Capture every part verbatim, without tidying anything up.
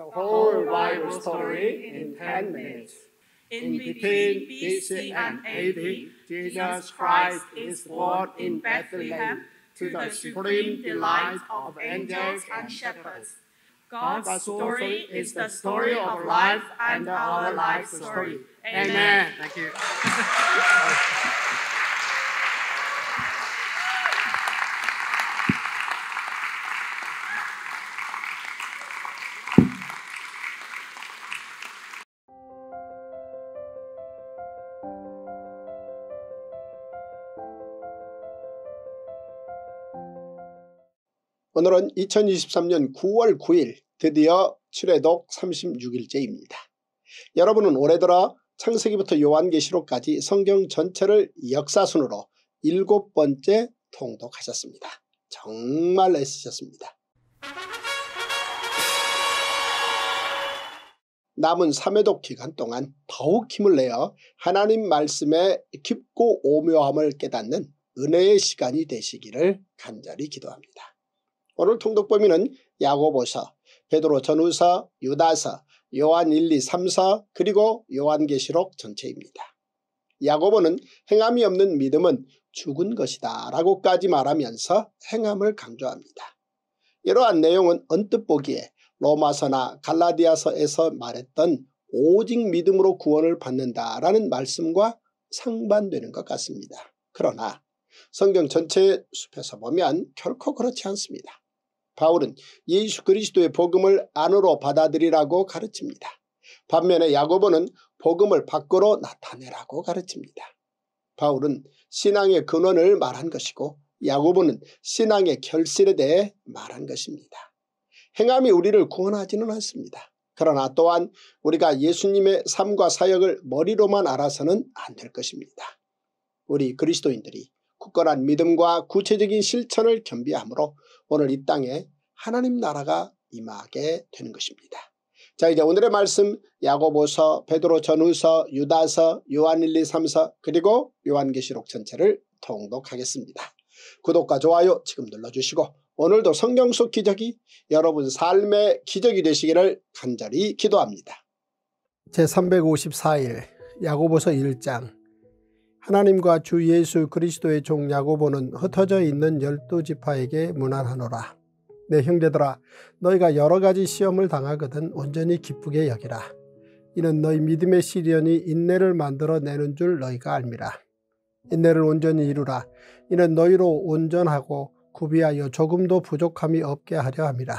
the whole Bible story in ten minutes. In between B C and A D, Jesus Christ is born in Bethlehem to the supreme delight of angels and shepherds. God's story is the story of life and our life story. Amen. Thank you. 오늘은 이천이십삼년 구월 구일 드디어 칠회독 삼십육일째입니다. 여러분은 올해 들어 창세기부터 요한계시록까지 성경 전체를 역사순으로 일곱 번째 통독하셨습니다. 정말 애쓰셨습니다. 남은 삼회독 기간 동안 더욱 힘을 내어 하나님 말씀의 깊고 오묘함을 깨닫는 은혜의 시간이 되시기를 간절히 기도합니다. 오늘 통독 범위는 야고보서, 베드로전후서, 유다서, 요한일, 이, 삼서 그리고 요한계시록 전체입니다. 야고보는 행함이 없는 믿음은 죽은 것이다 라고까지 말하면서 행함을 강조합니다. 이러한 내용은 언뜻 보기에 로마서나 갈라디아서에서 말했던 오직 믿음으로 구원을 받는다라는 말씀과 상반되는 것 같습니다. 그러나 성경 전체의 숲에서 보면 결코 그렇지 않습니다. 바울은 예수 그리스도의 복음을 안으로 받아들이라고 가르칩니다. 반면에 야고보는 복음을 밖으로 나타내라고 가르칩니다. 바울은 신앙의 근원을 말한 것이고 야고보는 신앙의 결실에 대해 말한 것입니다. 행함이 우리를 구원하지는 않습니다. 그러나 또한 우리가 예수님의 삶과 사역을 머리로만 알아서는 안 될 것입니다. 우리 그리스도인들이 굳건한 믿음과 구체적인 실천을 겸비함으로 오늘 이 땅에 하나님 나라가 임하게 되는 것입니다. 자, 이제 오늘의 말씀 야고보서, 베드로전후서, 유다서, 요한일, 이, 삼서 그리고 요한계시록 전체를 통독하겠습니다. 구독과 좋아요 지금 눌러주시고 오늘도 성경 속 기적이 여러분 삶의 기적이 되시기를 간절히 기도합니다. 제삼백오십사일 야고보서 일장. 하나님과 주 예수 그리스도의 종 야고보는 흩어져 있는 열두 지파에게 문안하노라. 내 형제들아, 너희가 여러가지 시험을 당하거든 온전히 기쁘게 여기라. 이는 너희 믿음의 시련이 인내를 만들어내는 줄 너희가 알미라. 인내를 온전히 이루라. 이는 너희로 온전하고 구비하여 조금도 부족함이 없게 하려 함이라.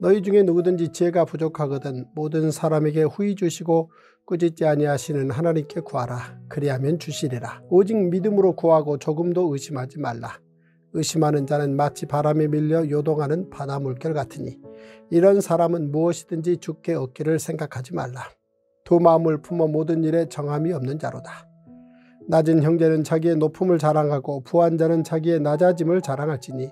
너희 중에 누구든지 지혜가 부족하거든 모든 사람에게 후히 주시고 꾸짖지 아니하시는 하나님께 구하라. 그리하면 주시리라. 오직 믿음으로 구하고 조금도 의심하지 말라. 의심하는 자는 마치 바람에 밀려 요동하는 바다 물결 같으니 이런 사람은 무엇이든지 주께 얻기를 생각하지 말라. 두 마음을 품어 모든 일에 정함이 없는 자로다. 낮은 형제는 자기의 높음을 자랑하고 부한 자는 자기의 낮아짐을 자랑할지니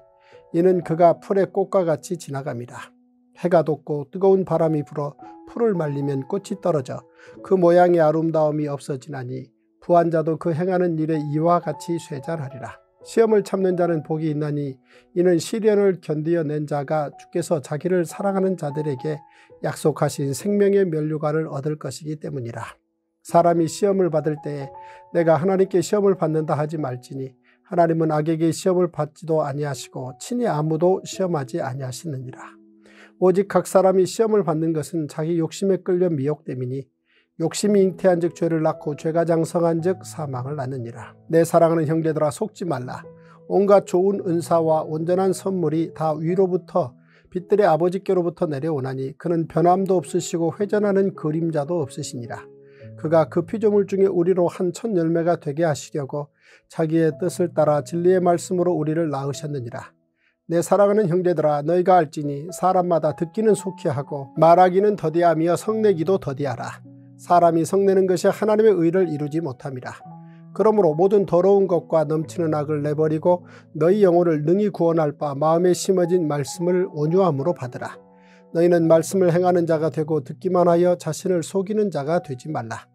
이는 그가 풀의 꽃과 같이 지나갑니다. 해가 돋고 뜨거운 바람이 불어 풀을 말리면 꽃이 떨어져 그 모양의 아름다움이 없어지나니 부한 자도 그 행하는 일에 이와 같이 쇠잔하리라. 시험을 참는 자는 복이 있나니 이는 시련을 견디어낸 자가 주께서 자기를 사랑하는 자들에게 약속하신 생명의 면류관을 얻을 것이기 때문이라. 사람이 시험을 받을 때에 내가 하나님께 시험을 받는다 하지 말지니 하나님은 악에게 시험을 받지도 아니하시고 친히 아무도 시험하지 아니하시느니라. 오직 각 사람이 시험을 받는 것은 자기 욕심에 끌려 미혹됨이니 욕심이 잉태한 즉 죄를 낳고 죄가 장성한 즉 사망을 낳느니라. 내 사랑하는 형제들아, 속지 말라. 온갖 좋은 은사와 온전한 선물이 다 위로부터 빛들의 아버지께로부터 내려오나니 그는 변함도 없으시고 회전하는 그림자도 없으시니라. 그가 그 피조물 중에 우리로 한 첫 열매가 되게 하시려고 자기의 뜻을 따라 진리의 말씀으로 우리를 낳으셨느니라. 내 사랑하는 형제들아, 너희가 알지니 사람마다 듣기는 속히 하고 말하기는 더디하며 성내기도 더디하라. 사람이 성내는 것이 하나님의 의를 이루지 못함이라. 그러므로 모든 더러운 것과 넘치는 악을 내버리고 너희 영혼을 능히 구원할 바 마음에 심어진 말씀을 온유함으로 받으라. 너희는 말씀을 행하는 자가 되고 듣기만 하여 자신을 속이는 자가 되지 말라.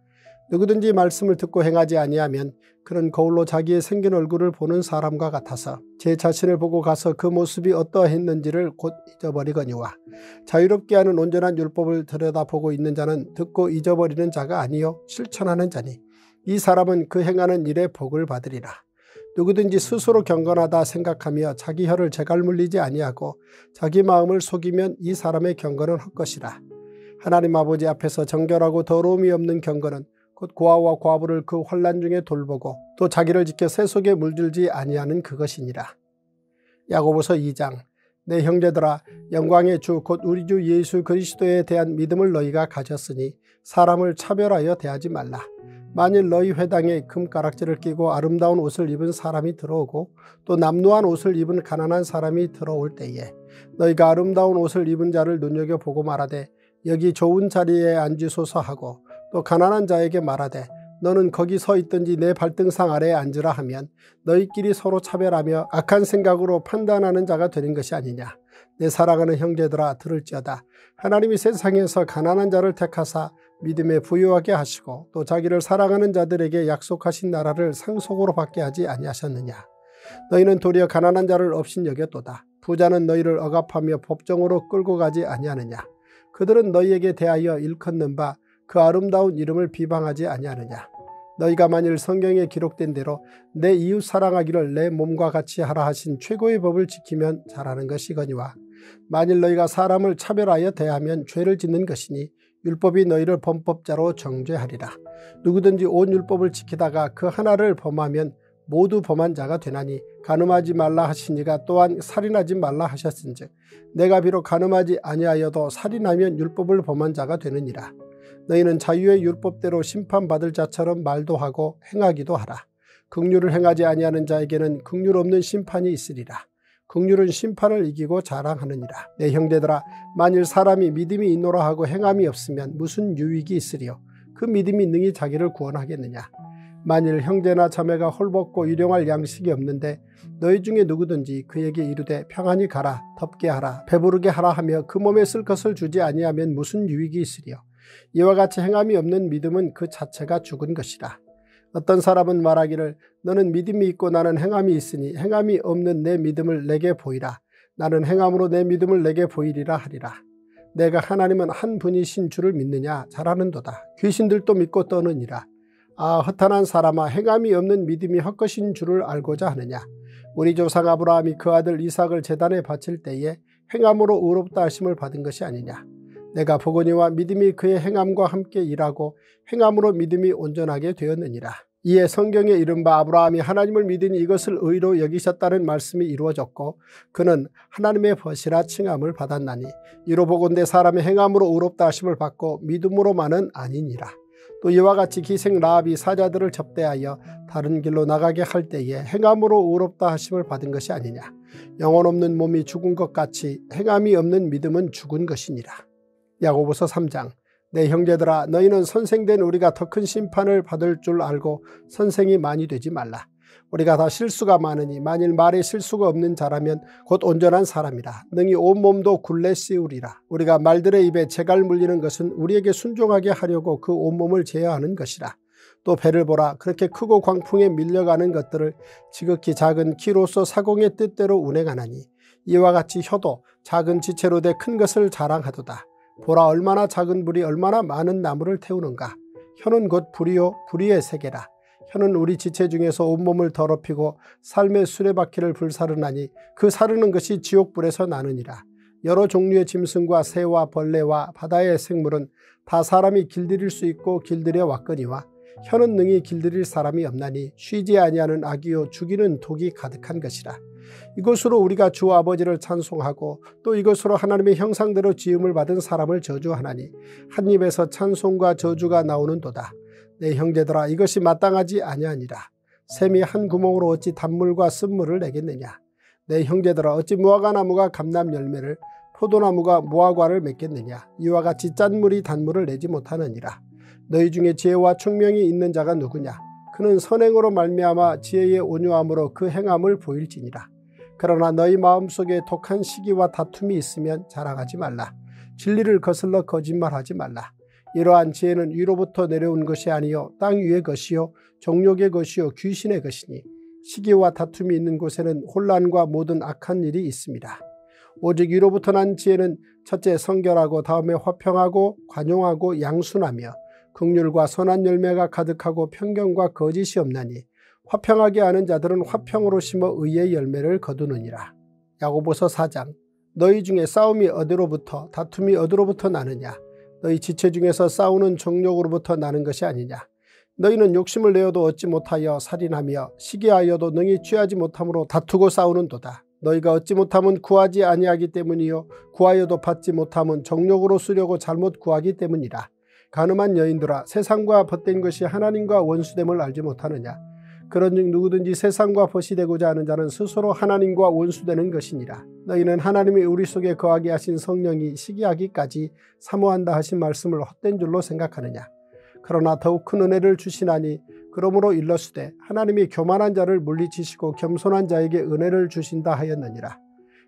누구든지 말씀을 듣고 행하지 아니하면 그는 거울로 자기의 생긴 얼굴을 보는 사람과 같아서 제 자신을 보고 가서 그 모습이 어떠했는지를 곧 잊어버리거니와 자유롭게 하는 온전한 율법을 들여다보고 있는 자는 듣고 잊어버리는 자가 아니요 실천하는 자니 이 사람은 그 행하는 일에 복을 받으리라. 누구든지 스스로 경건하다 생각하며 자기 혀를 재갈물리지 아니하고 자기 마음을 속이면 이 사람의 경건은 헛것이라. 하나님 아버지 앞에서 정결하고 더러움이 없는 경건은 곧 고아와 과부를 그 환난 중에 돌보고 또 자기를 지켜 새 속에 물들지 아니하는 그것이니라. 야고보서 이 장. 내 형제들아, 영광의 주 곧 우리 주 예수 그리스도에 대한 믿음을 너희가 가졌으니 사람을 차별하여 대하지 말라. 만일 너희 회당에 금가락지를 끼고 아름다운 옷을 입은 사람이 들어오고 또 남루한 옷을 입은 가난한 사람이 들어올 때에 너희가 아름다운 옷을 입은 자를 눈여겨보고 말하되 여기 좋은 자리에 앉으소서 하고 또 가난한 자에게 말하되 너는 거기 서 있든지 내 발등상 아래에 앉으라 하면 너희끼리 서로 차별하며 악한 생각으로 판단하는 자가 되는 것이 아니냐. 내 사랑하는 형제들아, 들을지어다. 하나님이 세상에서 가난한 자를 택하사 믿음에 부유하게 하시고 또 자기를 사랑하는 자들에게 약속하신 나라를 상속으로 받게 하지 아니하셨느냐. 너희는 도리어 가난한 자를 업신여겼도다. 부자는 너희를 억압하며 법정으로 끌고 가지 아니하느냐. 그들은 너희에게 대하여 일컫는 바 그 아름다운 이름을 비방하지 아니하느냐. 너희가 만일 성경에 기록된 대로 내 이웃 사랑하기를 내 몸과 같이 하라 하신 최고의 법을 지키면 잘하는 것이거니와 만일 너희가 사람을 차별하여 대하면 죄를 짓는 것이니 율법이 너희를 범법자로 정죄하리라. 누구든지 온 율법을 지키다가 그 하나를 범하면 모두 범한 자가 되나니 간음하지 말라 하시니가 또한 살인하지 말라 하셨은즉 내가 비록 간음하지 아니하여도 살인하면 율법을 범한 자가 되느니라. 너희는 자유의 율법대로 심판받을 자처럼 말도 하고 행하기도 하라. 긍휼을 행하지 아니하는 자에게는 긍휼 없는 심판이 있으리라. 긍휼은 심판을 이기고 자랑하느니라. 내 형제들아, 만일 사람이 믿음이 있노라 하고 행함이 없으면 무슨 유익이 있으리요. 그 믿음이 능히 자기를 구원하겠느냐. 만일 형제나 자매가 헐벗고 일용할 양식이 없는데 너희 중에 누구든지 그에게 이르되 평안히 가라, 덥게 하라, 배부르게 하라 하며 그 몸에 쓸 것을 주지 아니하면 무슨 유익이 있으리요. 이와 같이 행함이 없는 믿음은 그 자체가 죽은 것이라. 어떤 사람은 말하기를 너는 믿음이 있고 나는 행함이 있으니 행함이 없는 내 믿음을 내게 보이라. 나는 행함으로 내 믿음을 내게 보이리라 하리라. 내가 하나님은 한 분이신 줄을 믿느냐. 잘하는도다. 귀신들도 믿고 떠느니라. 아, 허탄한 사람아, 행함이 없는 믿음이 헛것인 줄을 알고자 하느냐. 우리 조상 아브라함이 그 아들 이삭을 제단에 바칠 때에 행함으로 의롭다 하심을 받은 것이 아니냐. 내가 보거니와 믿음이 그의 행함과 함께 일하고 행함으로 믿음이 온전하게 되었느니라. 이에 성경에 이른바 아브라함이 하나님을 믿으니 이것을 의로 여기셨다는 말씀이 이루어졌고 그는 하나님의 벗이라 칭함을 받았나니 이로 보건대 사람의 행함으로 의롭다 하심을 받고 믿음으로만은 아니니라. 또 이와 같이 기생 라합이 사자들을 접대하여 다른 길로 나가게 할 때에 행함으로 의롭다 하심을 받은 것이 아니냐. 영혼 없는 몸이 죽은 것 같이 행함이 없는 믿음은 죽은 것이니라. 야고보서 삼 장. 내 형제들아, 너희는 선생된 우리가 더 큰 심판을 받을 줄 알고 선생이 많이 되지 말라. 우리가 다 실수가 많으니 만일 말에 실수가 없는 자라면 곧 온전한 사람이라. 능히 온몸도 굴레 씌우리라. 우리가 말들의 입에 재갈 물리는 것은 우리에게 순종하게 하려고 그 온몸을 제어하는 것이라. 또 배를 보라. 그렇게 크고 광풍에 밀려가는 것들을 지극히 작은 키로서 사공의 뜻대로 운행하나니 이와 같이 혀도 작은 지체로 돼 큰 것을 자랑하도다. 보라, 얼마나 작은 불이 얼마나 많은 나무를 태우는가. 혀는 곧 불이요 불의의 세계라. 혀는 우리 지체 중에서 온몸을 더럽히고 삶의 수레바퀴를 불사르나니 그 사르는 것이 지옥불에서 나느니라. 여러 종류의 짐승과 새와 벌레와 바다의 생물은 다 사람이 길들일 수 있고 길들여 왔거니와 혀는 능히 길들일 사람이 없나니 쉬지 아니하는 악이요 죽이는 독이 가득한 것이라. 이것으로 우리가 주 아버지를 찬송하고 또 이것으로 하나님의 형상대로 지음을 받은 사람을 저주하나니 한 입에서 찬송과 저주가 나오는도다. 내 형제들아, 이것이 마땅하지 아니하니라. 샘이 한 구멍으로 어찌 단물과 쓴물을 내겠느냐. 내 형제들아, 어찌 무화과나무가 감람 열매를 포도나무가 무화과를 맺겠느냐. 이와 같이 짠 물이 단물을 내지 못하느니라. 너희 중에 지혜와 총명이 있는 자가 누구냐. 그는 선행으로 말미암아 지혜의 온유함으로 그 행함을 보일지니라. 그러나 너희 마음속에 독한 시기와 다툼이 있으면 자랑하지 말라. 진리를 거슬러 거짓말하지 말라. 이러한 지혜는 위로부터 내려온 것이 아니요 땅 위의 것이요 정욕의 것이요 귀신의 것이니 시기와 다툼이 있는 곳에는 혼란과 모든 악한 일이 있습니다. 오직 위로부터 난 지혜는 첫째 성결하고 다음에 화평하고 관용하고 양순하며 긍휼과 선한 열매가 가득하고 편견과 거짓이 없나니 화평하게 하는 자들은 화평으로 심어 의의 열매를 거두느니라. 야고보서 사 장 너희 중에 싸움이 어디로부터 다툼이 어디로부터 나느냐? 너희 지체 중에서 싸우는 정욕으로부터 나는 것이 아니냐? 너희는 욕심을 내어도 얻지 못하여 살인하며 시기하여도 능히 취하지 못함으로 다투고 싸우는도다. 너희가 얻지 못함은 구하지 아니하기 때문이요 구하여도 받지 못함은 정욕으로 쓰려고 잘못 구하기 때문이라. 간음한 여인들아, 세상과 벗된 것이 하나님과 원수됨을 알지 못하느냐? 그런즉 누구든지 세상과 벗이 되고자 하는 자는 스스로 하나님과 원수되는 것이니라. 너희는 하나님이 우리 속에 거하게 하신 성령이 시기하기까지 사모한다 하신 말씀을 헛된 줄로 생각하느냐? 그러나 더욱 큰 은혜를 주시나니 그러므로 일러수되 하나님이 교만한 자를 물리치시고 겸손한 자에게 은혜를 주신다 하였느니라.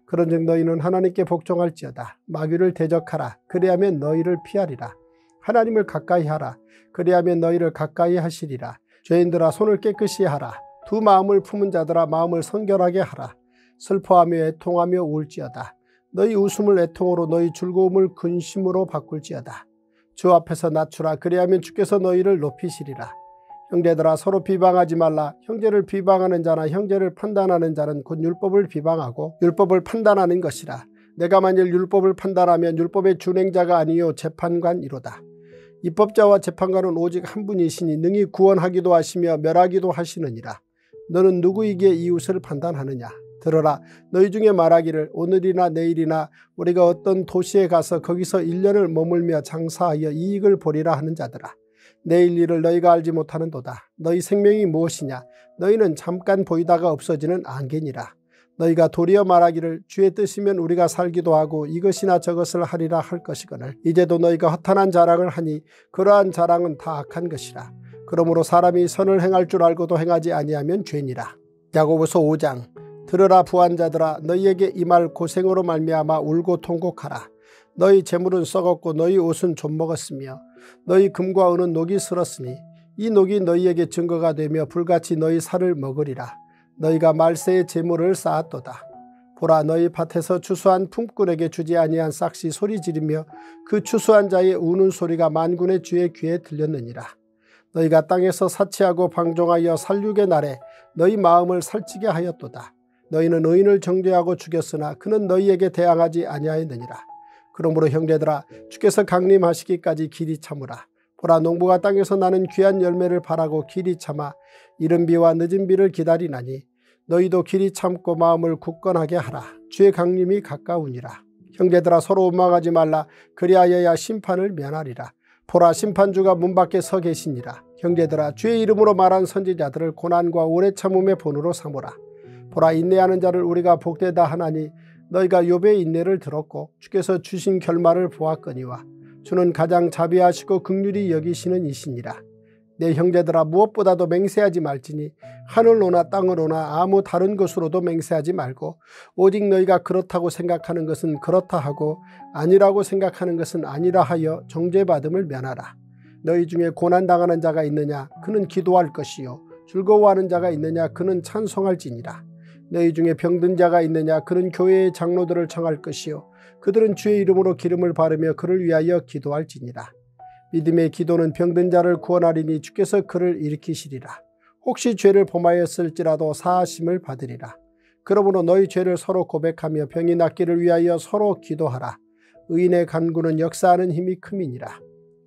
그런즉 너희는 하나님께 복종할지어다. 마귀를 대적하라. 그리하면 너희를 피하리라. 하나님을 가까이 하라. 그리하면 너희를 가까이 하시리라. 죄인들아, 손을 깨끗이 하라. 두 마음을 품은 자들아, 마음을 성결하게 하라. 슬퍼하며 애통하며 울지어다. 너희 웃음을 애통으로 너희 즐거움을 근심으로 바꿀지어다. 주 앞에서 낮추라. 그리하면 주께서 너희를 높이시리라. 형제들아, 서로 비방하지 말라. 형제를 비방하는 자나 형제를 판단하는 자는 곧 율법을 비방하고 율법을 판단하는 것이라. 내가 만일 율법을 판단하면 율법의 준행자가 아니요 재판관이로다. 입법자와 재판관은 오직 한 분이시니 능히 구원하기도 하시며 멸하기도 하시느니라. 너는 누구이기에 이웃을 판단하느냐? 들어라. 너희 중에 말하기를 오늘이나 내일이나 우리가 어떤 도시에 가서 거기서 일 년을 머물며 장사하여 이익을 보리라 하는 자들아, 내일 일을 너희가 알지 못하는도다. 너희 생명이 무엇이냐? 너희는 잠깐 보이다가 없어지는 안개니라. 너희가 도리어 말하기를 주의 뜻이면 우리가 살기도 하고 이것이나 저것을 하리라 할 것이거늘 이제도 너희가 허탄한 자랑을 하니 그러한 자랑은 다 악한 것이라. 그러므로 사람이 선을 행할 줄 알고도 행하지 아니하면 죄니라. 야고보서 오 장 들으라 부한자들아, 너희에게 이 말 고생으로 말미암아 울고 통곡하라. 너희 재물은 썩었고 너희 옷은 좀먹었으며 너희 금과 은은 녹이 슬었으니 이 녹이 너희에게 증거가 되며 불같이 너희 살을 먹으리라. 너희가 말세의 재물을 쌓았도다. 보라, 너희 밭에서 추수한 품꾼에게 주지 아니한 싹시 소리 지르며 그 추수한 자의 우는 소리가 만군의 주의 귀에 들렸느니라. 너희가 땅에서 사치하고 방종하여 살육의 날에 너희 마음을 살찌게 하였도다. 너희는 의인을 정죄하고 죽였으나 그는 너희에게 대항하지 아니하였느니라. 그러므로 형제들아, 주께서 강림하시기까지 길이 참으라. 보라, 농부가 땅에서 나는 귀한 열매를 바라고 길이 참아 이른 비와 늦은 비를 기다리나니 너희도 길이 참고 마음을 굳건하게 하라. 주의 강림이 가까우니라. 형제들아, 서로 원망하지 말라. 그리하여야 심판을 면하리라. 보라, 심판주가 문 밖에 서 계시니라. 형제들아, 주의 이름으로 말한 선지자들을 고난과 오래 참음의 본으로 삼으라. 보라, 인내하는 자를 우리가 복되다 하나니 너희가 욥의 인내를 들었고 주께서 주신 결말을 보았거니와 주는 가장 자비하시고 긍휼히 여기시는 이시니라. 내 형제들아, 무엇보다도 맹세하지 말지니 하늘로나 땅으로나 아무 다른 것으로도 맹세하지 말고 오직 너희가 그렇다고 생각하는 것은 그렇다 하고 아니라고 생각하는 것은 아니라 하여 정죄받음을 면하라. 너희 중에 고난당하는 자가 있느냐? 그는 기도할 것이요 즐거워하는 자가 있느냐? 그는 찬송할지니라. 너희 중에 병든 자가 있느냐? 그는 교회의 장로들을 청할 것이요 그들은 주의 이름으로 기름을 바르며 그를 위하여 기도할지니라. 믿음의 기도는 병든 자를 구원하리니 주께서 그를 일으키시리라. 혹시 죄를 범하였을지라도 사하심을 받으리라. 그러므로 너희 죄를 서로 고백하며 병이 낫기를 위하여 서로 기도하라. 의인의 간구는 역사하는 힘이 큼이니라.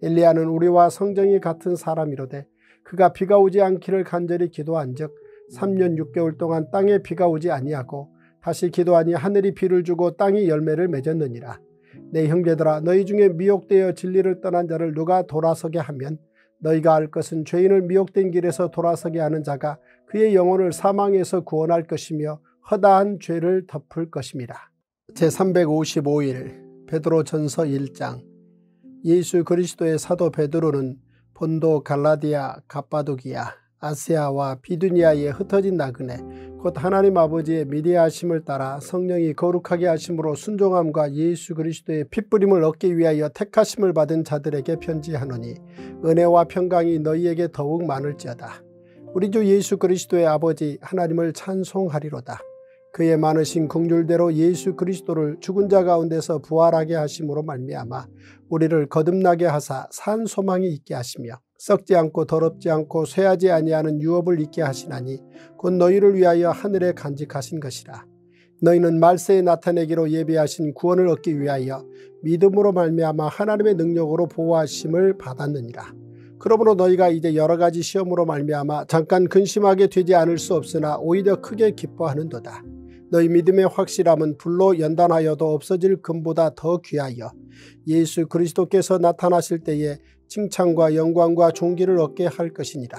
엘리야는 우리와 성정이 같은 사람이로되 그가 비가 오지 않기를 간절히 기도한즉 삼 년 육 개월 동안 땅에 비가 오지 아니하고 다시 기도하니 하늘이 비를 주고 땅이 열매를 맺었느니라. 내 형제들아, 너희 중에 미혹되어 진리를 떠난 자를 누가 돌아서게 하면 너희가 알 것은 죄인을 미혹된 길에서 돌아서게 하는 자가 그의 영혼을 사망에서 구원할 것이며 허다한 죄를 덮을 것입니다. 제삼백오십오 일 베드로전서 일 장 예수 그리스도의 사도 베드로는 본도 갈라디아 갑바도기아 아시아와 비두니아에 흩어진 나그네 곧 하나님 아버지의 미리 아심을 따라 성령이 거룩하게 하심으로 순종함과 예수 그리스도의 핏부림을 얻기 위하여 택하심을 받은 자들에게 편지하노니 은혜와 평강이 너희에게 더욱 많을지어다. 우리 주 예수 그리스도의 아버지 하나님을 찬송하리로다. 그의 많으신 긍휼대로 예수 그리스도를 죽은 자 가운데서 부활하게 하심으로 말미암아 우리를 거듭나게 하사 산 소망이 있게 하시며 썩지 않고 더럽지 않고 쇠하지 아니하는 유업을 있게 하시나니 곧 너희를 위하여 하늘에 간직하신 것이라. 너희는 말세에 나타내기로 예비하신 구원을 얻기 위하여 믿음으로 말미암아 하나님의 능력으로 보호하심을 받았느니라. 그러므로 너희가 이제 여러가지 시험으로 말미암아 잠깐 근심하게 되지 않을 수 없으나 오히려 크게 기뻐하는도다. 너희 믿음의 확실함은 불로 연단하여도 없어질 금보다 더 귀하여 예수 그리스도께서 나타나실 때에 칭찬과 영광과 존귀를 얻게 할 것이니라.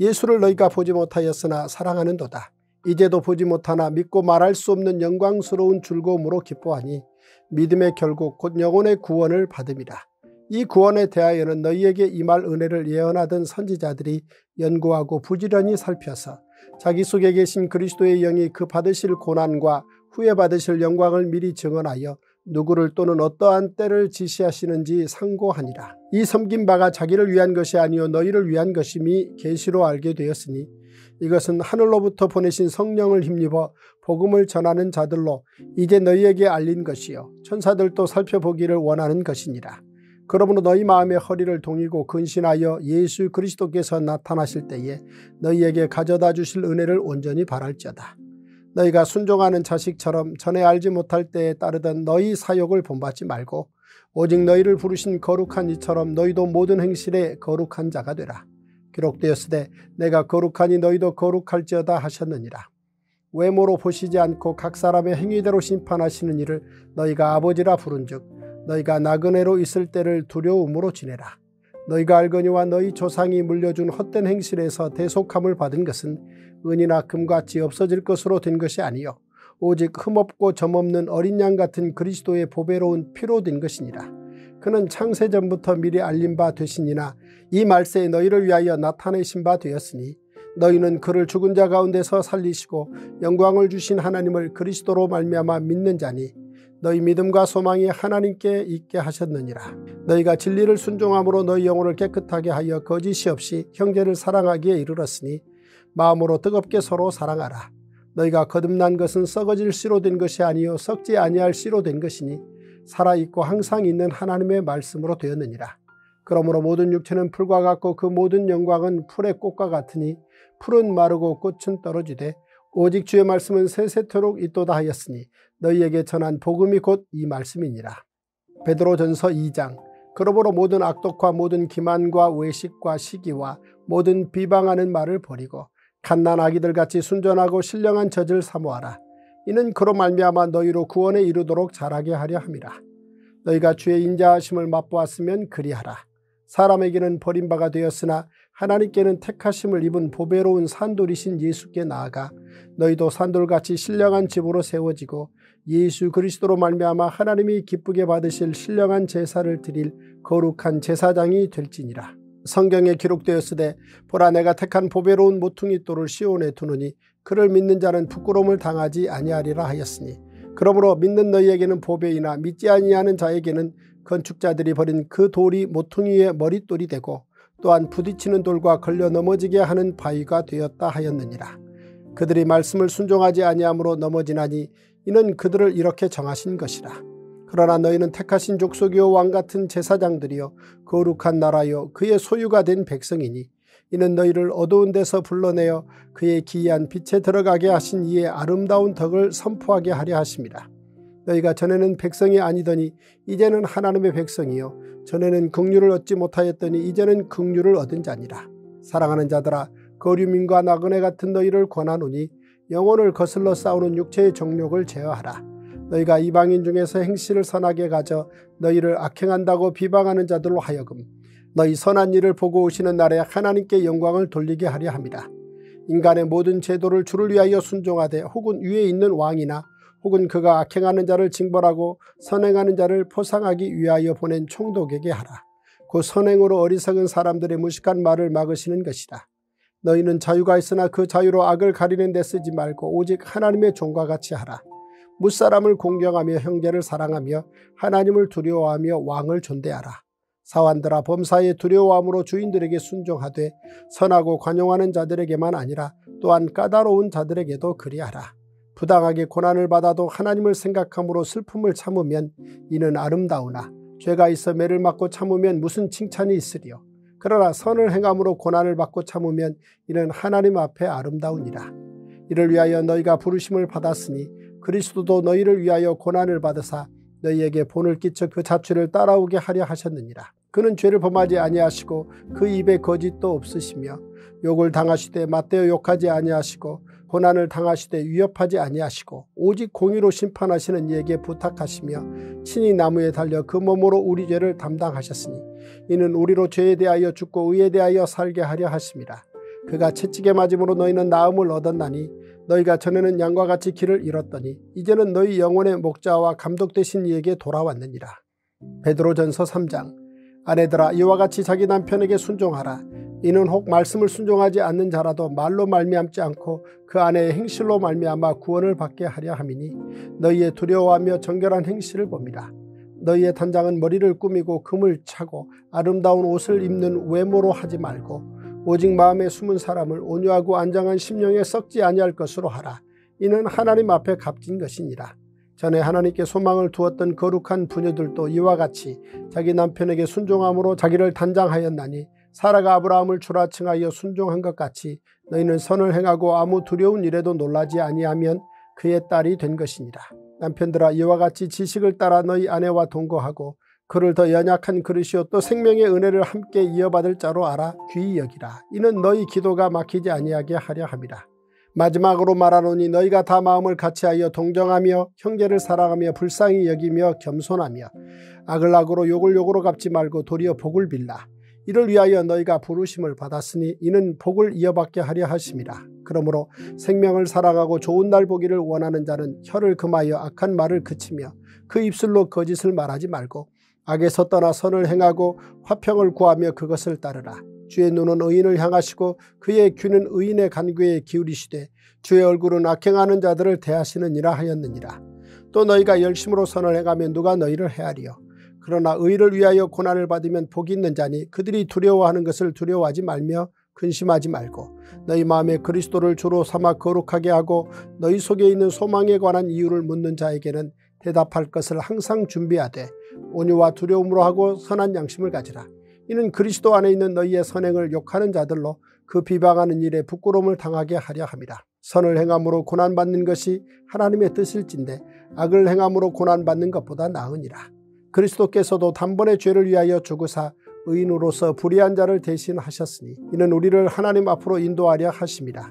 예수를 너희가 보지 못하였으나 사랑하는도다. 이제도 보지 못하나 믿고 말할 수 없는 영광스러운 즐거움으로 기뻐하니 믿음의 결국 곧 영혼의 구원을 받음이라. 이 구원에 대하여는 너희에게 임할 은혜를 예언하던 선지자들이 연구하고 부지런히 살펴서 자기 속에 계신 그리스도의 영이 그 받으실 고난과 후에 받으실 영광을 미리 증언하여 누구를 또는 어떠한 때를 지시하시는지 상고하니라. 이 섬긴 바가 자기를 위한 것이 아니요 너희를 위한 것임이 계시로 알게 되었으니 이것은 하늘로부터 보내신 성령을 힘입어 복음을 전하는 자들로 이제 너희에게 알린 것이요 천사들도 살펴보기를 원하는 것이니라. 그러므로 너희 마음의 허리를 동이고 근신하여 예수 그리스도께서 나타나실 때에 너희에게 가져다 주실 은혜를 온전히 바랄지어다. 너희가 순종하는 자식처럼 전에 알지 못할 때에 따르던 너희 사욕을 본받지 말고 오직 너희를 부르신 거룩한 이처럼 너희도 모든 행실에 거룩한 자가 되라. 기록되었으되 내가 거룩하니 너희도 거룩할지어다 하셨느니라. 외모로 보시지 않고 각 사람의 행위대로 심판하시는 이를 너희가 아버지라 부른즉 너희가 나그네로 있을 때를 두려움으로 지내라. 너희가 알거니와 너희 조상이 물려준 헛된 행실에서 대속함을 받은 것은 은이나 금같이 없어질 것으로 된 것이 아니요 오직 흠없고 점없는 어린 양 같은 그리스도의 보배로운 피로 된 것이니라. 그는 창세전부터 미리 알린 바 되시니나 이 말세에 너희를 위하여 나타내신 바 되었으니 너희는 그를 죽은 자 가운데서 살리시고 영광을 주신 하나님을 그리스도로 말미암아 믿는 자니 너희 믿음과 소망이 하나님께 있게 하셨느니라. 너희가 진리를 순종함으로 너희 영혼을 깨끗하게 하여 거짓이 없이 형제를 사랑하기에 이르렀으니 마음으로 뜨겁게 서로 사랑하라. 너희가 거듭난 것은 썩어질 씨로 된 것이 아니요 썩지 아니할 씨로 된 것이니 살아있고 항상 있는 하나님의 말씀으로 되었느니라. 그러므로 모든 육체는 풀과 같고 그 모든 영광은 풀의 꽃과 같으니 풀은 마르고 꽃은 떨어지되 오직 주의 말씀은 세세토록 있도다 하였으니 너희에게 전한 복음이 곧 이 말씀이니라. 베드로전서 이 장. 그러므로 모든 악독과 모든 기만과 외식과 시기와 모든 비방하는 말을 버리고 갓난 아기들같이 순전하고 신령한 젖을 사모하라. 이는 그로 말미암아 너희로 구원에 이르도록 자라게 하려 함이라. 너희가 주의 인자하심을 맛보았으면 그리하라. 사람에게는 버린 바가 되었으나 하나님께는 택하심을 입은 보배로운 산돌이신 예수께 나아가 너희도 산돌같이 신령한 집으로 세워지고 예수 그리스도로 말미암아 하나님이 기쁘게 받으실 신령한 제사를 드릴 거룩한 제사장이 될지니라. 성경에 기록되었으되 보라 내가 택한 보배로운 모퉁이 돌을 시온에 두느니 그를 믿는 자는 부끄러움을 당하지 아니하리라 하였으니 그러므로 믿는 너희에게는 보배이나 믿지 아니하는 자에게는 건축자들이 버린 그 돌이 모퉁이의 머릿돌이 되고 또한 부딪히는 돌과 걸려 넘어지게 하는 바위가 되었다 하였느니라. 그들이 말씀을 순종하지 아니함으로 넘어지나니 이는 그들을 이렇게 정하신 것이라. 그러나 너희는 택하신 족속이요 왕같은 제사장들이요 거룩한 나라요 그의 소유가 된 백성이니 이는 너희를 어두운 데서 불러내어 그의 기이한 빛에 들어가게 하신 이의 아름다운 덕을 선포하게 하려 하심이라. 너희가 전에는 백성이 아니더니 이제는 하나님의 백성이요 전에는 긍휼을 얻지 못하였더니 이제는 긍휼을 얻은 자니라. 사랑하는 자들아 거류민과 나그네 같은 너희를 권하노니 영혼을 거슬러 싸우는 육체의 정욕을 제어하라. 너희가 이방인 중에서 행실을 선하게 가져 너희를 악행한다고 비방하는 자들로 하여금 너희 선한 일을 보고 오시는 날에 하나님께 영광을 돌리게 하려 함이라. 인간의 모든 제도를 주를 위하여 순종하되 혹은 위에 있는 왕이나 혹은 그가 악행하는 자를 징벌하고 선행하는 자를 포상하기 위하여 보낸 총독에게 하라. 곧 선행으로 어리석은 사람들의 무식한 말을 막으시는 것이라. 너희는 자유가 있으나 그 자유로 악을 가리는 데 쓰지 말고 오직 하나님의 종과 같이 하라. 무사람을 공경하며 형제를 사랑하며 하나님을 두려워하며 왕을 존대하라. 사환들아, 범사에 두려워함으로 주인들에게 순종하되 선하고 관용하는 자들에게만 아니라 또한 까다로운 자들에게도 그리하라. 부당하게 고난을 받아도 하나님을 생각함으로 슬픔을 참으면 이는 아름다우나 죄가 있어 매를 맞고 참으면 무슨 칭찬이 있으리요. 그러나 선을 행함으로 고난을 받고 참으면 이는 하나님 앞에 아름다우니라. 이를 위하여 너희가 부르심을 받았으니 그리스도도 너희를 위하여 고난을 받으사 너희에게 본을 끼쳐 그 자취를 따라오게 하려 하셨느니라. 그는 죄를 범하지 아니하시고 그 입에 거짓도 없으시며 욕을 당하시되 맞대어 욕하지 아니하시고 고난을 당하시되 위협하지 아니하시고 오직 공의로 심판하시는 이에게 부탁하시며 친히 나무에 달려 그 몸으로 우리 죄를 담당하셨으니 이는 우리로 죄에 대하여 죽고 의에 대하여 살게 하려 하심이라. 그가 채찍에 맞음으로 너희는 나음을 얻었나니 너희가 전에는 양과 같이 길을 잃었더니 이제는 너희 영혼의 목자와 감독 되신 이에게 돌아왔느니라. 베드로전서 삼 장. 아내들아, 이와 같이 자기 남편에게 순종하라. 이는 혹 말씀을 순종하지 않는 자라도 말로 말미암지 않고 그 아내의 행실로 말미암아 구원을 받게 하려 함이니 너희의 두려워하며 정결한 행실을 봅니다. 너희의 단장은 머리를 꾸미고 금을 차고 아름다운 옷을 입는 외모로 하지 말고 오직 마음에 숨은 사람을 온유하고 안정한 심령에 썩지 아니할 것으로 하라. 이는 하나님 앞에 값진 것이니라. 전에 하나님께 소망을 두었던 거룩한 부녀들도 이와 같이 자기 남편에게 순종함으로 자기를 단장하였나니 사라가 아브라함을 주라 칭하여 순종한 것 같이 너희는 선을 행하고 아무 두려운 일에도 놀라지 아니하면 그의 딸이 된 것이니라. 남편들아, 이와 같이 지식을 따라 너희 아내와 동거하고 그를 더 연약한 그릇이요 또 생명의 은혜를 함께 이어받을 자로 알아 귀히 여기라. 이는 너희 기도가 막히지 아니하게 하려 함이라. 마지막으로 말하노니 너희가 다 마음을 같이하여 동정하며 형제를 사랑하며 불쌍히 여기며 겸손하며 악을 악으로 욕을 욕으로 갚지 말고 도리어 복을 빌라. 이를 위하여 너희가 부르심을 받았으니 이는 복을 이어받게 하려 하심이라. 그러므로 생명을 사랑하고 좋은 날 보기를 원하는 자는 혀를 금하여 악한 말을 그치며 그 입술로 거짓을 말하지 말고 악에서 떠나 선을 행하고 화평을 구하며 그것을 따르라. 주의 눈은 의인을 향하시고 그의 귀는 의인의 간구에 기울이시되 주의 얼굴은 악행하는 자들을 대하시느니라 하였느니라. 또 너희가 열심으로 선을 행하면 누가 너희를 헤아리요. 그러나 의를 위하여 고난을 받으면 복이 있는 자니 그들이 두려워하는 것을 두려워하지 말며 근심하지 말고 너희 마음에 그리스도를 주로 삼아 거룩하게 하고 너희 속에 있는 소망에 관한 이유를 묻는 자에게는 대답할 것을 항상 준비하되 온유와 두려움으로 하고 선한 양심을 가지라. 이는 그리스도 안에 있는 너희의 선행을 욕하는 자들로 그 비방하는 일에 부끄러움을 당하게 하려 함이라. 선을 행함으로 고난받는 것이 하나님의 뜻일진데 악을 행함으로 고난받는 것보다 나으니라. 그리스도께서도 단번에 죄를 위하여 죽으사 의인으로서 불의한 자를 대신하셨으니 이는 우리를 하나님 앞으로 인도하려 하심이라.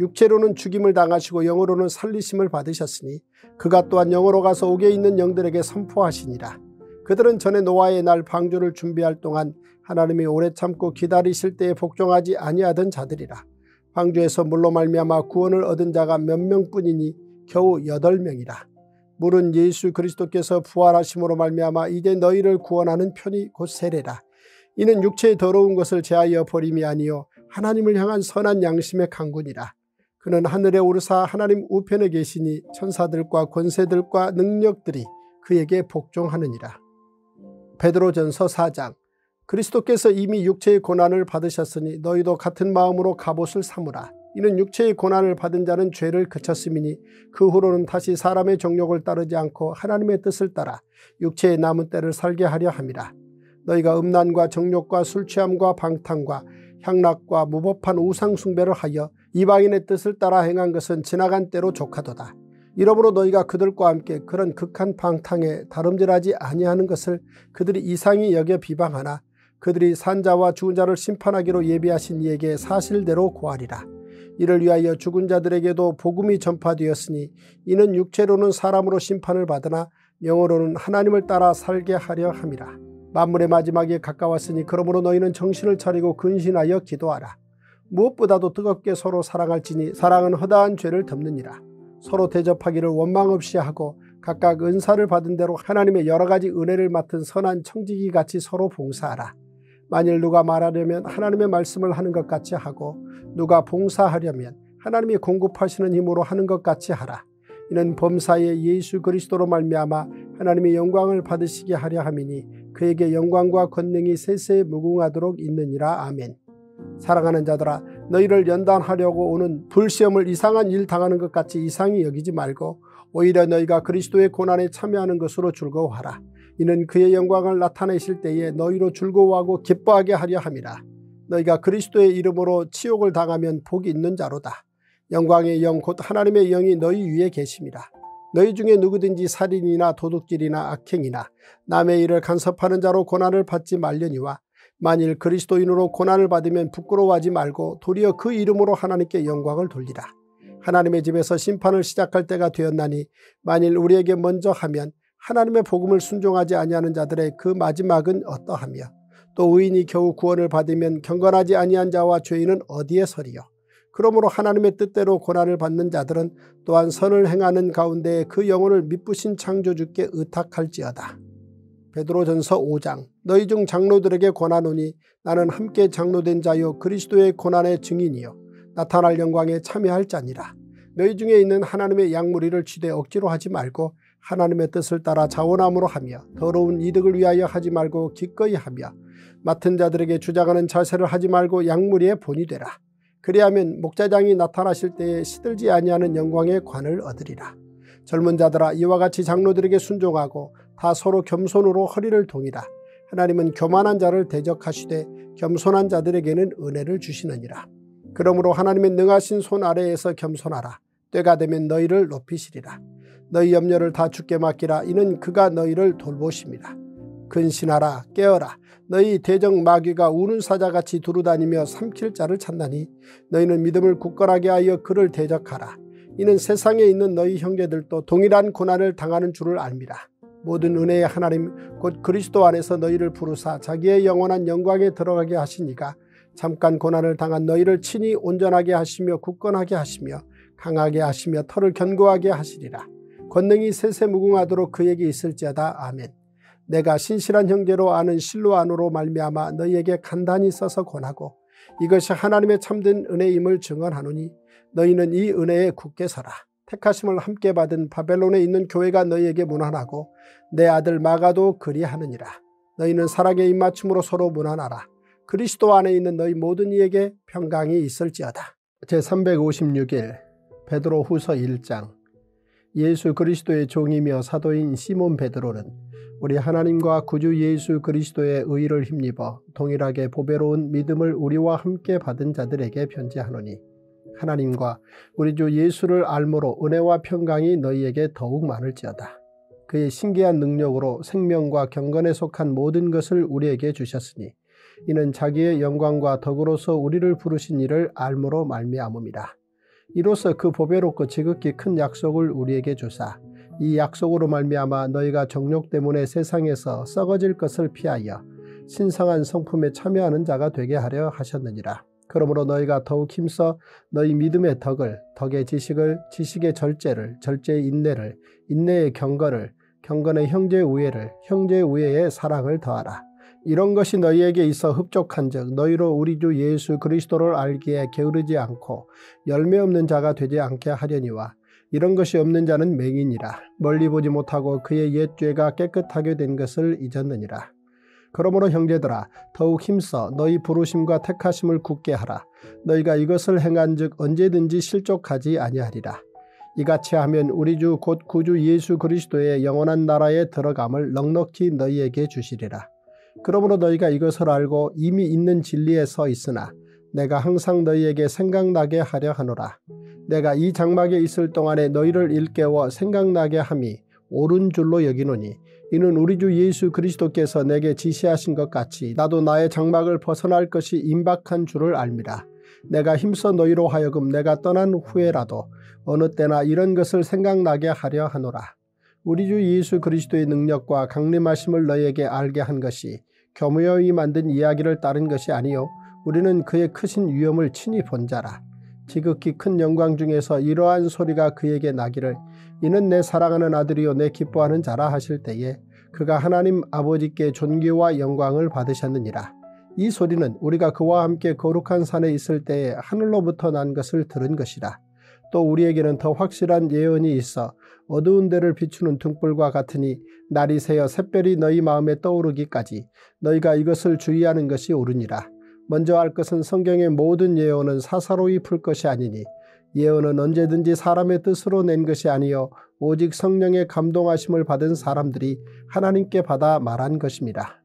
육체로는 죽임을 당하시고 영으로는 살리심을 받으셨으니 그가 또한 영으로 가서 옥에 있는 영들에게 선포하시니라. 그들은 전에 노아의 날 방주를 준비할 동안 하나님이 오래 참고 기다리실 때에 복종하지 아니하던 자들이라. 방주에서 물로 말미암아 구원을 얻은 자가 몇 명뿐이니 겨우 여덟 명이라. 물은 예수 그리스도께서 부활하심으로 말미암아 이제 너희를 구원하는 편이 곧 세례라. 이는 육체의 더러운 것을 제하여 버림이 아니요 하나님을 향한 선한 양심의 강군이라. 그는 하늘에 오르사 하나님 우편에 계시니 천사들과 권세들과 능력들이 그에게 복종하느니라. 베드로전서 사 장. 그리스도께서 이미 육체의 고난을 받으셨으니 너희도 같은 마음으로 갑옷을 삼으라. 이는 육체의 고난을 받은 자는 죄를 그쳤음이니 그 후로는 다시 사람의 정욕을 따르지 않고 하나님의 뜻을 따라 육체의 남은 때를 살게 하려 함이라. 너희가 음란과 정욕과 술취함과 방탕과 향락과 무법한 우상숭배를 하여 이방인의 뜻을 따라 행한 것은 지나간 때로 족하도다. 이러므로 너희가 그들과 함께 그런 극한 방탕에 다름질하지 아니하는 것을 그들이 이상히 여겨 비방하나 그들이 산자와 죽은 자를 심판하기로 예비하신 이에게 사실대로 고하리라. 이를 위하여 죽은 자들에게도 복음이 전파되었으니 이는 육체로는 사람으로 심판을 받으나 영으로는 하나님을 따라 살게 하려 함이라. 만물의 마지막이 가까웠으니 그러므로 너희는 정신을 차리고 근신하여 기도하라. 무엇보다도 뜨겁게 서로 사랑할지니 사랑은 허다한 죄를 덮느니라. 서로 대접하기를 원망 없이 하고 각각 은사를 받은 대로 하나님의 여러 가지 은혜를 맡은 선한 청지기같이 서로 봉사하라. 만일 누가 말하려면 하나님의 말씀을 하는 것 같이 하고 누가 봉사하려면 하나님이 공급하시는 힘으로 하는 것 같이 하라. 이는 범사에 예수 그리스도로 말미암아 하나님의 영광을 받으시게 하려 함이니 그에게 영광과 권능이 세세에 무궁하도록 있느니라. 아멘. 사랑하는 자들아, 너희를 연단하려고 오는 불시험을 이상한 일 당하는 것 같이 이상히 여기지 말고 오히려 너희가 그리스도의 고난에 참여하는 것으로 즐거워하라. 이는 그의 영광을 나타내실 때에 너희로 즐거워하고 기뻐하게 하려 함이라. 너희가 그리스도의 이름으로 치욕을 당하면 복이 있는 자로다. 영광의 영 곧 하나님의 영이 너희 위에 계심이라. 너희 중에 누구든지 살인이나 도둑질이나 악행이나 남의 일을 간섭하는 자로 고난을 받지 말려니와 만일 그리스도인으로 고난을 받으면 부끄러워하지 말고 도리어 그 이름으로 하나님께 영광을 돌리라. 하나님의 집에서 심판을 시작할 때가 되었나니 만일 우리에게 먼저 하면 하나님의 복음을 순종하지 아니하는 자들의 그 마지막은 어떠하며 또 의인이 겨우 구원을 받으면 경건하지 아니한 자와 죄인은 어디에 서리요. 그러므로 하나님의 뜻대로 고난을 받는 자들은 또한 선을 행하는 가운데 그 영혼을 미쁘신 창조주께 의탁할지어다. 베드로전서 오 장. 너희 중 장로들에게 권하노니 나는 함께 장로된 자요 그리스도의 고난의 증인이요 나타날 영광에 참여할 자니라. 너희 중에 있는 하나님의 양무리를 취되 억지로 하지 말고 하나님의 뜻을 따라 자원함으로 하며 더러운 이득을 위하여 하지 말고 기꺼이 하며 맡은 자들에게 주장하는 자세를 하지 말고 양무리의 본이 되라. 그리하면 목자장이 나타나실 때에 시들지 아니하는 영광의 관을 얻으리라. 젊은 자들아, 이와 같이 장로들에게 순종하고 다 서로 겸손으로 허리를 동이라. 하나님은 교만한 자를 대적하시되 겸손한 자들에게는 은혜를 주시느니라. 그러므로 하나님의 능하신 손 아래에서 겸손하라. 때가 되면 너희를 높이시리라. 너희 염려를 다 주께 맡기라. 이는 그가 너희를 돌보심이라. 근신하라, 깨어라. 너희 대적 마귀가 우는 사자같이 두루다니며 삼킬 자를 찾나니 너희는 믿음을 굳건하게 하여 그를 대적하라. 이는 세상에 있는 너희 형제들도 동일한 고난을 당하는 줄을 알미라. 모든 은혜의 하나님 곧 그리스도 안에서 너희를 부르사 자기의 영원한 영광에 들어가게 하시니가 잠깐 고난을 당한 너희를 친히 온전하게 하시며 굳건하게 하시며 강하게 하시며 털을 견고하게 하시리라. 권능이 세세무궁하도록 그에게 있을지어다. 아멘. 내가 신실한 형제로 아는 실로안으로 말미암아 너희에게 간단히 써서 권하고 이것이 하나님의 참된 은혜임을 증언하노니 너희는 이 은혜에 굳게 서라. 택하심을 함께 받은 바벨론에 있는 교회가 너희에게 문안하고 내 아들 마가도 그리하느니라. 너희는 사랑의 입맞춤으로 서로 문안하라. 그리스도 안에 있는 너희 모든 이에게 평강이 있을지어다. 제삼백오십육 일 베드로 후서 일 장. 예수 그리스도의 종이며 사도인 시몬 베드로는 우리 하나님과 구주 예수 그리스도의 의를 힘입어 동일하게 보배로운 믿음을 우리와 함께 받은 자들에게 편지하노니 하나님과 우리 주 예수를 알므로 은혜와 평강이 너희에게 더욱 많을지어다. 그의 신기한 능력으로 생명과 경건에 속한 모든 것을 우리에게 주셨으니 이는 자기의 영광과 덕으로서 우리를 부르신 이를 알므로 말미암음이라. 이로써 그 보배롭고 지극히 큰 약속을 우리에게 주사 이 약속으로 말미암아 너희가 정욕 때문에 세상에서 썩어질 것을 피하여 신성한 성품에 참여하는 자가 되게 하려 하셨느니라. 그러므로 너희가 더욱 힘써 너희 믿음의 덕을, 덕의 지식을, 지식의 절제를, 절제의 인내를, 인내의 경건을, 경건의 형제의 우애를, 형제의 우애의 사랑을 더하라. 이런 것이 너희에게 있어 흡족한 즉 너희로 우리 주 예수 그리스도를 알기에 게으르지 않고 열매 없는 자가 되지 않게 하려니와 이런 것이 없는 자는 맹인이라. 멀리 보지 못하고 그의 옛 죄가 깨끗하게 된 것을 잊었느니라. 그러므로 형제들아, 더욱 힘써 너희 부르심과 택하심을 굳게 하라. 너희가 이것을 행한 즉 언제든지 실족하지 아니하리라. 이같이 하면 우리 주 곧 구주 예수 그리스도의 영원한 나라에 들어감을 넉넉히 너희에게 주시리라. 그러므로 너희가 이것을 알고 이미 있는 진리에 서 있으나 내가 항상 너희에게 생각나게 하려 하노라. 내가 이 장막에 있을 동안에 너희를 일깨워 생각나게 함이 옳은 줄로 여기노니 이는 우리 주 예수 그리스도께서 내게 지시하신 것 같이 나도 나의 장막을 벗어날 것이 임박한 줄을 알미라. 내가 힘써 너희로 하여금 내가 떠난 후에라도 어느 때나 이런 것을 생각나게 하려 하노라. 우리 주 예수 그리스도의 능력과 강림하심을 너희에게 알게 한 것이 교묘히 만든 이야기를 따른 것이 아니요 우리는 그의 크신 위엄을 친히 본 자라. 지극히 큰 영광 중에서 이러한 소리가 그에게 나기를 이는 내 사랑하는 아들이요 내 기뻐하는 자라 하실 때에 그가 하나님 아버지께 존귀와 영광을 받으셨느니라. 이 소리는 우리가 그와 함께 거룩한 산에 있을 때에 하늘로부터 난 것을 들은 것이라. 또 우리에게는 더 확실한 예언이 있어 어두운 데를 비추는 등불과 같으니 날이 새어 샛별이 너희 마음에 떠오르기까지 너희가 이것을 주의하는 것이 옳으니라. 먼저 알 것은 성경의 모든 예언은 사사로이 풀 것이 아니니 예언은 언제든지 사람의 뜻으로 낸 것이 아니요 오직 성령의 감동하심을 받은 사람들이 하나님께 받아 말한 것입니다.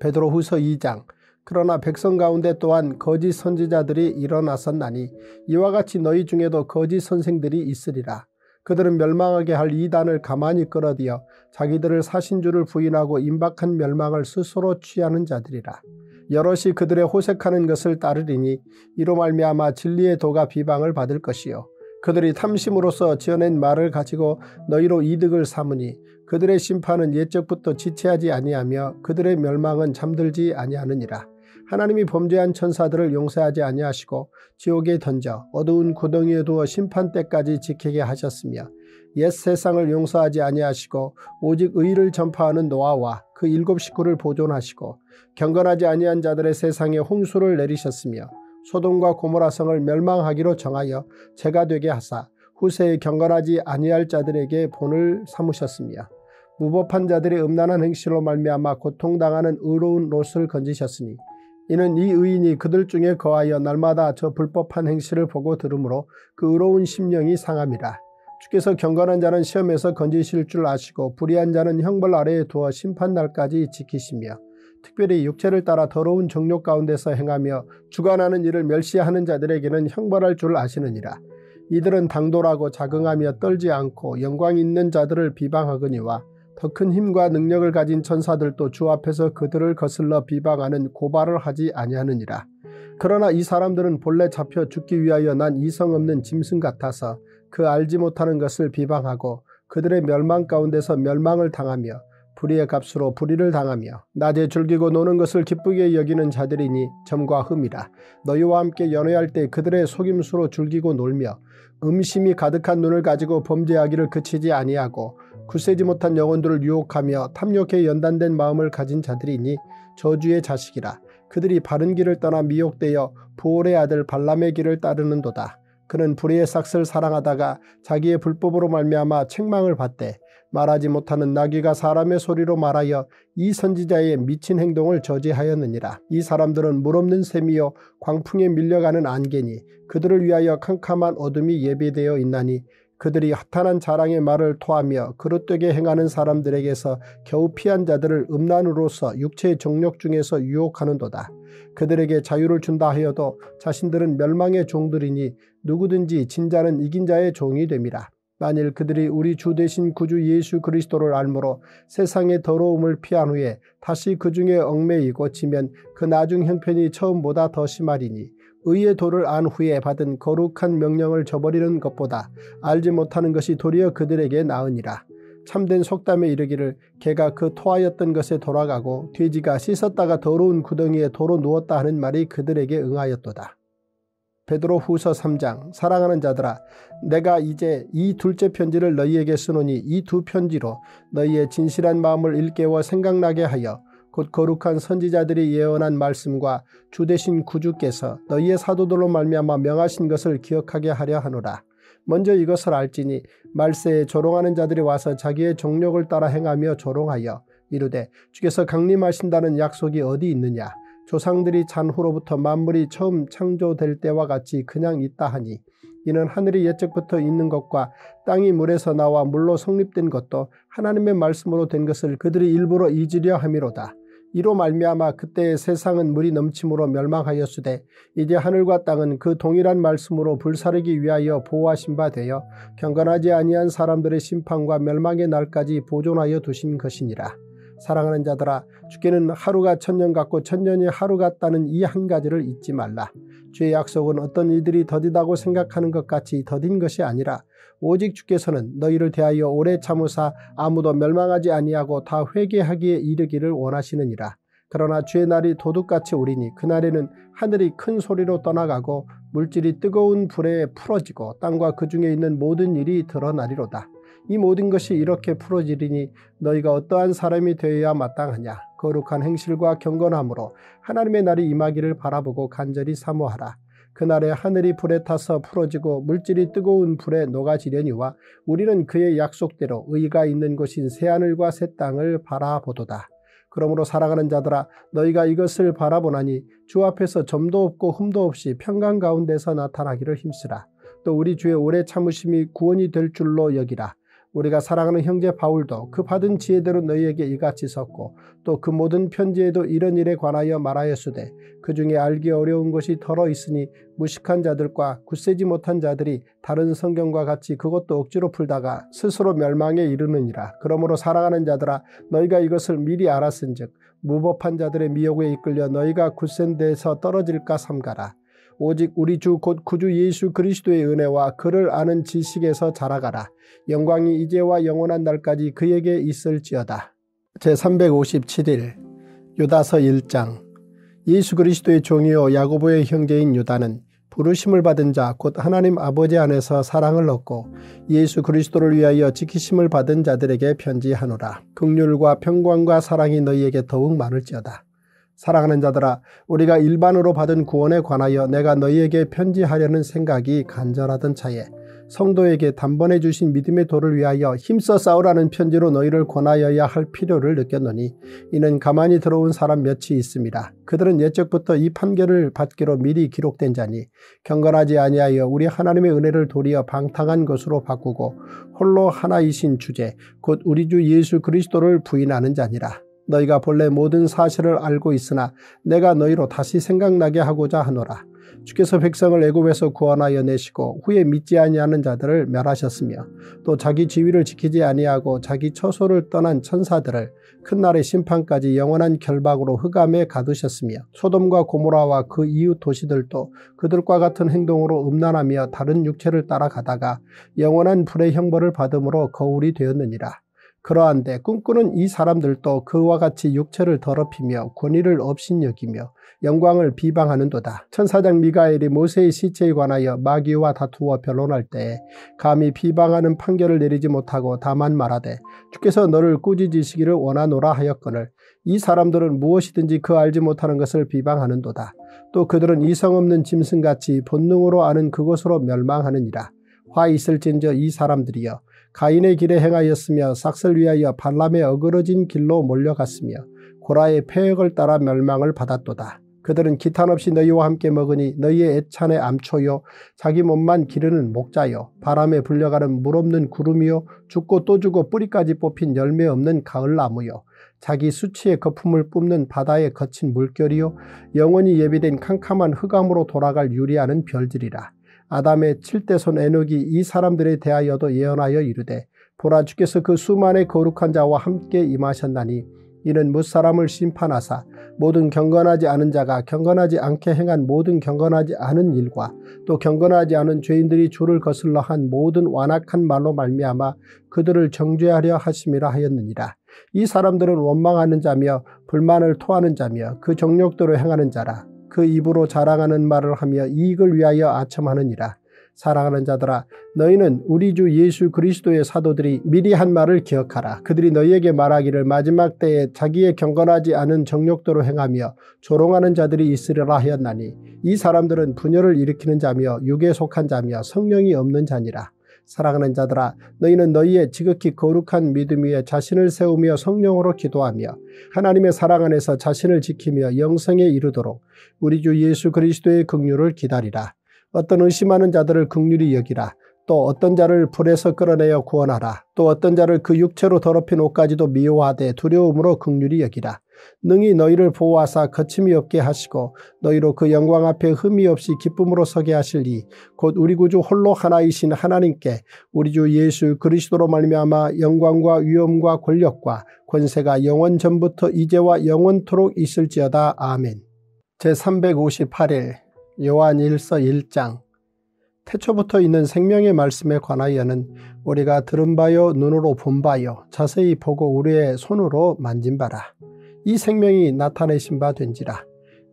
베드로후서 이 장. 그러나 백성 가운데 또한 거짓 선지자들이 일어나섰나니 이와 같이 너희 중에도 거짓 선생들이 있으리라. 그들은 멸망하게 할 이단을 가만히 끌어들여 자기들을 사신주를 부인하고 임박한 멸망을 스스로 취하는 자들이라. 여럿이 그들의 호색하는 것을 따르리니 이로 말미암아 진리의 도가 비방을 받을 것이요 그들이 탐심으로써 지어낸 말을 가지고 너희로 이득을 삼으니 그들의 심판은 옛적부터 지체하지 아니하며 그들의 멸망은 잠들지 아니하느니라. 하나님이 범죄한 천사들을 용서하지 아니하시고 지옥에 던져 어두운 구덩이에 두어 심판 때까지 지키게 하셨으며 옛 세상을 용서하지 아니하시고 오직 의를 전파하는 노아와 그 일곱 식구를 보존하시고 경건하지 아니한 자들의 세상에 홍수를 내리셨으며 소돔과 고모라성을 멸망하기로 정하여 재가 되게 하사 후세에 경건하지 아니할 자들에게 본을 삼으셨으며 무법한 자들의 음란한 행실로 말미암아 고통당하는 의로운 롯을 건지셨으니 이는 이 의인이 그들 중에 거하여 날마다 저 불법한 행실을 보고 들으므로 그 의로운 심령이 상함이라. 주께서 경건한 자는 시험에서 건지실 줄 아시고 불의한 자는 형벌 아래에 두어 심판날까지 지키시며 특별히 육체를 따라 더러운 정욕 가운데서 행하며 주관하는 일을 멸시하는 자들에게는 형벌할 줄 아시느니라. 이들은 당돌하고 자긍하며 떨지 않고 영광 있는 자들을 비방하거니와 더 큰 힘과 능력을 가진 천사들도 주 앞에서 그들을 거슬러 비방하는 고발을 하지 아니하느니라. 그러나 이 사람들은 본래 잡혀 죽기 위하여 난 이성 없는 짐승 같아서 그 알지 못하는 것을 비방하고 그들의 멸망 가운데서 멸망을 당하며 불의의 값으로 불의를 당하며 낮에 즐기고 노는 것을 기쁘게 여기는 자들이니 점과 흠이라. 너희와 함께 연회할 때 그들의 속임수로 즐기고 놀며 음심이 가득한 눈을 가지고 범죄하기를 그치지 아니하고 굳세지 못한 영혼들을 유혹하며 탐욕에 연단된 마음을 가진 자들이니 저주의 자식이라. 그들이 바른 길을 떠나 미혹되어 부올의 아들 발람의 길을 따르는도다. 그는 불의의 삭슬을 사랑하다가 자기의 불법으로 말미암아 책망을 받되 말하지 못하는 나귀가 사람의 소리로 말하여 이 선지자의 미친 행동을 저지하였느니라. 이 사람들은 물없는 샘이요 광풍에 밀려가는 안개니 그들을 위하여 캄캄한 어둠이 예비되어 있나니 그들이 허탄한 자랑의 말을 토하며 그릇되게 행하는 사람들에게서 겨우 피한 자들을 음란으로서 육체의 정욕 중에서 유혹하는도다. 그들에게 자유를 준다 하여도 자신들은 멸망의 종들이니 누구든지 진자는 이긴 자의 종이 됨이라. 만일 그들이 우리 주 대신 구주 예수 그리스도를 알므로 세상의 더러움을 피한 후에 다시 그 중에 얽매이고 지면 그 나중 형편이 처음보다 더 심하리니 의의 도를 안 후에 받은 거룩한 명령을 저버리는 것보다 알지 못하는 것이 도리어 그들에게 나으니라. 참된 속담에 이르기를 개가 그 토하였던 것에 돌아가고 돼지가 씻었다가 더러운 구덩이에 도로 누웠다 하는 말이 그들에게 응하였도다. 베드로 후서 삼 장. 사랑하는 자들아, 내가 이제 이 둘째 편지를 너희에게 쓰노니 이 두 편지로 너희의 진실한 마음을 일깨워 생각나게 하여 곧 거룩한 선지자들이 예언한 말씀과 주 대신 구주께서 너희의 사도들로 말미암아 명하신 것을 기억하게 하려 하노라. 먼저 이것을 알지니 말세에 조롱하는 자들이 와서 자기의 정욕을 따라 행하며 조롱하여 이르되 주께서 강림하신다는 약속이 어디 있느냐. 조상들이 잔후로부터 만물이 처음 창조될 때와 같이 그냥 있다 하니 이는 하늘이 옛적부터 있는 것과 땅이 물에서 나와 물로 성립된 것도 하나님의 말씀으로 된 것을 그들이 일부러 잊으려 함이로다. 이로 말미암아 그때의 세상은 물이 넘침으로 멸망하였으되 이제 하늘과 땅은 그 동일한 말씀으로 불사르기 위하여 보호하신 바 되어 경건하지 아니한 사람들의 심판과 멸망의 날까지 보존하여 두신 것이니라. 사랑하는 자들아, 주께는 하루가 천년 같고 천년이 하루 같다는 이 한 가지를 잊지 말라. 주의 약속은 어떤 이들이 더디다고 생각하는 것 같이 더딘 것이 아니라 오직 주께서는 너희를 대하여 오래 참으사 아무도 멸망하지 아니하고 다 회개하기에 이르기를 원하시느니라. 그러나 주의 날이 도둑같이 오리니 그날에는 하늘이 큰 소리로 떠나가고 물질이 뜨거운 불에 풀어지고 땅과 그 중에 있는 모든 일이 드러나리로다. 이 모든 것이 이렇게 풀어지리니 너희가 어떠한 사람이 되어야 마땅하냐. 거룩한 행실과 경건함으로 하나님의 날이 임하기를 바라보고 간절히 사모하라. 그날에 하늘이 불에 타서 풀어지고 물질이 뜨거운 불에 녹아지려니와 우리는 그의 약속대로 의가 있는 곳인 새하늘과 새 땅을 바라보도다. 그러므로 살아가는 자들아 너희가 이것을 바라보나니 주 앞에서 점도 없고 흠도 없이 평강 가운데서 나타나기를 힘쓰라. 또 우리 주의 오래 참으심이 구원이 될 줄로 여기라. 우리가 사랑하는 형제 바울도 그 받은 지혜대로 너희에게 이같이 썼고 또 그 모든 편지에도 이런 일에 관하여 말하였으되 그 중에 알기 어려운 것이 더러 있으니 무식한 자들과 굳세지 못한 자들이 다른 성경과 같이 그것도 억지로 풀다가 스스로 멸망에 이르느니라. 그러므로 사랑하는 자들아 너희가 이것을 미리 알았은즉 무법한 자들의 미혹에 이끌려 너희가 굳센 데서 떨어질까 삼가라. 오직 우리 주 곧 구주 예수 그리스도의 은혜와 그를 아는 지식에서 자라가라. 영광이 이제와 영원한 날까지 그에게 있을지어다. 제삼백오십칠일 유다서 일 장. 예수 그리스도의 종이요 야고보의 형제인 유다는 부르심을 받은 자 곧 하나님 아버지 안에서 사랑을 얻고 예수 그리스도를 위하여 지키심을 받은 자들에게 편지하노라. 긍휼과 평강과 사랑이 너희에게 더욱 많을지어다. 사랑하는 자들아 우리가 일반으로 받은 구원에 관하여 내가 너희에게 편지하려는 생각이 간절하던 차에 성도에게 단번에 주신 믿음의 도를 위하여 힘써 싸우라는 편지로 너희를 권하여야 할 필요를 느꼈노니 이는 가만히 들어온 사람 몇이 있습니다. 그들은 옛적부터 이 판결을 받기로 미리 기록된 자니 경건하지 아니하여 우리 하나님의 은혜를 도리어 방탕한 것으로 바꾸고 홀로 하나이신 주제 곧 우리 주 예수 그리스도를 부인하는 자니라. 너희가 본래 모든 사실을 알고 있으나 내가 너희로 다시 생각나게 하고자 하노라. 주께서 백성을 애굽에서 구원하여 내시고 후에 믿지 아니하는 자들을 멸하셨으며 또 자기 지위를 지키지 아니하고 자기 처소를 떠난 천사들을 큰 날의 심판까지 영원한 결박으로 흑암에 가두셨으며 소돔과 고모라와 그 이웃 도시들도 그들과 같은 행동으로 음란하며 다른 육체를 따라가다가 영원한 불의 형벌을 받음으로 거울이 되었느니라. 그러한데 꿈꾸는 이 사람들도 그와 같이 육체를 더럽히며 권위를 업신여기며 영광을 비방하는도다. 천사장 미가엘이 모세의 시체에 관하여 마귀와 다투어 변론할 때에 감히 비방하는 판결을 내리지 못하고 다만 말하되 주께서 너를 꾸짖으시기를 원하노라 하였거늘 이 사람들은 무엇이든지 그 알지 못하는 것을 비방하는도다. 또 그들은 이성 없는 짐승같이 본능으로 아는 그것으로 멸망하느니라. 화 있을진저 이 사람들이여 가인의 길에 행하였으며 삭슬 위하여 발람의 어그러진 길로 몰려갔으며 고라의 패역을 따라 멸망을 받았도다. 그들은 기탄 없이 너희와 함께 먹으니 너희의 애찬의 암초요 자기 몸만 기르는 목자요 바람에 불려가는 물 없는 구름이요 죽고 또 죽고 뿌리까지 뽑힌 열매 없는 가을나무요 자기 수치의 거품을 뿜는 바다에 거친 물결이요 영원히 예비된 캄캄한 흑암으로 돌아갈 유리하는 별들이라. 아담의 칠대손 에녹이 이 사람들에 대하여도 예언하여 이르되 보라 주께서 그 수많은 거룩한 자와 함께 임하셨나니 이는 무사람을 심판하사 모든 경건하지 않은 자가 경건하지 않게 행한 모든 경건하지 않은 일과 또 경건하지 않은 죄인들이 주를 거슬러 한 모든 완악한 말로 말미암아 그들을 정죄하려 하심이라 하였느니라. 이 사람들은 원망하는 자며 불만을 토하는 자며 그 정욕대로 행하는 자라. 그 입으로 자랑하는 말을 하며 이익을 위하여 아첨하느니라. 사랑하는 자들아 너희는 우리 주 예수 그리스도의 사도들이 미리 한 말을 기억하라. 그들이 너희에게 말하기를 마지막 때에 자기의 경건하지 않은 정욕대로 행하며 조롱하는 자들이 있으리라 하였나니 이 사람들은 분열을 일으키는 자며 육에 속한 자며 성령이 없는 자니라. 사랑하는 자들아 너희는 너희의 지극히 거룩한 믿음 위에 자신을 세우며 성령으로 기도하며 하나님의 사랑 안에서 자신을 지키며 영성에 이르도록 우리 주 예수 그리스도의 긍휼을 기다리라. 어떤 의심하는 자들을 긍휼히 여기라. 또 어떤 자를 불에서 끌어내어 구원하라. 또 어떤 자를 그 육체로 더럽힌 옷까지도 미워하되 두려움으로 긍휼히 여기라. 능히 너희를 보호하사 거침이 없게 하시고 너희로 그 영광 앞에 흠이 없이 기쁨으로 서게 하실리 곧 우리 구주 홀로 하나이신 하나님께 우리 주 예수 그리스도로 말미암아 영광과 위엄과 권력과 권세가 영원 전부터 이제와 영원토록 있을지어다. 아멘. 제삼백오십팔일 요한일서 일 장. 태초부터 있는 생명의 말씀에 관하여는 우리가 들은 바요 눈으로 본 바요 자세히 보고 우리의 손으로 만진 바라. 이 생명이 나타내신 바 된지라.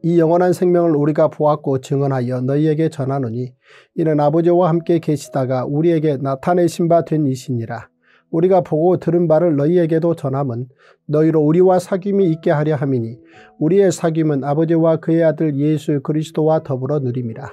이 영원한 생명을 우리가 보았고 증언하여 너희에게 전하노니 이는 아버지와 함께 계시다가 우리에게 나타내신 바 된 이시니라. 우리가 보고 들은 바를 너희에게도 전함은 너희로 우리와 사귐이 있게 하려 함이니 우리의 사귐은 아버지와 그의 아들 예수 그리스도와 더불어 누림이라.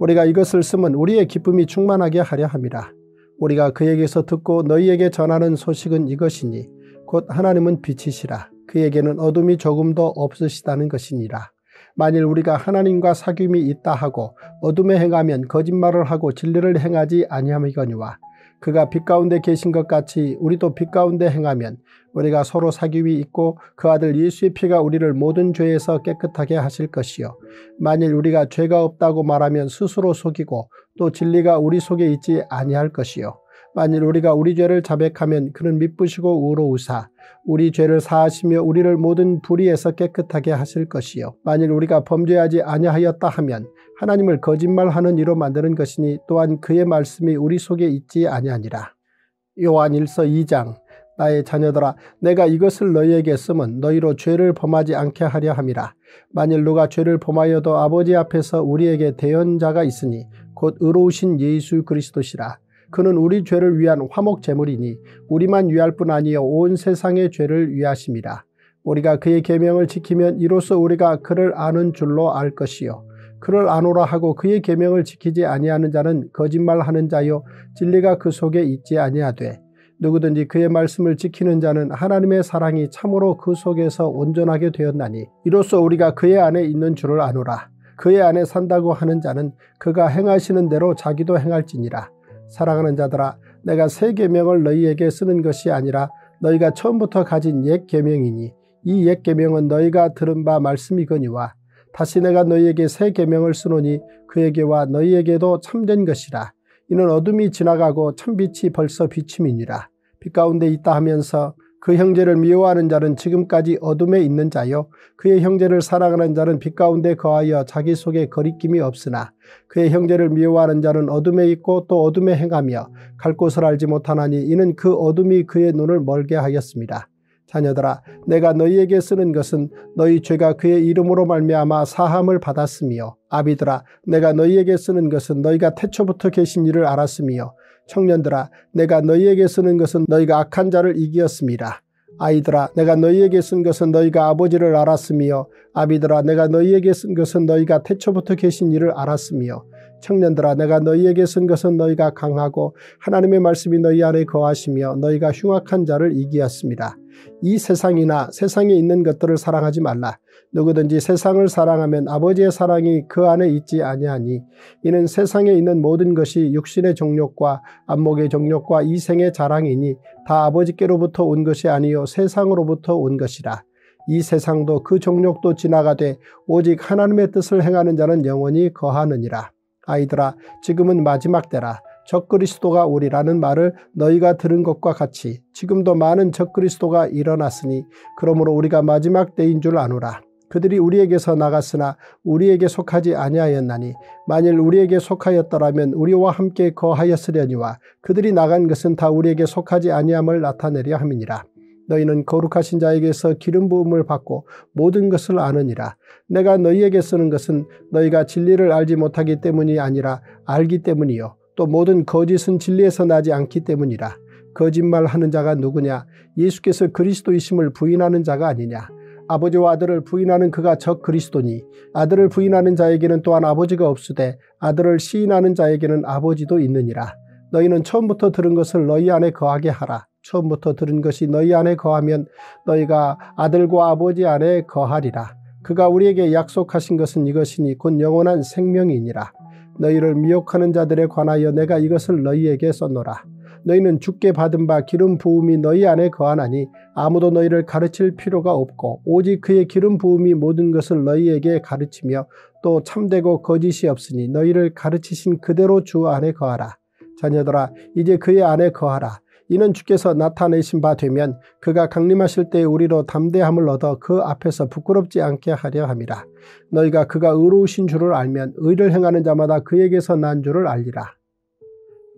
우리가 이것을 쓰면 우리의 기쁨이 충만하게 하려 함이라. 우리가 그에게서 듣고 너희에게 전하는 소식은 이것이니 곧 하나님은 빛이시라. 그에게는 어둠이 조금도 없으시다는 것이니라. 만일 우리가 하나님과 사귐이 있다 하고 어둠에 행하면 거짓말을 하고 진리를 행하지 아니함이거니와 그가 빛 가운데 계신 것 같이 우리도 빛 가운데 행하면 우리가 서로 사귐이 있고 그 아들 예수의 피가 우리를 모든 죄에서 깨끗하게 하실 것이요. 만일 우리가 죄가 없다고 말하면 스스로 속이고 또 진리가 우리 속에 있지 아니할 것이요. 만일 우리가 우리 죄를 자백하면 그는 미쁘시고 의로우사 우리 죄를 사하시며 우리를 모든 불의에서 깨끗하게 하실 것이요. 만일 우리가 범죄하지 아니하였다 하면 하나님을 거짓말하는 이로 만드는 것이니 또한 그의 말씀이 우리 속에 있지 아니하니라. 요한일서 이 장. 나의 자녀들아 내가 이것을 너희에게 쓰면 너희로 죄를 범하지 않게 하려 함이라. 만일 누가 죄를 범하여도 아버지 앞에서 우리에게 대언자가 있으니 곧 의로우신 예수 그리스도시라. 그는 우리 죄를 위한 화목 제물이니 우리만 위할 뿐 아니요 온 세상의 죄를 위하심이라. 우리가 그의 계명을 지키면 이로써 우리가 그를 아는 줄로 알 것이요. 그를 아노라 하고 그의 계명을 지키지 아니하는 자는 거짓말하는 자요 진리가 그 속에 있지 아니하되 누구든지 그의 말씀을 지키는 자는 하나님의 사랑이 참으로 그 속에서 온전하게 되었나니 이로써 우리가 그의 안에 있는 줄을 아노라. 그의 안에 산다고 하는 자는 그가 행하시는 대로 자기도 행할지니라. 사랑하는 자들아 내가 새 계명을 너희에게 쓰는 것이 아니라 너희가 처음부터 가진 옛 계명이니 이 옛 계명은 너희가 들은 바 말씀이거니와 다시 내가 너희에게 새 계명을 쓰노니 그에게와 너희에게도 참된 것이라. 이는 어둠이 지나가고 찬빛이 벌써 비침이니라. 빛 가운데 있다 하면서 그 형제를 미워하는 자는 지금까지 어둠에 있는 자요 그의 형제를 사랑하는 자는 빛 가운데 거하여 자기 속에 거리낌이 없으나 그의 형제를 미워하는 자는 어둠에 있고 또 어둠에 행하며 갈 곳을 알지 못하나니 이는 그 어둠이 그의 눈을 멀게 하였습니다. 자녀들아 내가 너희에게 쓰는 것은 너희 죄가 그의 이름으로 말미암아 사함을 받았으며 아비들아 내가 너희에게 쓰는 것은 너희가 태초부터 계신 이를 알았으며 청년들아 내가 너희에게 쓰는 것은 너희가 악한 자를 이기었습니다. 아이들아 내가 너희에게 쓴 것은 너희가 아버지를 알았으며 아비들아 내가 너희에게 쓴 것은 너희가 태초부터 계신 이를 알았으며 청년들아 내가 너희에게 쓴 것은 너희가 강하고 하나님의 말씀이 너희 안에 거하시며 너희가 흉악한 자를 이기었습니다. 이 세상이나 세상에 있는 것들을 사랑하지 말라. 누구든지 세상을 사랑하면 아버지의 사랑이 그 안에 있지 아니하니 이는 세상에 있는 모든 것이 육신의 정욕과 안목의 정욕과 이생의 자랑이니 다 아버지께로부터 온 것이 아니요 세상으로부터 온 것이라. 이 세상도 그 정욕도 지나가되 오직 하나님의 뜻을 행하는 자는 영원히 거하느니라. 아이들아 지금은 마지막 때라. 적그리스도가 오리라는 말을 너희가 들은 것과 같이 지금도 많은 적그리스도가 일어났으니 그러므로 우리가 마지막 때인 줄 아노라. 그들이 우리에게서 나갔으나 우리에게 속하지 아니하였나니 만일 우리에게 속하였더라면 우리와 함께 거하였으려니와 그들이 나간 것은 다 우리에게 속하지 아니함을 나타내려 함이니라. 너희는 거룩하신 자에게서 기름 부음을 받고 모든 것을 아느니라. 내가 너희에게 쓰는 것은 너희가 진리를 알지 못하기 때문이 아니라 알기 때문이요 또 모든 거짓은 진리에서 나지 않기 때문이라. 거짓말하는 자가 누구냐? 예수께서 그리스도이심을 부인하는 자가 아니냐? 아버지와 아들을 부인하는 그가 적 그리스도니 아들을 부인하는 자에게는 또한 아버지가 없으되 아들을 시인하는 자에게는 아버지도 있느니라. 너희는 처음부터 들은 것을 너희 안에 거하게 하라. 처음부터 들은 것이 너희 안에 거하면 너희가 아들과 아버지 안에 거하리라. 그가 우리에게 약속하신 것은 이것이니 곧 영원한 생명이니라. 너희를 미혹하는 자들에 관하여 내가 이것을 너희에게 썼노라. 너희는 주께 받은 바 기름 부음이 너희 안에 거하나니 아무도 너희를 가르칠 필요가 없고 오직 그의 기름 부음이 모든 것을 너희에게 가르치며 또 참되고 거짓이 없으니 너희를 가르치신 그대로 주 안에 거하라. 자녀들아 이제 그의 안에 거하라. 이는 주께서 나타내신 바 되면 그가 강림하실 때에 우리로 담대함을 얻어 그 앞에서 부끄럽지 않게 하려 함이라. 너희가 그가 의로우신 줄을 알면 의를 행하는 자마다 그에게서 난 줄을 알리라.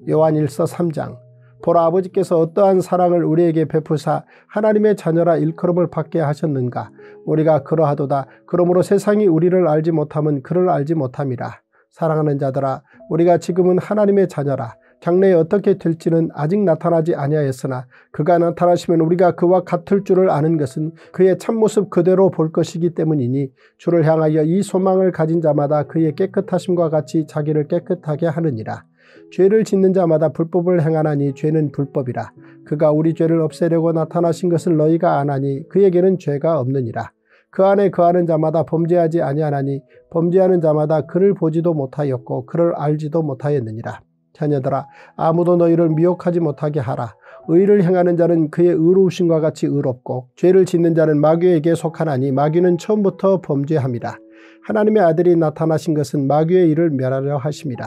요한일서 삼 장. 보라 아버지께서 어떠한 사랑을 우리에게 베푸사 하나님의 자녀라 일컬음을 받게 하셨는가. 우리가 그러하도다. 그러므로 세상이 우리를 알지 못함은 그를 알지 못함이라. 사랑하는 자들아 우리가 지금은 하나님의 자녀라. 장래에 어떻게 될지는 아직 나타나지 아니하였으나 그가 나타나시면 우리가 그와 같을 줄을 아는 것은 그의 참모습 그대로 볼 것이기 때문이니 주를 향하여 이 소망을 가진 자마다 그의 깨끗하심과 같이 자기를 깨끗하게 하느니라. 죄를 짓는 자마다 불법을 행하나니 죄는 불법이라. 그가 우리 죄를 없애려고 나타나신 것을 너희가 아나니 그에게는 죄가 없느니라. 그 안에 거하는 자마다 범죄하지 아니하나니 범죄하는 자마다 그를 보지도 못하였고 그를 알지도 못하였느니라. 자녀들아, 아무도 너희를 미혹하지 못하게 하라. 의를 행하는 자는 그의 의로우심과 같이 의롭고 죄를 짓는 자는 마귀에게 속하나니 마귀는 처음부터 범죄함이라. 하나님의 아들이 나타나신 것은 마귀의 일을 멸하려 하심이라.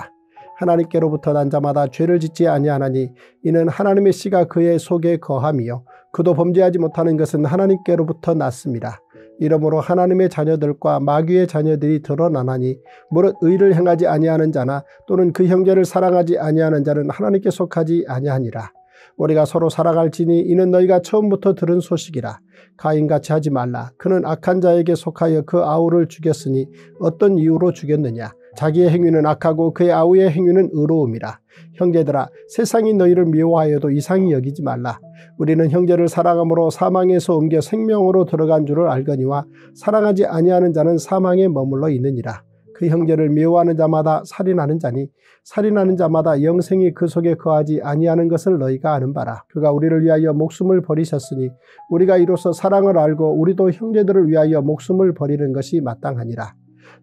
하나님께로부터 난 자마다 죄를 짓지 아니하나니 이는 하나님의 씨가 그의 속에 거함이요 그도 범죄하지 못하는 것은 하나님께로부터 났습니다. 이러므로 하나님의 자녀들과 마귀의 자녀들이 드러나나니 무릇 의를 행하지 아니하는 자나 또는 그 형제를 사랑하지 아니하는 자는 하나님께 속하지 아니하니라. 우리가 서로 사랑할지니 이는 너희가 처음부터 들은 소식이라. 가인같이 하지 말라. 그는 악한 자에게 속하여 그 아우를 죽였으니 어떤 이유로 죽였느냐. 자기의 행위는 악하고 그의 아우의 행위는 의로움이라. 형제들아, 세상이 너희를 미워하여도 이상히 여기지 말라. 우리는 형제를 사랑함으로 사망에서 옮겨 생명으로 들어간 줄을 알거니와 사랑하지 아니하는 자는 사망에 머물러 있느니라. 그 형제를 미워하는 자마다 살인하는 자니 살인하는 자마다 영생이 그 속에 거하지 아니하는 것을 너희가 아는 바라. 그가 우리를 위하여 목숨을 버리셨으니 우리가 이로써 사랑을 알고 우리도 형제들을 위하여 목숨을 버리는 것이 마땅하니라.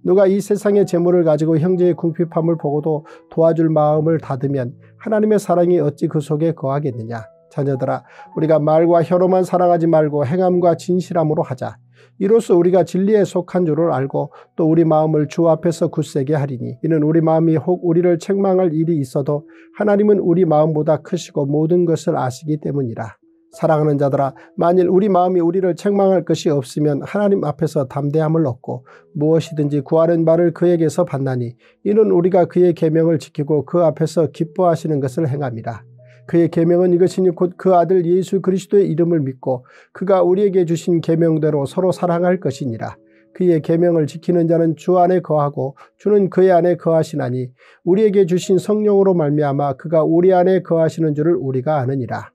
누가 이 세상의 재물을 가지고 형제의 궁핍함을 보고도 도와줄 마음을 닫으면 하나님의 사랑이 어찌 그 속에 거하겠느냐. 자녀들아, 우리가 말과 혀로만 사랑하지 말고 행함과 진실함으로 하자. 이로써 우리가 진리에 속한 줄을 알고 또 우리 마음을 주 앞에서 굳세게 하리니 이는 우리 마음이 혹 우리를 책망할 일이 있어도 하나님은 우리 마음보다 크시고 모든 것을 아시기 때문이라. 사랑하는 자들아, 만일 우리 마음이 우리를 책망할 것이 없으면 하나님 앞에서 담대함을 얻고 무엇이든지 구하는 바를 그에게서 받나니 이는 우리가 그의 계명을 지키고 그 앞에서 기뻐하시는 것을 행함이라. 그의 계명은 이것이니 곧 그 아들 예수 그리스도의 이름을 믿고 그가 우리에게 주신 계명대로 서로 사랑할 것이니라. 그의 계명을 지키는 자는 주 안에 거하고 주는 그의 안에 거하시나니 우리에게 주신 성령으로 말미암아 그가 우리 안에 거하시는 줄을 우리가 아느니라.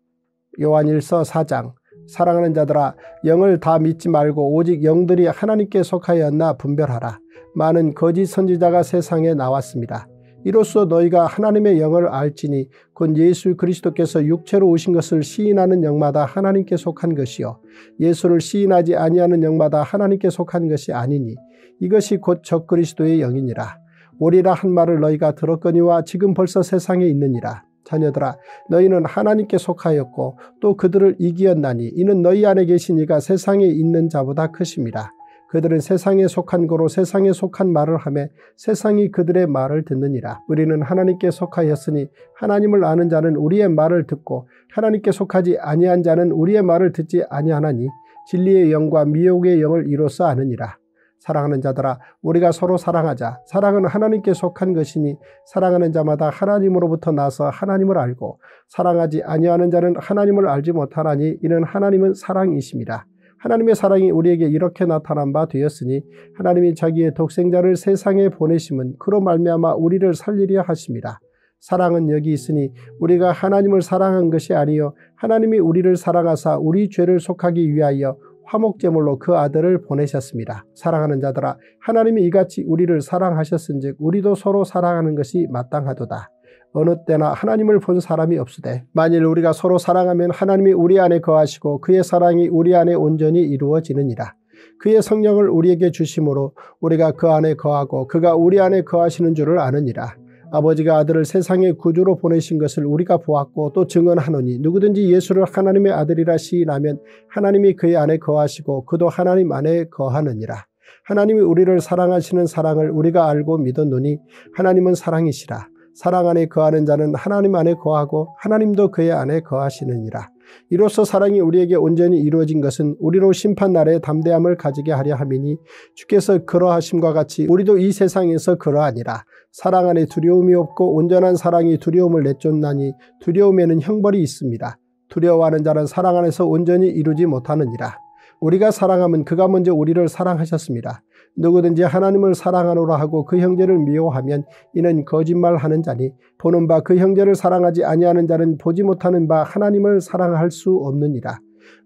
요한일서 사 장. 사랑하는 자들아, 영을 다 믿지 말고 오직 영들이 하나님께 속하였나 분별하라. 많은 거짓 선지자가 세상에 나왔습니다. 이로써 너희가 하나님의 영을 알지니 곧 예수 그리스도께서 육체로 오신 것을 시인하는 영마다 하나님께 속한 것이요 예수를 시인하지 아니하는 영마다 하나님께 속한 것이 아니니 이것이 곧 적 그리스도의 영이니라. 오리라 한 말을 너희가 들었거니와 지금 벌써 세상에 있느니라. 자녀들아, 너희는 하나님께 속하였고 또 그들을 이기었나니 이는 너희 안에 계신 이가 세상에 있는 자보다 크심이라. 그들은 세상에 속한 거로 세상에 속한 말을 하며 세상이 그들의 말을 듣느니라. 우리는 하나님께 속하였으니 하나님을 아는 자는 우리의 말을 듣고 하나님께 속하지 아니한 자는 우리의 말을 듣지 아니하나니 진리의 영과 미혹의 영을 이로써 아느니라. 사랑하는 자들아, 우리가 서로 사랑하자. 사랑은 하나님께 속한 것이니 사랑하는 자마다 하나님으로부터 나서 하나님을 알고 사랑하지 아니하는 자는 하나님을 알지 못하나니 이는 하나님은 사랑이심이라. 하나님의 사랑이 우리에게 이렇게 나타난 바 되었으니 하나님이 자기의 독생자를 세상에 보내심은 그로 말미암아 우리를 살리려 하심이라. 사랑은 여기 있으니 우리가 하나님을 사랑한 것이 아니요 하나님이 우리를 사랑하사 우리 죄를 속하기 위하여 화목제물로 그 아들을 보내셨습니다. 사랑하는 자들아, 하나님이 이같이 우리를 사랑하셨은즉 우리도 서로 사랑하는 것이 마땅하도다. 어느 때나 하나님을 본 사람이 없으되 만일 우리가 서로 사랑하면 하나님이 우리 안에 거하시고 그의 사랑이 우리 안에 온전히 이루어지느니라. 그의 성령을 우리에게 주심으로 우리가 그 안에 거하고 그가 우리 안에 거하시는 줄을 아느니라. 아버지가 아들을 세상의 구주로 보내신 것을 우리가 보았고 또 증언하노니 누구든지 예수를 하나님의 아들이라 시인하면 하나님이 그의 안에 거하시고 그도 하나님 안에 거하느니라. 하나님이 우리를 사랑하시는 사랑을 우리가 알고 믿었노니 하나님은 사랑이시라. 사랑 안에 거하는 자는 하나님 안에 거하고 하나님도 그의 안에 거하시느니라. 이로써 사랑이 우리에게 온전히 이루어진 것은 우리로 심판날에 담대함을 가지게 하려 함이니 주께서 그러하심과 같이 우리도 이 세상에서 그러하니라. 사랑 안에 두려움이 없고 온전한 사랑이 두려움을 내쫓나니 두려움에는 형벌이 있습니다. 두려워하는 자는 사랑 안에서 온전히 이루지 못하느니라. 우리가 사랑하면 그가 먼저 우리를 사랑하셨습니다. 누구든지 하나님을 사랑하노라 하고 그 형제를 미워하면 이는 거짓말하는 자니 보는 바 그 형제를 사랑하지 아니하는 자는 보지 못하는 바 하나님을 사랑할 수 없느니라.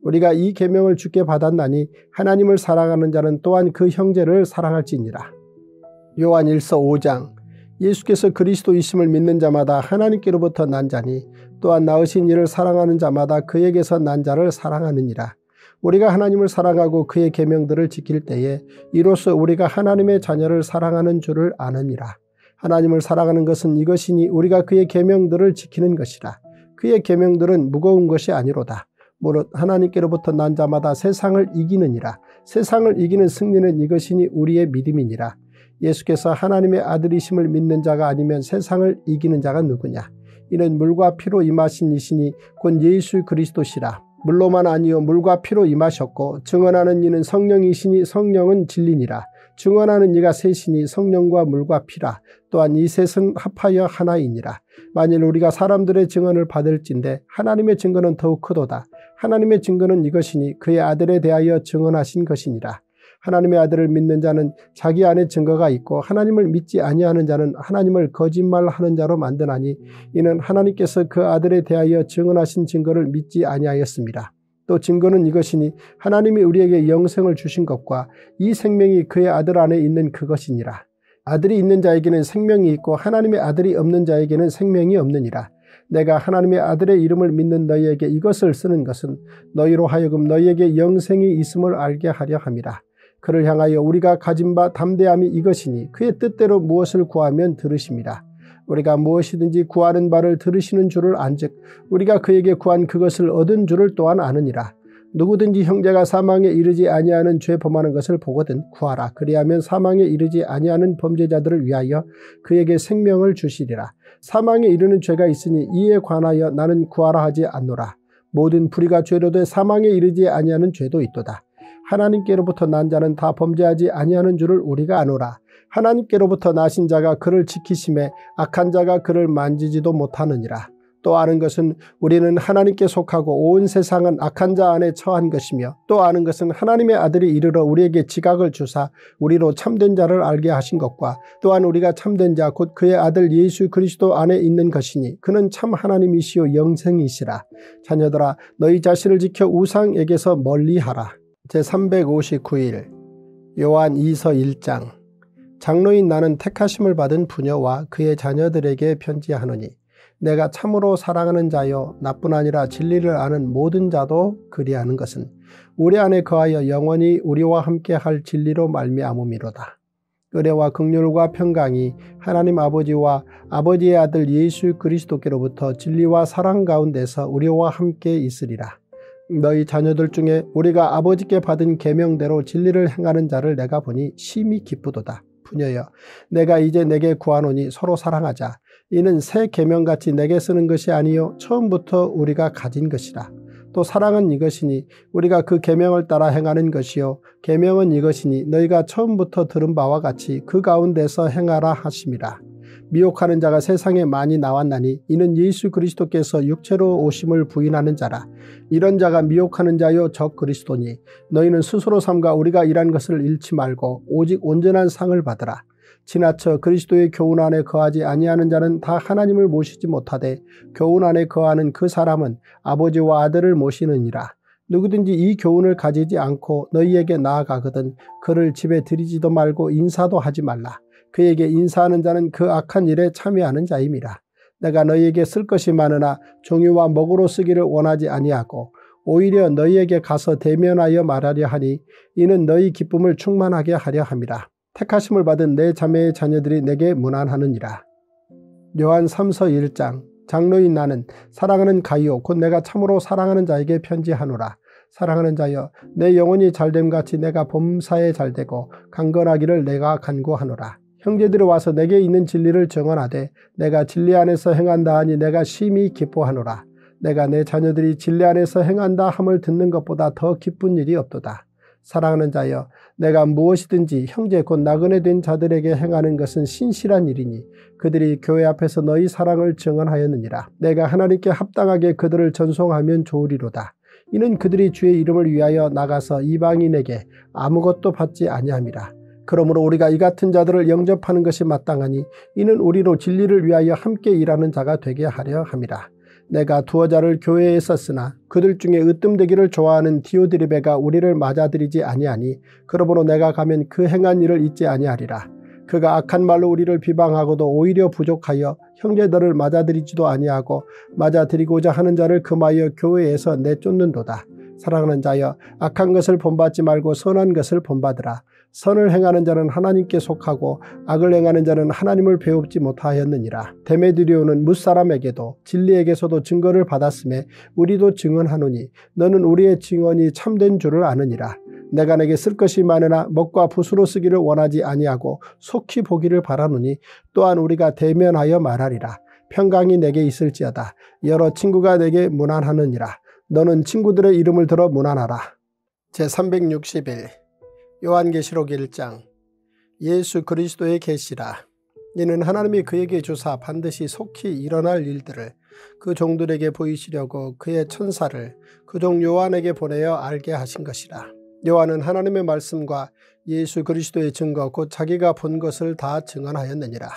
우리가 이 계명을 주께 받았나니 하나님을 사랑하는 자는 또한 그 형제를 사랑할지니라. 요한일서 오 장. 예수께서 그리스도이심을 믿는 자마다 하나님께로부터 난 자니 또한 낳으신 이를 사랑하는 자마다 그에게서 난 자를 사랑하느니라. 우리가 하나님을 사랑하고 그의 계명들을 지킬 때에 이로써 우리가 하나님의 자녀를 사랑하는 줄을 아느니라. 하나님을 사랑하는 것은 이것이니 우리가 그의 계명들을 지키는 것이라. 그의 계명들은 무거운 것이 아니로다. 무릇 하나님께로부터 난 자마다 세상을 이기느니라. 세상을 이기는 승리는 이것이니 우리의 믿음이니라. 예수께서 하나님의 아들이심을 믿는 자가 아니면 세상을 이기는 자가 누구냐? 이는 물과 피로 임하신 이시니 곧 예수 그리스도시라. 물로만 아니요 물과 피로 임하셨고 증언하는 이는 성령이시니 성령은 진리니라. 증언하는 이가 셋이니 성령과 물과 피라. 또한 이 셋은 합하여 하나이니라. 만일 우리가 사람들의 증언을 받을진대 하나님의 증거는 더욱 크도다. 하나님의 증거는 이것이니 그의 아들에 대하여 증언하신 것이니라. 하나님의 아들을 믿는 자는 자기 안에 증거가 있고 하나님을 믿지 아니하는 자는 하나님을 거짓말하는 자로 만드나니 이는 하나님께서 그 아들에 대하여 증언하신 증거를 믿지 아니하였습니다. 또 증거는 이것이니 하나님이 우리에게 영생을 주신 것과 이 생명이 그의 아들 안에 있는 그것이니라. 아들이 있는 자에게는 생명이 있고 하나님의 아들이 없는 자에게는 생명이 없느니라. 내가 하나님의 아들의 이름을 믿는 너희에게 이것을 쓰는 것은 너희로 하여금 너희에게 영생이 있음을 알게 하려 함이라. 그를 향하여 우리가 가진 바 담대함이 이것이니 그의 뜻대로 무엇을 구하면 들으십니다. 우리가 무엇이든지 구하는 바를 들으시는 줄을 안즉 우리가 그에게 구한 그것을 얻은 줄을 또한 아느니라. 누구든지 형제가 사망에 이르지 아니하는 죄 범하는 것을 보거든 구하라. 그리하면 사망에 이르지 아니하는 범죄자들을 위하여 그에게 생명을 주시리라. 사망에 이르는 죄가 있으니 이에 관하여 나는 구하라 하지 않노라. 모든 불의가 죄로되 사망에 이르지 아니하는 죄도 있도다. 하나님께로부터 난 자는 다 범죄하지 아니하는 줄을 우리가 아노라. 하나님께로부터 나신 자가 그를 지키심에 악한 자가 그를 만지지도 못하느니라. 또 아는 것은 우리는 하나님께 속하고 온 세상은 악한 자 안에 처한 것이며 또 아는 것은 하나님의 아들이 이르러 우리에게 지각을 주사 우리로 참된 자를 알게 하신 것과 또한 우리가 참된 자 곧 그의 아들 예수 그리스도 안에 있는 것이니 그는 참 하나님이시요 영생이시라. 자녀들아 너희 자신을 지켜 우상에게서 멀리하라. 제삼백오십구 일 요한 이 서 일 장. 장로인 나는 택하심을 받은 부녀와 그의 자녀들에게 편지하노니 내가 참으로 사랑하는 자요 나뿐 아니라 진리를 아는 모든 자도 그리하는 것은 우리 안에 거하여 영원히 우리와 함께할 진리로 말미암음이로다. 은혜와 긍휼과 평강이 하나님 아버지와 아버지의 아들 예수 그리스도께로부터 진리와 사랑 가운데서 우리와 함께 있으리라. 너희 자녀들 중에 우리가 아버지께 받은 계명대로 진리를 행하는 자를 내가 보니 심히 기쁘도다. 부녀여 내가 이제 내게 구하노니 서로 사랑하자. 이는 새 계명같이 내게 쓰는 것이 아니요 처음부터 우리가 가진 것이라. 또 사랑은 이것이니 우리가 그 계명을 따라 행하는 것이요 계명은 이것이니 너희가 처음부터 들은 바와 같이 그 가운데서 행하라 하심이라. 미혹하는 자가 세상에 많이 나왔나니 이는 예수 그리스도께서 육체로 오심을 부인하는 자라. 이런 자가 미혹하는 자요 적 그리스도니 너희는 스스로 삼가 우리가 일한 것을 잃지 말고 오직 온전한 상을 받으라. 지나쳐 그리스도의 교훈 안에 거하지 아니하는 자는 다 하나님을 모시지 못하되 교훈 안에 거하는 그 사람은 아버지와 아들을 모시느니라. 누구든지 이 교훈을 가지지 않고 너희에게 나아가거든 그를 집에 들이지도 말고 인사도 하지 말라. 그에게 인사하는 자는 그 악한 일에 참여하는 자임이라. 내가 너희에게 쓸 것이 많으나 종유와 먹으로 쓰기를 원하지 아니하고 오히려 너희에게 가서 대면하여 말하려 하니 이는 너희 기쁨을 충만하게 하려 함이라. 택하심을 받은 내 자매의 자녀들이 내게 문안하느니라. 요한 삼 서 일 장. 장로인 나는 사랑하는 가이오 곧 내가 참으로 사랑하는 자에게 편지하노라. 사랑하는 자여 내 영혼이 잘됨같이 내가 범사에 잘되고 강건하기를 내가 간구하노라. 형제들이 와서 내게 있는 진리를 증언하되 내가 진리 안에서 행한다 하니 내가 심히 기뻐하노라. 내가 내 자녀들이 진리 안에서 행한다 함을 듣는 것보다 더 기쁜 일이 없도다. 사랑하는 자여 내가 무엇이든지 형제 곧 나그네 된 자들에게 행하는 것은 신실한 일이니 그들이 교회 앞에서 너희 사랑을 증언하였느니라. 내가 하나님께 합당하게 그들을 전송하면 좋으리로다. 이는 그들이 주의 이름을 위하여 나가서 이방인에게 아무것도 받지 아니함이라. 그러므로 우리가 이 같은 자들을 영접하는 것이 마땅하니 이는 우리로 진리를 위하여 함께 일하는 자가 되게 하려 함이라. 내가 두어 자를 교회에 썼으나 그들 중에 으뜸되기를 좋아하는 디오드리베가 우리를 맞아들이지 아니하니 그러므로 내가 가면 그 행한 일을 잊지 아니하리라. 그가 악한 말로 우리를 비방하고도 오히려 부족하여 형제들을 맞아들이지도 아니하고 맞아들이고자 하는 자를 금하여 교회에서 내쫓는도다. 사랑하는 자여, 악한 것을 본받지 말고 선한 것을 본받으라. 선을 행하는 자는 하나님께 속하고 악을 행하는 자는 하나님을 배우지 못하였느니라. 데메드리오는 뭇사람에게도 진리에게서도 증거를 받았음에 우리도 증언하노니 너는 우리의 증언이 참된 줄을 아느니라. 내가 내게 쓸 것이 많으나 먹과 붓으로 쓰기를 원하지 아니하고 속히 보기를 바라노니 또한 우리가 대면하여 말하리라. 평강이 내게 있을지어다. 여러 친구가 내게 문안하느니라. 너는 친구들의 이름을 들어 문안하라. 제삼백육십일 요한계시록 일 장. 예수 그리스도의 계시라. 이는 하나님이 그에게 주사 반드시 속히 일어날 일들을 그 종들에게 보이시려고 그의 천사를 그 종 요한에게 보내어 알게 하신 것이라. 요한은 하나님의 말씀과 예수 그리스도의 증거 곧 자기가 본 것을 다 증언하였느니라.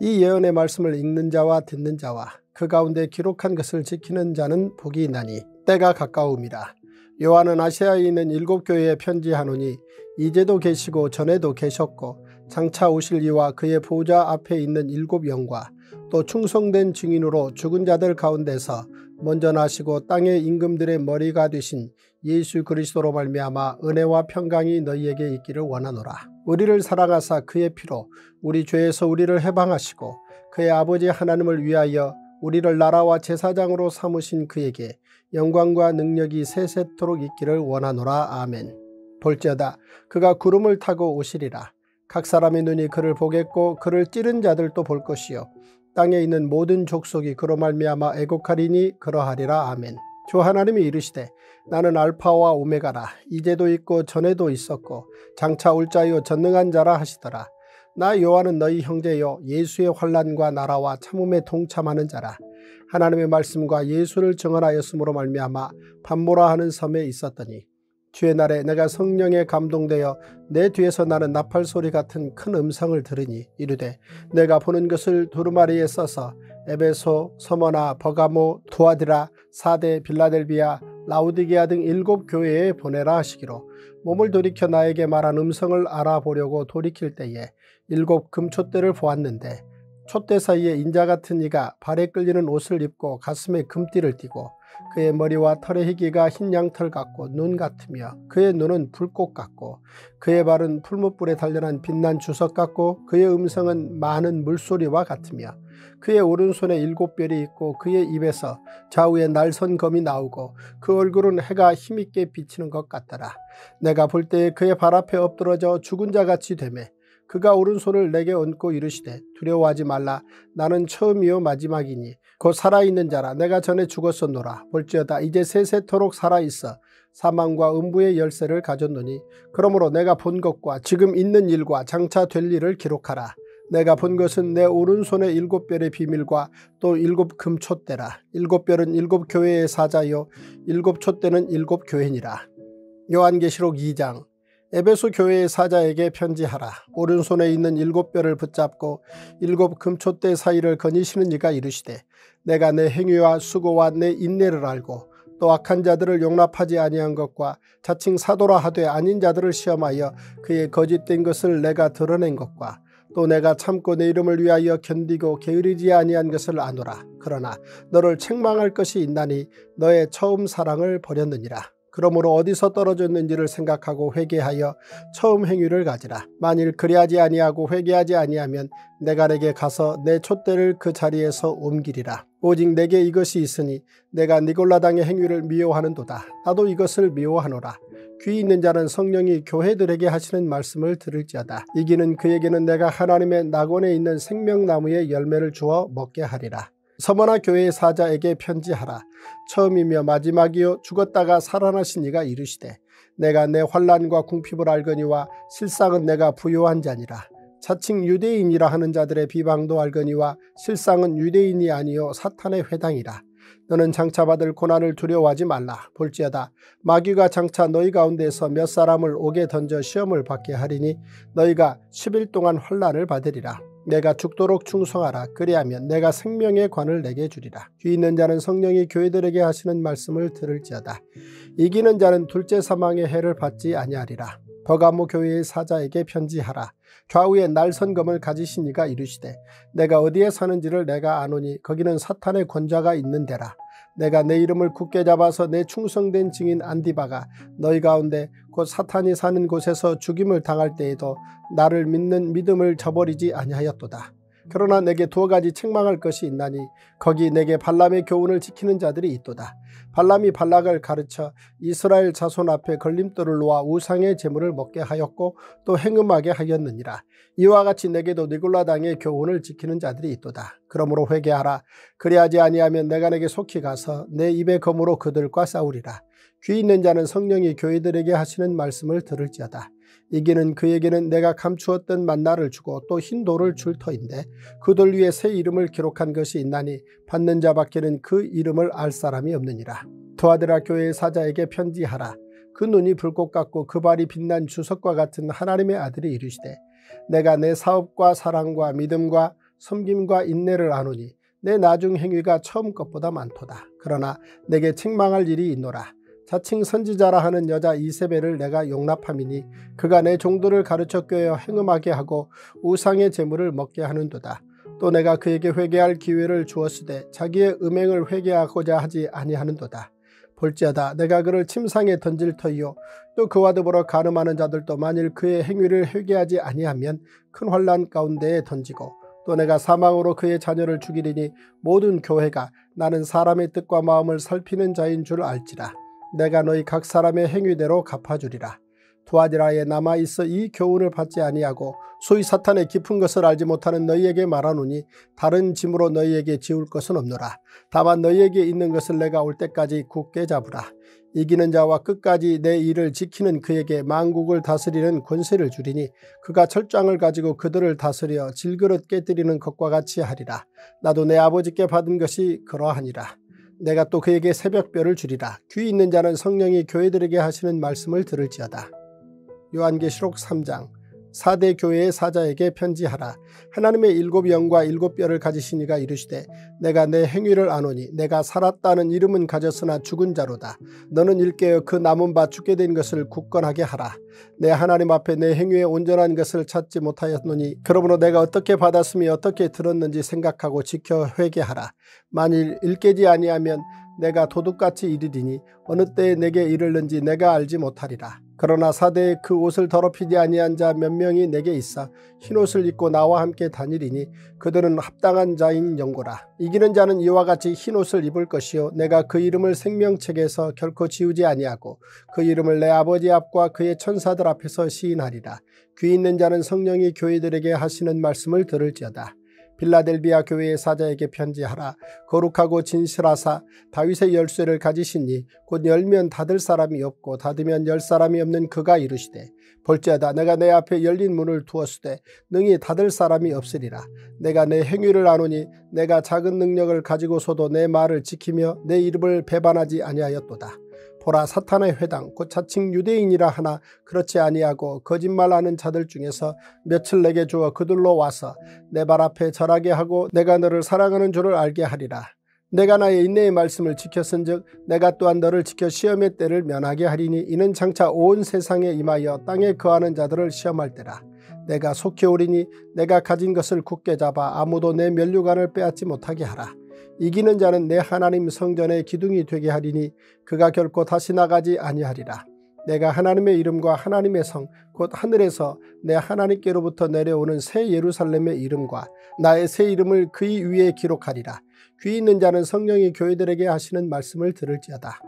이 예언의 말씀을 읽는 자와 듣는 자와 그 가운데 기록한 것을 지키는 자는 복이 있나니 때가 가까움이라. 요한은 아시아에 있는 일곱 교회에 편지하노니 이제도 계시고 전에도 계셨고 장차 오실 이와 그의 보좌 앞에 있는 일곱 영과 또 충성된 증인으로 죽은 자들 가운데서 먼저 나시고 땅의 임금들의 머리가 되신 예수 그리스도로 말미암아 은혜와 평강이 너희에게 있기를 원하노라. 우리를 사랑하사 그의 피로 우리 죄에서 우리를 해방하시고 그의 아버지 하나님을 위하여 우리를 나라와 제사장으로 삼으신 그에게 영광과 능력이 세세토록 있기를 원하노라. 아멘. 볼지어다, 그가 구름을 타고 오시리라. 각 사람의 눈이 그를 보겠고 그를 찌른 자들도 볼 것이요 땅에 있는 모든 족속이 그로 말미암아 애곡하리니 그러하리라. 아멘. 주 하나님이 이르시되, 나는 알파와 오메가라. 이제도 있고 전에도 있었고 장차 올 자요 전능한 자라 하시더라. 나 요한은 너희 형제요 예수의 환난과 나라와 참음에 동참하는 자라. 하나님의 말씀과 예수를 증언하였으므로 말미암아 밤모라 하는 섬에 있었더니 주의 날에 내가 성령에 감동되어 내 뒤에서 나는 나팔 소리 같은 큰 음성을 들으니 이르되, 내가 보는 것을 두루마리에 써서 에베소, 서머나, 버가모, 두아디라, 사데, 빌라델비아, 라우디게아 등 일곱 교회에 보내라 하시기로 몸을 돌이켜 나에게 말한 음성을 알아보려고 돌이킬 때에 일곱 금촛대를 보았는데 촛대 사이에 인자 같은 이가 발에 끌리는 옷을 입고 가슴에 금띠를 띠고 그의 머리와 털의 희귀가 흰 양털 같고 눈 같으며 그의 눈은 불꽃 같고 그의 발은 풀무불에 단련한 빛난 주석 같고 그의 음성은 많은 물소리와 같으며 그의 오른손에 일곱 별이 있고 그의 입에서 좌우에 날선 검이 나오고 그 얼굴은 해가 힘있게 비치는 것 같더라. 내가 볼 때에 그의 발 앞에 엎드러져 죽은 자같이 되매 그가 오른손을 내게 얹고 이르시되, 두려워하지 말라. 나는 처음이요 마지막이니 곧 살아있는 자라. 내가 전에 죽었었노라. 볼지어다, 이제 세세토록 살아있어 사망과 음부의 열쇠를 가졌노니 그러므로 내가 본 것과 지금 있는 일과 장차 될 일을 기록하라. 내가 본 것은 내 오른손의 일곱 별의 비밀과 또 일곱 금촛대라. 일곱 별은 일곱 교회의 사자요 일곱 촛대는 일곱 교회니라. 요한계시록 이 장. 에베소 교회의 사자에게 편지하라. 오른손에 있는 일곱 별을 붙잡고 일곱 금촛대 사이를 거니시는 이가 이르시되, 내가 내 행위와 수고와 내 인내를 알고 또 악한 자들을 용납하지 아니한 것과 자칭 사도라 하되 아닌 자들을 시험하여 그의 거짓된 것을 내가 드러낸 것과 또 내가 참고 내 이름을 위하여 견디고 게으르지 아니한 것을 아노라. 그러나 너를 책망할 것이 있나니 너의 처음 사랑을 버렸느니라. 그러므로 어디서 떨어졌는지를 생각하고 회개하여 처음 행위를 가지라. 만일 그리하지 아니하고 회개하지 아니하면 내가 내게 가서 내 촛대를 그 자리에서 옮기리라. 오직 내게 이것이 있으니 내가 니골라당의 행위를 미워하는도다. 나도 이것을 미워하노라. 귀 있는 자는 성령이 교회들에게 하시는 말씀을 들을지어다. 이기는 그에게는 내가 하나님의 낙원에 있는 생명나무의 열매를 주어 먹게 하리라. 서머나 교회의 사자에게 편지하라. 처음이며 마지막이요 죽었다가 살아나신 이가 이르시되, 내가 내 환난과 궁핍을 알거니와 실상은 내가 부요한 자니라. 자칭 유대인이라 하는 자들의 비방도 알거니와 실상은 유대인이 아니요 사탄의 회당이라. 너는 장차 받을 고난을 두려워하지 말라. 볼지어다 마귀가 장차 너희 가운데서 몇 사람을 옥에 던져 시험을 받게 하리니 너희가 십 일 동안 환난을 받으리라. 내가 죽도록 충성하라. 그리하면 내가 생명의 관을 내게 주리라. 귀 있는 자는 성령이 교회들에게 하시는 말씀을 들을지어다. 이기는 자는 둘째 사망의 해를 받지 아니하리라. 버가모 교회의 사자에게 편지하라. 좌우에 날선검을 가지신 이가 이르시되 내가 어디에 사는지를 내가 아노니 거기는 사탄의 권좌가 있는 데라. 내가 내 이름을 굳게 잡아서 내 충성된 증인 안디바가 너희 가운데 곧 사탄이 사는 곳에서 죽임을 당할 때에도 나를 믿는 믿음을 저버리지 아니하였도다. 그러나 내게 두 가지 책망할 것이 있나니 거기 내게 발람의 교훈을 지키는 자들이 있도다. 발람이 발락을 가르쳐 이스라엘 자손 앞에 걸림돌을 놓아 우상의 제물을 먹게 하였고 또 행음하게 하였느니라. 이와 같이 내게도 니골라당의 교훈을 지키는 자들이 있도다. 그러므로 회개하라. 그리하지 아니하면 내가 내게 속히 가서 내 입의 검으로 그들과 싸우리라. 귀 있는 자는 성령이 교회들에게 하시는 말씀을 들을지어다. 이기는 그에게는 내가 감추었던 만나를 주고 또 흰 돌을 줄 터인데 그들 위에 새 이름을 기록한 것이 있나니 받는 자밖에는 그 이름을 알 사람이 없느니라. 두아데라 교회의 사자에게 편지하라. 그 눈이 불꽃 같고 그 발이 빛난 주석과 같은 하나님의 아들이 이르시되 내가 내 사업과 사랑과 믿음과 섬김과 인내를 아노니 내 나중 행위가 처음 것보다 많도다. 그러나 내게 책망할 일이 있노라. 자칭 선지자라 하는 여자 이세벨을 내가 용납함이니 그가 내 종들을 가르쳐 꾀어 행음하게 하고 우상의 제물을 먹게 하는도다. 또 내가 그에게 회개할 기회를 주었으되 자기의 음행을 회개하고자 하지 아니하는도다. 볼지어다 내가 그를 침상에 던질 터이요 또 그와 더불어 간음하는 자들도 만일 그의 행위를 회개하지 아니하면 큰 환난 가운데에 던지고 또 내가 사망으로 그의 자녀를 죽이리니 모든 교회가 나는 사람의 뜻과 마음을 살피는 자인 줄 알지라. 내가 너희 각 사람의 행위대로 갚아주리라. 두아디라에 남아있어 이 교훈을 받지 아니하고 소위 사탄의 깊은 것을 알지 못하는 너희에게 말하노니 다른 짐으로 너희에게 지울 것은 없노라. 다만 너희에게 있는 것을 내가 올 때까지 굳게 잡으라. 이기는 자와 끝까지 내 일을 지키는 그에게 만국을 다스리는 권세를 주리니 그가 철장을 가지고 그들을 다스려 질그릇 깨뜨리는 것과 같이 하리라. 나도 내 아버지께 받은 것이 그러하니라. 내가 또 그에게 새벽별을 주리라. 귀 있는 자는 성령이 교회들에게 하시는 말씀을 들을지어다. 요한계시록 삼 장 사 대 교회의 사자에게 편지하라. 하나님의 일곱 영과 일곱 뼈를 가지신 이가 이르시되 내가 내 행위를 아노니 내가 살았다는 이름은 가졌으나 죽은 자로다. 너는 일깨어 그 남은 바 죽게 된 것을 굳건하게 하라. 내 하나님 앞에 내 행위의 온전한 것을 찾지 못하였노니 그러므로 내가 어떻게 받았으며 어떻게 들었는지 생각하고 지켜 회개하라. 만일 일깨지 아니하면 내가 도둑같이 이르리니 어느 때에 내게 이르는지 내가 알지 못하리라. 그러나 사대에 그 옷을 더럽히지 아니한 자 몇 명이 내게 있어 흰옷을 입고 나와 함께 다니리니 그들은 합당한 자인 연고라. 이기는 자는 이와 같이 흰옷을 입을 것이요 내가 그 이름을 생명책에서 결코 지우지 아니하고 그 이름을 내 아버지 앞과 그의 천사들 앞에서 시인하리라. 귀 있는 자는 성령이 교회들에게 하시는 말씀을 들을지어다. 빌라델비아 교회의 사자에게 편지하라. 거룩하고 진실하사 다윗의 열쇠를 가지시니 곧 열면 닫을 사람이 없고 닫으면 열 사람이 없는 그가 이르시되 볼지어다 내가 내 앞에 열린 문을 두었으되 능히 닫을 사람이 없으리라. 내가 내 행위를 아노니 내가 작은 능력을 가지고서도 내 말을 지키며 내 입을 배반하지 아니하였도다. 보라 사탄의 회당 곧 자칭 유대인이라 하나 그렇지 아니하고 거짓말하는 자들 중에서 몇을 내게 주어 그들로 와서 내 발 앞에 절하게 하고 내가 너를 사랑하는 줄을 알게 하리라. 내가 나의 인내의 말씀을 지켰은즉 내가 또한 너를 지켜 시험의 때를 면하게 하리니 이는 장차 온 세상에 임하여 땅에 거하는 자들을 시험할 때라. 내가 속히 오리니 내가 가진 것을 굳게 잡아 아무도 내 면류관을 빼앗지 못하게 하라. 이기는 자는 내 하나님 성전의 기둥이 되게 하리니 그가 결코 다시 나가지 아니하리라. 내가 하나님의 이름과 하나님의 성 곧 하늘에서 내 하나님께로부터 내려오는 새 예루살렘의 이름과 나의 새 이름을 그의 위에 기록하리라. 귀 있는 자는 성령이 교회들에게 하시는 말씀을 들을지어다.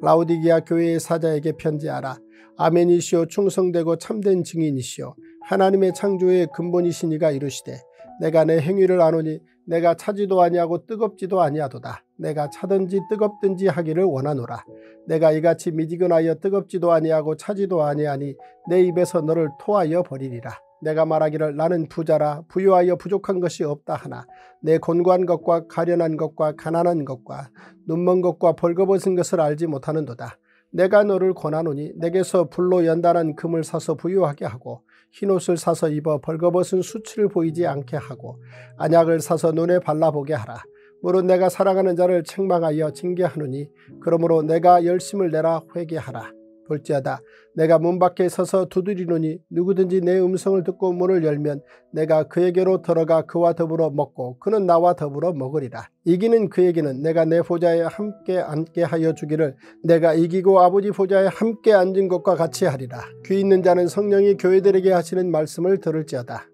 라오디기아 교회의 사자에게 편지하라. 아멘이시오 충성되고 참된 증인이시오 하나님의 창조의 근본이신 이가 이르시되 내가 내 행위를 아노니 내가 차지도 아니하고 뜨겁지도 아니하도다. 내가 차든지 뜨겁든지 하기를 원하노라. 내가 이같이 미지근하여 뜨겁지도 아니하고 차지도 아니하니 내 입에서 너를 토하여 버리리라. 내가 말하기를 나는 부자라 부유하여 부족한 것이 없다 하나 내 곤고한 것과 가련한 것과 가난한 것과 눈먼 것과 벌거벗은 것을 알지 못하는도다. 내가 너를 권하노니 내게서 불로 연단한 금을 사서 부유하게 하고 흰옷을 사서 입어 벌거벗은 수치를 보이지 않게 하고 안약을 사서 눈에 발라보게 하라. 무릇 내가 사랑하는 자를 책망하여 징계하노니 그러므로 내가 열심을 내라 회개하라. 볼지어다 내가 문 밖에 서서 두드리노니 누구든지 내 음성을 듣고 문을 열면 내가 그에게로 들어가 그와 더불어 먹고 그는 나와 더불어 먹으리라. 이기는 그에게는 내가 내 보좌에 함께 앉게 하여 주기를 내가 이기고 아버지 보좌에 함께 앉은 것과 같이 하리라. 귀 있는 자는 성령이 교회들에게 하시는 말씀을 들을지어다.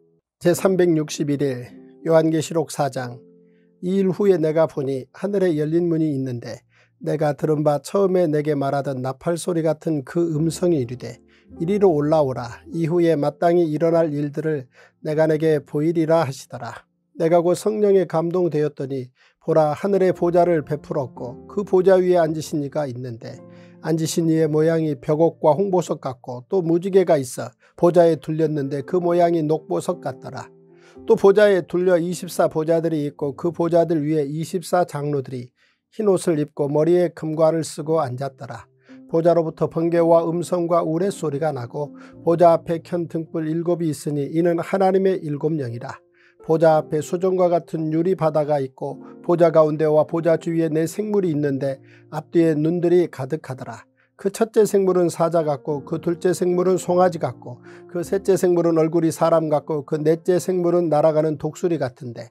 제삼백육십일 일 요한계시록 사 장 이 일 후에 내가 보니 하늘에 열린 문이 있는데 내가 들은 바 처음에 내게 말하던 나팔 소리 같은 그 음성이 이르되 이리로 올라오라 이후에 마땅히 일어날 일들을 내가 내게 보이리라 하시더라. 내가 곧 성령에 감동되었더니 보라 하늘의 보좌를 베풀었고 그 보좌 위에 앉으신 이가 있는데 앉으신 이의 모양이 벽옥과 홍보석 같고 또 무지개가 있어 보좌에 둘렸는데 그 모양이 녹보석 같더라. 또 보좌에 둘려 이십사 보좌들이 있고 그 보좌들 위에 이십사 장로들이 흰옷을 입고 머리에 금관을 쓰고 앉았더라. 보좌로부터 번개와 음성과 우레소리가 나고 보좌 앞에 켠 등불 일곱이 있으니 이는 하나님의 일곱 영이라. 보좌 앞에 수정과 같은 유리 바다가 있고 보좌 가운데와 보좌 주위에 네 생물이 있는데 앞뒤에 눈들이 가득하더라. 그 첫째 생물은 사자 같고 그 둘째 생물은 송아지 같고 그 셋째 생물은 얼굴이 사람 같고 그 넷째 생물은 날아가는 독수리 같은데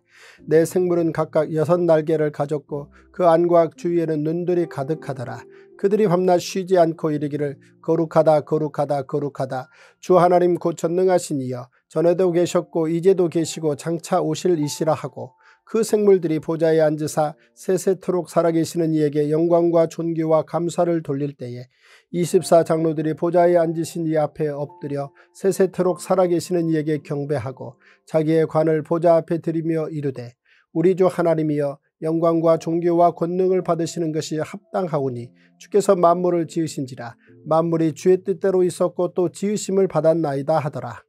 네 생물은 각각 여섯 날개를 가졌고 그 안과 주위에는 눈들이 가득하더라. 그들이 밤낮 쉬지 않고 이르기를 거룩하다 거룩하다 거룩하다 주 하나님 곧 전능하신 이여 전에도 계셨고 이제도 계시고 장차 오실 이시라 하고 그 생물들이 보좌에 앉으사 세세토록 살아계시는 이에게 영광과 존귀와 감사를 돌릴 때에 이십사 장로들이 보좌에 앉으신 이 앞에 엎드려 세세토록 살아계시는 이에게 경배하고 자기의 관을 보좌 앞에 드리며 이르되 우리 주 하나님이여 영광과 존귀와 권능을 받으시는 것이 합당하오니 주께서 만물을 지으신지라 만물이 주의 뜻대로 있었고 또 지으심을 받았나이다 하더라.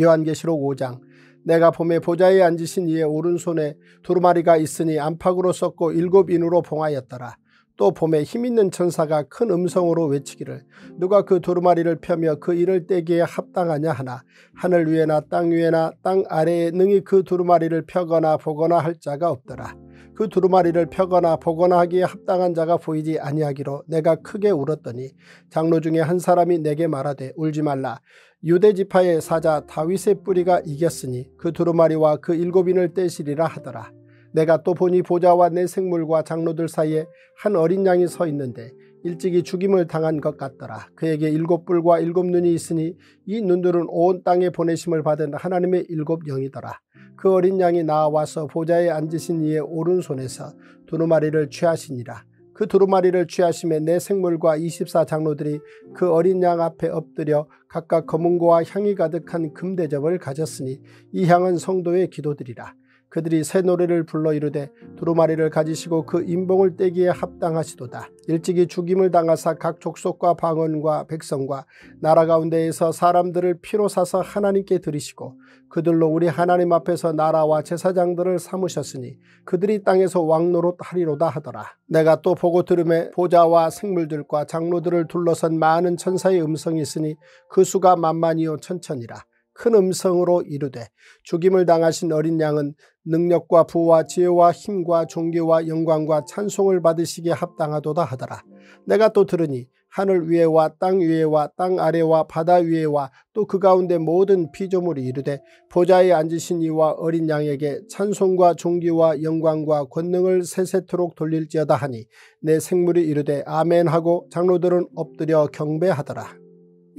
요한계시록 오 장 내가 봄에 보좌에 앉으신 이의 오른손에 두루마리가 있으니 안팎으로 썩고 일곱 인으로 봉하였더라. 또 봄에 힘있는 천사가 큰 음성으로 외치기를 누가 그 두루마리를 펴며 그 이를 떼기에 합당하냐 하나 하늘 위에나 땅 위에나 땅 아래에 능히 그 두루마리를 펴거나 보거나 할 자가 없더라. 그 두루마리를 펴거나 보거나 하기에 합당한 자가 보이지 아니하기로 내가 크게 울었더니 장로 중에 한 사람이 내게 말하되 울지 말라. 유대지파의 사자 다윗의 뿌리가 이겼으니 그 두루마리와 그 일곱인을 떼시리라 하더라. 내가 또 보니 보좌와 내 생물과 장로들 사이에 한 어린 양이 서 있는데 일찍이 죽임을 당한 것 같더라. 그에게 일곱 뿔과 일곱 눈이 있으니 이 눈들은 온 땅에 보내심을 받은 하나님의 일곱 영이더라. 그 어린 양이 나와서 보좌에 앉으신 이의 오른손에서 두루마리를 취하시니라. 그 두루마리를 취하심에 내 생물과 이십사 장로들이 그 어린 양 앞에 엎드려 각각 검은고와 향이 가득한 금대접을 가졌으니 이 향은 성도의 기도들이라. 그들이 새 노래를 불러 이르되 두루마리를 가지시고 그 임봉을 떼기에 합당하시도다. 일찍이 죽임을 당하사 각 족속과 방언과 백성과 나라 가운데에서 사람들을 피로 사서 하나님께 드리시고 그들로 우리 하나님 앞에서 나라와 제사장들을 삼으셨으니 그들이 땅에서 왕노릇 하리로다 하더라. 내가 또 보고 들음에 보좌와 생물들과 장로들을 둘러선 많은 천사의 음성이 있으니 그 수가 만만이요 천천이라. 큰 음성으로 이르되 죽임을 당하신 어린 양은 능력과 부와 지혜와 힘과 존귀와 영광과 찬송을 받으시기에 합당하도다 하더라. 내가 또 들으니 하늘 위에와 땅 위에와 땅 아래와 바다 위에와 또 그 가운데 모든 피조물이 이르되 보좌에 앉으신 이와 어린 양에게 찬송과 존귀와 영광과 권능을 세세토록 돌릴지어다 하니 내 생물이 이르되 아멘 하고 장로들은 엎드려 경배하더라.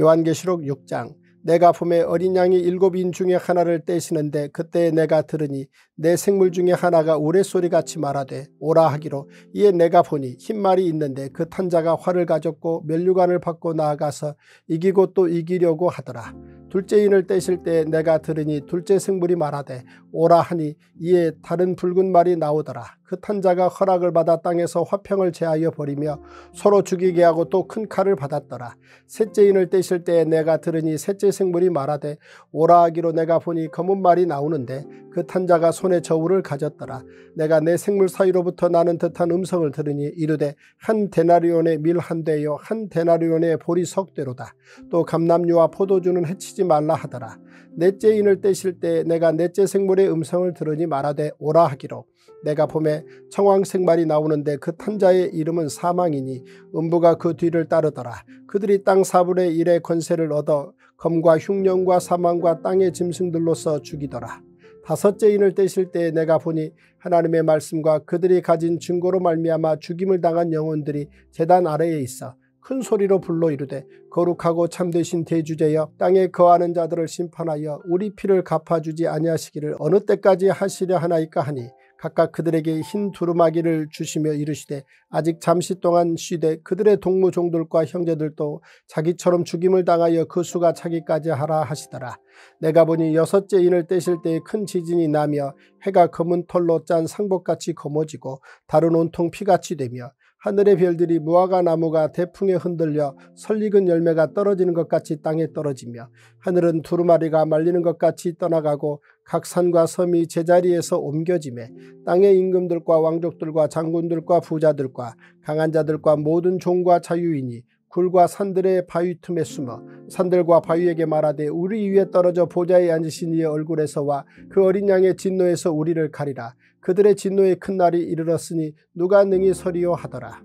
요한계시록 육 장 내가 봄에 어린 양이 일곱인 중에 하나를 떼시는데 그때에 내가 들으니 내 생물 중에 하나가 우레소리같이 말하되 오라 하기로 이에 내가 보니 흰 말이 있는데 그 탄 자가 활을 가졌고 면류관을 받고 나아가서 이기고 또 이기려고 하더라. 둘째 인을 떼실 때에 내가 들으니 둘째 생물이 말하되 오라 하니 이에 다른 붉은 말이 나오더라. 그 탄자가 허락을 받아 땅에서 화평을 제하여 버리며 서로 죽이게 하고 또 큰 칼을 받았더라. 셋째 인을 떼실 때에 내가 들으니 셋째 생물이 말하되 오라 하기로 내가 보니 검은 말이 나오는데 그 탄자가 손에 저울을 가졌더라. 내가 내 생물 사이로부터 나는 듯한 음성을 들으니 이르되 한 데나리온의 밀 한 대요 한 데나리온의 보리 석 대로다. 또 감람류와 포도주는 해치지 말라 하더라. 넷째 인을 떼실 때에 내가 넷째 생물의 음성을 들으니 말하되 오라 하기로 내가 보매 청황색 말이 나오는데 그 탄자의 이름은 사망이니 음부가 그 뒤를 따르더라. 그들이 땅 사분의 일의 권세를 얻어 검과 흉령과 사망과 땅의 짐승들로서 죽이더라. 다섯째 인을 떼실 때에 내가 보니 하나님의 말씀과 그들이 가진 증거로 말미암아 죽임을 당한 영혼들이 제단 아래에 있어 큰 소리로 불러 이르되 거룩하고 참되신 대주제여 땅에 거하는 자들을 심판하여 우리 피를 갚아주지 아니하시기를 어느 때까지 하시려 하나이까 하니 각각 그들에게 흰 두루마기를 주시며 이르시되 아직 잠시 동안 쉬되 그들의 동무종들과 형제들도 자기처럼 죽임을 당하여 그 수가 차기까지 하라 하시더라. 내가 보니 여섯째 인을 떼실 때에 큰 지진이 나며 해가 검은 털로 짠 상복같이 검어지고 달은 온통 피같이 되며 하늘의 별들이 무화과 나무가 대풍에 흔들려 설익은 열매가 떨어지는 것 같이 땅에 떨어지며 하늘은 두루마리가 말리는 것 같이 떠나가고 각 산과 섬이 제자리에서 옮겨지매 땅의 임금들과 왕족들과 장군들과 부자들과 강한 자들과 모든 종과 자유인이 굴과 산들의 바위 틈에 숨어 산들과 바위에게 말하되 우리 위에 떨어져 보좌에 앉으신 이의 얼굴에서와 그 어린 양의 진노에서 우리를 가리라. 그들의 진노의 큰 날이 이르렀으니 누가 능히 서리요 하더라.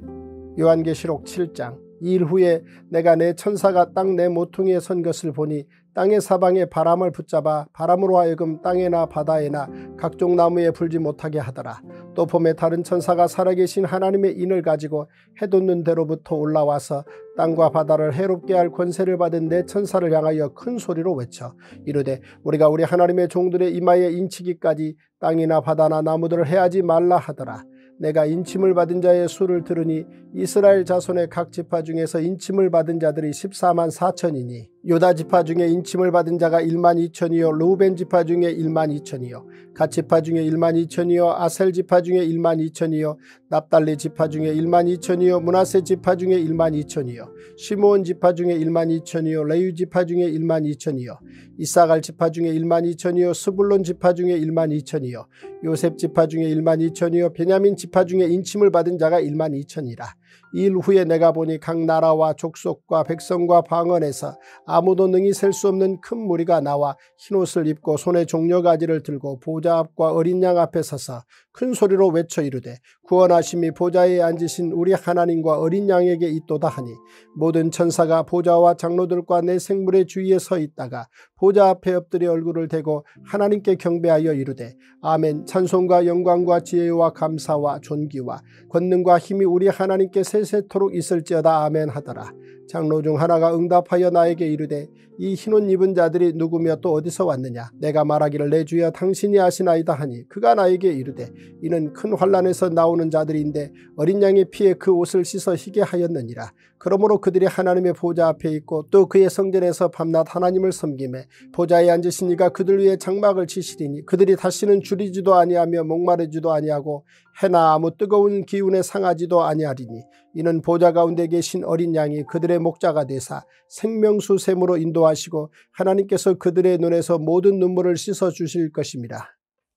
요한계시록 칠 장. 이 일 후에 내가 내 천사가 땅 내 모퉁이에 선 것을 보니 땅의 사방에 바람을 붙잡아 바람으로 하여금 땅에나 바다에나 각종 나무에 불지 못하게 하더라. 또 봄에 다른 천사가 살아계신 하나님의 인을 가지고 해돋는 데로부터 올라와서 땅과 바다를 해롭게 할 권세를 받은 내 천사를 향하여 큰 소리로 외쳐 이르되 우리가 우리 하나님의 종들의 이마에 인치기까지 땅이나 바다나 나무들을 해하지 말라 하더라. 내가 인침을 받은 자의 수를 들으니 이스라엘 자손의 각 지파 중에서 인침을 받은 자들이 십사만 사천이니 유다 지파 중에 인침을 받은 자가 일만 이천이요 루벤 지파 중에 일만 이천이요 갓 지파 중에 일만 이천이요 아셀 지파 중에 일만 이천이요 납달리 지파 중에 일만 이천이요 므낫세 지파 중에 일만 이천이요 시므온 지파 중에 일만 이천이요 레위 지파 중에 일만 이천이요 이사갈 지파 중에 일만 이천이요 스불론 지파 중에 일만 이천이요 요셉 지파 중에 일만 이천이요 베냐민 지파 중에 인침을 받은 자가 일만 이천이라 이 일 후에 내가 보니 각 나라와 족속과 백성과 방언에서 아무도 능히 셀 수 없는 큰 무리가 나와 흰옷을 입고 손에 종려가지를 들고 보좌 앞과 어린 양 앞에 서서 큰 소리로 외쳐 이르되 구원하심이 보좌에 앉으신 우리 하나님과 어린 양에게 있도다 하니 모든 천사가 보좌와 장로들과 내 생물의 주위에 서 있다가 보좌 앞에 엎드려 얼굴을 대고 하나님께 경배하여 이르되 아멘. 찬송과 영광과 지혜와 감사와 존귀와 권능과 힘이 우리 하나님께 세세토록 있을지어다. 아멘 하더라. 장로 중 하나가 응답하여 나에게 이르되 이 흰옷 입은 자들이 누구며 또 어디서 왔느냐. 내가 말하기를 내 주여 당신이 아시나이다 하니 그가 나에게 이르되 이는 큰 환란에서 나오는 자들인데 어린 양의 피에 그 옷을 씻어 희게 하였느니라. 그러므로 그들이 하나님의 보좌 앞에 있고 또 그의 성전에서 밤낮 하나님을 섬기매 보좌에 앉으신 이가 그들 위에 장막을 치시리니 그들이 다시는 줄이지도 아니하며 목마르지도 아니하고 해나 아무 뜨거운 기운에 상하지도 아니하리니 이는 보좌 가운데 계신 어린 양이 그들의 목자가 되사 생명수 샘으로 인도하시고 하나님께서 그들의 눈에서 모든 눈물을 씻어 주실 것입니다.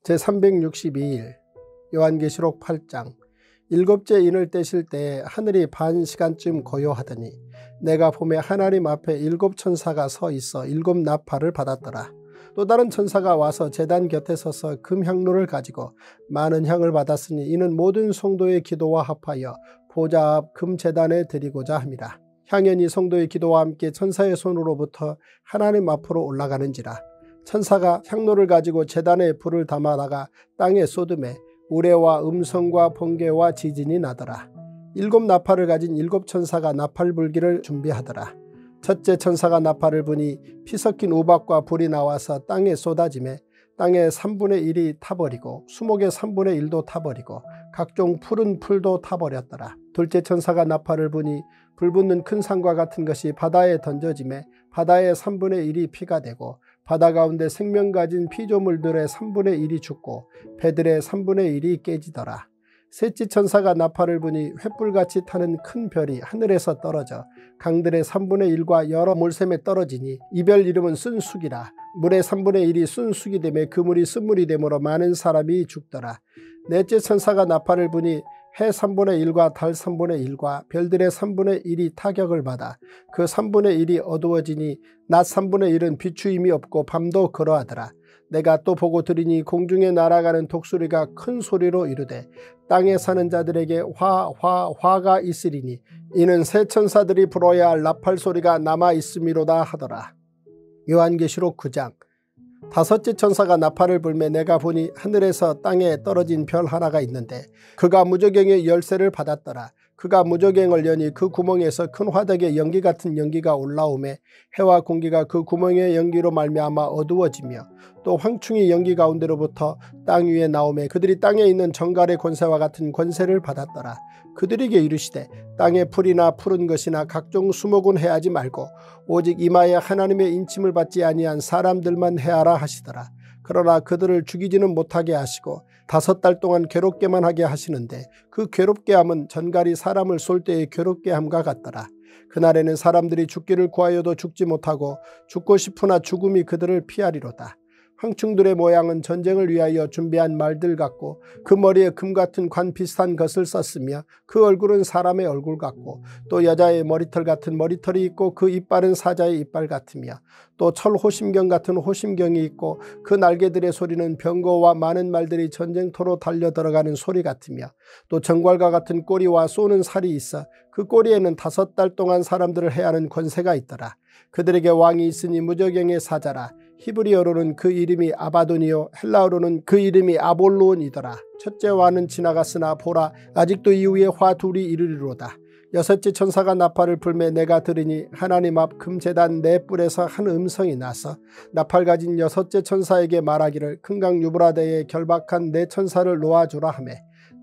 제삼백육십이 일 요한계시록 팔 장. 일곱째 인을 떼실 때에 하늘이 반 시간쯤 고요하더니 내가 보매 하나님 앞에 일곱 천사가 서 있어 일곱 나팔을 받았더라. 또 다른 천사가 와서 제단 곁에 서서 금향로를 가지고 많은 향을 받았으니 이는 모든 성도의 기도와 합하여 보좌 앞 금제단에 드리고자 합니다. 향연이 성도의 기도와 함께 천사의 손으로부터 하나님 앞으로 올라가는지라. 천사가 향로를 가지고 제단에 불을 담아다가 땅에 쏟음에 우레와 음성과 번개와 지진이 나더라. 일곱 나팔을 가진 일곱 천사가 나팔 불기를 준비하더라. 첫째 천사가 나팔을 부니 피 섞인 우박과 불이 나와서 땅에 쏟아지매 땅의 삼분의 일이 타버리고 수목의 삼분의 일도 타버리고 각종 푸른 풀도 타버렸더라. 둘째 천사가 나팔을 부니 불 붙는 큰 상과 같은 것이 바다에 던져지매 바다의 삼분의 일이 피가 되고 바다 가운데 생명 가진 피조물들의 삼분의 일이 죽고 배들의 삼분의 일이 깨지더라. 셋째 천사가 나팔을 부니 횃불같이 타는 큰 별이 하늘에서 떨어져 강들의 삼분의 일과 여러 몰샘에 떨어지니 이별 이름은 쓴숙이라. 물의 삼분의 일이 쓴숙이 되매 그 물이 쓴물이 되므로 많은 사람이 죽더라. 넷째 천사가 나팔을 부니 해 삼분의 일과 달 삼분의 일과 별들의 삼분의 일이 타격을 받아 그 삼분의 일이 어두워지니 낮 삼분의 일은 비추임이 없고 밤도 그러하더라. 내가 또 보고 들으니 공중에 날아가는 독수리가 큰 소리로 이르되 땅에 사는 자들에게 화, 화, 화가 있으리니 이는 새 천사들이 불어야 할 나팔 소리가 남아있음이로다 하더라. 요한계시록 구 장. 다섯째 천사가 나팔을 불매 내가 보니 하늘에서 땅에 떨어진 별 하나가 있는데 그가 무저갱의 열쇠를 받았더라. 그가 무저갱을 여니 그 구멍에서 큰 화덕의 연기 같은 연기가 올라오매 해와 공기가 그 구멍의 연기로 말미암아 어두워지며 또 황충이 연기 가운데로부터 땅 위에 나오매 그들이 땅에 있는 정갈의 권세와 같은 권세를 받았더라. 그들에게 이르시되 땅의 풀이나 푸른 것이나 각종 수목은 해하지 말고 오직 이마에 하나님의 인침을 받지 아니한 사람들만 해하라 하시더라. 그러나 그들을 죽이지는 못하게 하시고 다섯 달 동안 괴롭게만 하게 하시는데 그 괴롭게함은 전갈이 사람을 쏠 때의 괴롭게함과 같더라. 그날에는 사람들이 죽기를 구하여도 죽지 못하고 죽고 싶으나 죽음이 그들을 피하리로다. 황충들의 모양은 전쟁을 위하여 준비한 말들 같고 그 머리에 금 같은 관 비슷한 것을 썼으며 그 얼굴은 사람의 얼굴 같고 또 여자의 머리털 같은 머리털이 있고 그 이빨은 사자의 이빨 같으며 또 철호심경 같은 호심경이 있고 그 날개들의 소리는 병거와 많은 말들이 전쟁터로 달려 들어가는 소리 같으며 또 정갈과 같은 꼬리와 쏘는 살이 있어 그 꼬리에는 다섯 달 동안 사람들을 해하는 권세가 있더라. 그들에게 왕이 있으니 무저갱의 사자라. 히브리어로는 그 이름이 아바돈이요 헬라어로는 그 이름이 아볼론이더라. 첫째 화는 지나갔으나 보라 아직도 이후에 화 둘이 이르리로다. 여섯째 천사가 나팔을 불매 내가 들으니 하나님 앞 금제단 네 뿔에서 한 음성이 나서 나팔 가진 여섯째 천사에게 말하기를 큰 강 유브라데에 결박한 네 천사를 놓아주라 하며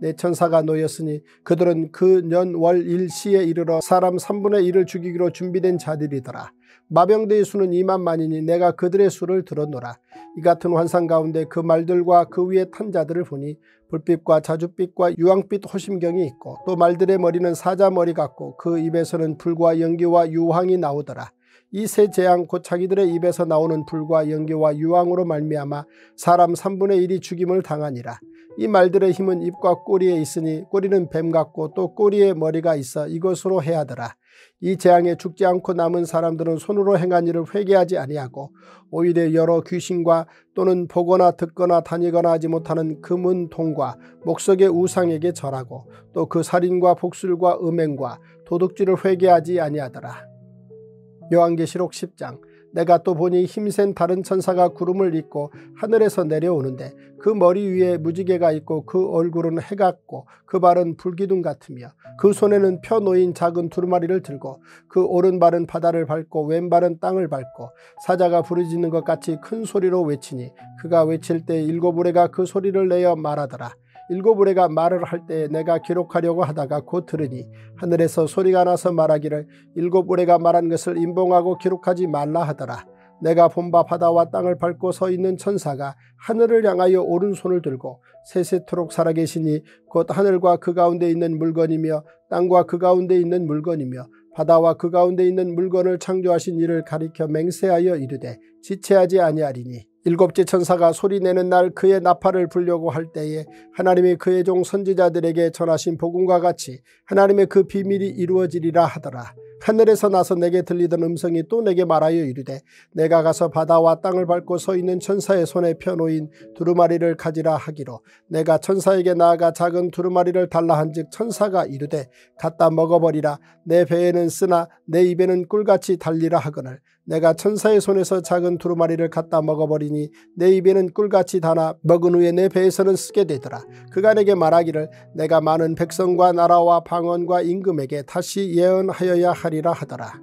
네 천사가 놓였으니 그들은 그 년 월 일 시에 이르러 사람 삼분의 일을 죽이기로 준비된 자들이더라. 마병대의 수는 이만만이니 내가 그들의 수를 들었노라. 이 같은 환상 가운데 그 말들과 그 위에 탄 자들을 보니 불빛과 자줏빛과 유황빛 호심경이 있고 또 말들의 머리는 사자 머리 같고 그 입에서는 불과 연기와 유황이 나오더라. 이 세 재앙 곧 자기들의 입에서 나오는 불과 연기와 유황으로 말미암아 사람 삼분의 일이 죽임을 당하니라. 이 말들의 힘은 입과 꼬리에 있으니 꼬리는 뱀 같고 또 꼬리에 머리가 있어 이것으로 해하더라. 이 재앙에 죽지 않고 남은 사람들은 손으로 행한 일을 회개하지 아니하고 오히려 여러 귀신과 또는 보거나 듣거나 다니거나 하지 못하는 금은 돈과 목석의 우상에게 절하고 또 그 살인과 복술과 음행과 도둑질을 회개하지 아니하더라. 요한계시록 십 장. 내가 또 보니 힘센 다른 천사가 구름을 입고 하늘에서 내려오는데 그 머리 위에 무지개가 있고 그 얼굴은 해 같고 그 발은 불기둥 같으며 그 손에는 펴 놓인 작은 두루마리를 들고 그 오른발은 바다를 밟고 왼발은 땅을 밟고 사자가 부르짖는 것 같이 큰 소리로 외치니 그가 외칠 때 일곱 우레가 그 소리를 내어 말하더라. 일곱 우레가 말을 할 때에 내가 기록하려고 하다가 곧 들으니 하늘에서 소리가 나서 말하기를 일곱 우레가 말한 것을 임봉하고 기록하지 말라 하더라. 내가 본바 바다와 땅을 밟고 서 있는 천사가 하늘을 향하여 오른손을 들고 세세토록 살아계시니 곧 하늘과 그 가운데 있는 물건이며 땅과 그 가운데 있는 물건이며 바다와 그 가운데 있는 물건을 창조하신 이를 가리켜 맹세하여 이르되 지체하지 아니하리니 일곱째 천사가 소리내는 날 그의 나팔을 불려고 할 때에 하나님이 그의 종 선지자들에게 전하신 복음과 같이 하나님의 그 비밀이 이루어지리라 하더라. 하늘에서 나서 내게 들리던 음성이 또 내게 말하여 이르되 내가 가서 바다와 땅을 밟고 서 있는 천사의 손에 펴놓인 두루마리를 가지라 하기로 내가 천사에게 나아가 작은 두루마리를 달라 한즉 천사가 이르되 갖다 먹어버리라. 내 배에는 쓰나 내 입에는 꿀같이 달리라 하거늘 내가 천사의 손에서 작은 두루마리를 갖다 먹어버리니 내 입에는 꿀같이 다나 먹은 후에 내 배에서는 쓰게 되더라. 그가 내게 말하기를 내가 많은 백성과 나라와 방언과 임금에게 다시 예언하여야 하리라 하더라.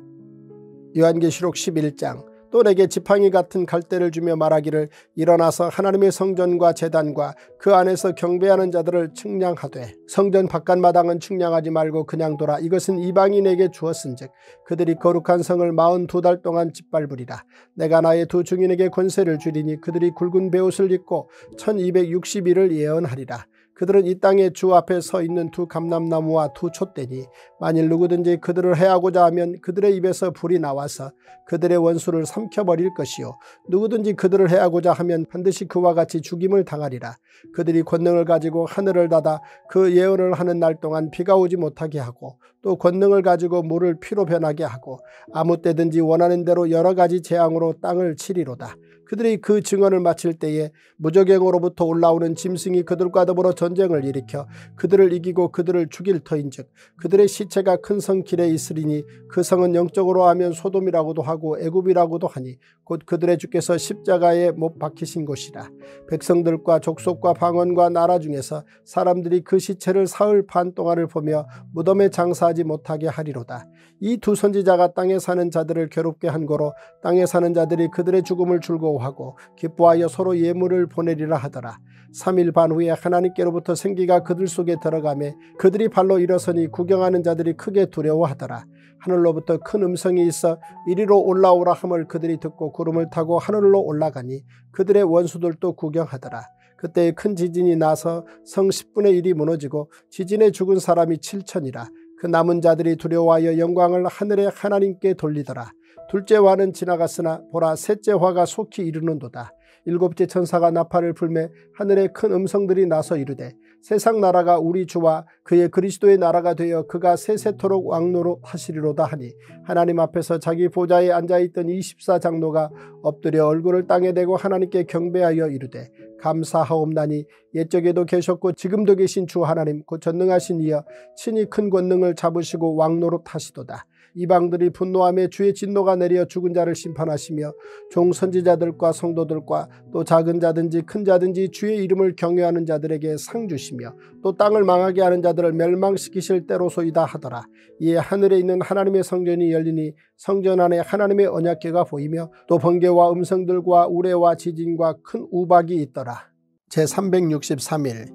요한계시록 십일 장. 또 내게 지팡이 같은 갈대를 주며 말하기를 일어나서 하나님의 성전과 제단과 그 안에서 경배하는 자들을 측량하되 성전 바깥 마당은 측량하지 말고 그냥 돌아 이것은 이방인에게 주었은즉 그들이 거룩한 성을 마흔두 달 동안 짓밟으리라. 내가 나의 두 증인에게 권세를 주리니 그들이 굵은 베옷을 입고 천이백육십 일을 예언하리라. 그들은 이 땅의 주 앞에 서 있는 두 감람나무와 두 촛대니 만일 누구든지 그들을 해하고자 하면 그들의 입에서 불이 나와서 그들의 원수를 삼켜버릴 것이요 누구든지 그들을 해하고자 하면 반드시 그와 같이 죽임을 당하리라. 그들이 권능을 가지고 하늘을 닫아 그 예언을 하는 날 동안 비가 오지 못하게 하고 또 권능을 가지고 물을 피로 변하게 하고 아무 때든지 원하는 대로 여러 가지 재앙으로 땅을 치리로다. 그들이 그 증언을 마칠 때에 무저갱으로부터 올라오는 짐승이 그들과 더불어 전쟁을 일으켜 그들을 이기고 그들을 죽일 터인즉 그들의 시체가 큰 성 길에 있으리니 그 성은 영적으로 하면 소돔이라고도 하고 애굽이라고도 하니 곧 그들의 주께서 십자가에 못 박히신 곳이라. 백성들과 족속과 방언과 나라 중에서 사람들이 그 시체를 사흘 반 동안을 보며 무덤에 장사하지 못하게 하리로다. 이 두 선지자가 땅에 사는 자들을 괴롭게 한 거로 땅에 사는 자들이 그들의 죽음을 즐거워 하고 기뻐하여 서로 예물을 보내리라 하더라. 삼 일 반 후에 하나님께로부터 생기가 그들 속에 들어가매 그들이 발로 일어서니 구경하는 자들이 크게 두려워하더라. 하늘로부터 큰 음성이 있어 이리로 올라오라 함을 그들이 듣고 구름을 타고 하늘로 올라가니 그들의 원수들도 구경하더라. 그때 큰 지진이 나서 성 십분의 일이 무너지고 지진에 죽은 사람이 칠천이라 그 남은 자들이 두려워하여 영광을 하늘의 하나님께 돌리더라. 둘째 화는 지나갔으나 보라 셋째 화가 속히 이르는도다. 일곱째 천사가 나팔을 불매 하늘에 큰 음성들이 나서 이르되 세상 나라가 우리 주와 그의 그리스도의 나라가 되어 그가 세세토록 왕노로 하시리로다 하니 하나님 앞에서 자기 보좌에 앉아있던 이십사 장로가 엎드려 얼굴을 땅에 대고 하나님께 경배하여 이르되 감사하옵나니 옛적에도 계셨고 지금도 계신 주 하나님 곧 전능하신 이여 친히 큰 권능을 잡으시고 왕노로 하시도다. 이방들이 분노함에 주의 진노가 내려 죽은 자를 심판하시며 종 선지자들과 성도들과 또 작은 자든지 큰 자든지 주의 이름을 경외하는 자들에게 상 주시며 또 땅을 망하게 하는 자들을 멸망시키실 때로소이다 하더라. 이에 하늘에 있는 하나님의 성전이 열리니 성전 안에 하나님의 언약궤가 보이며 또 번개와 음성들과 우레와 지진과 큰 우박이 있더라. 제삼백육십삼 일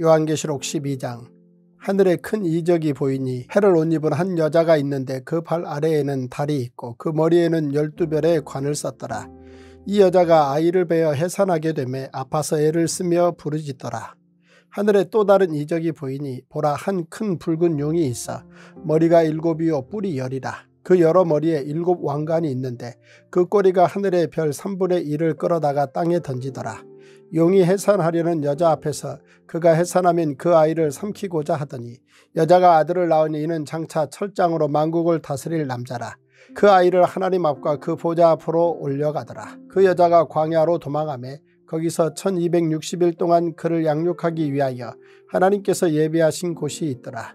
요한계시록 십이 장. 하늘에 큰 이적이 보이니 해를 옷 입은 한 여자가 있는데 그 발 아래에는 달이 있고 그 머리에는 열두 별의 관을 썼더라. 이 여자가 아이를 베어 해산하게 되매 아파서 애를 쓰며 부르짖더라. 하늘에 또 다른 이적이 보이니 보라 한 큰 붉은 용이 있어 머리가 일곱이요 뿔이 열이라. 그 여러 머리에 일곱 왕관이 있는데 그 꼬리가 하늘의 별 삼분의 일을 끌어다가 땅에 던지더라. 용이 해산하려는 여자 앞에서 그가 해산하면 그 아이를 삼키고자 하더니 여자가 아들을 낳으니 이는 장차 철장으로 만국을 다스릴 남자라. 그 아이를 하나님 앞과 그 보좌 앞으로 올려가더라. 그 여자가 광야로 도망하며 거기서 천이백육십 일 동안 그를 양육하기 위하여 하나님께서 예비하신 곳이 있더라.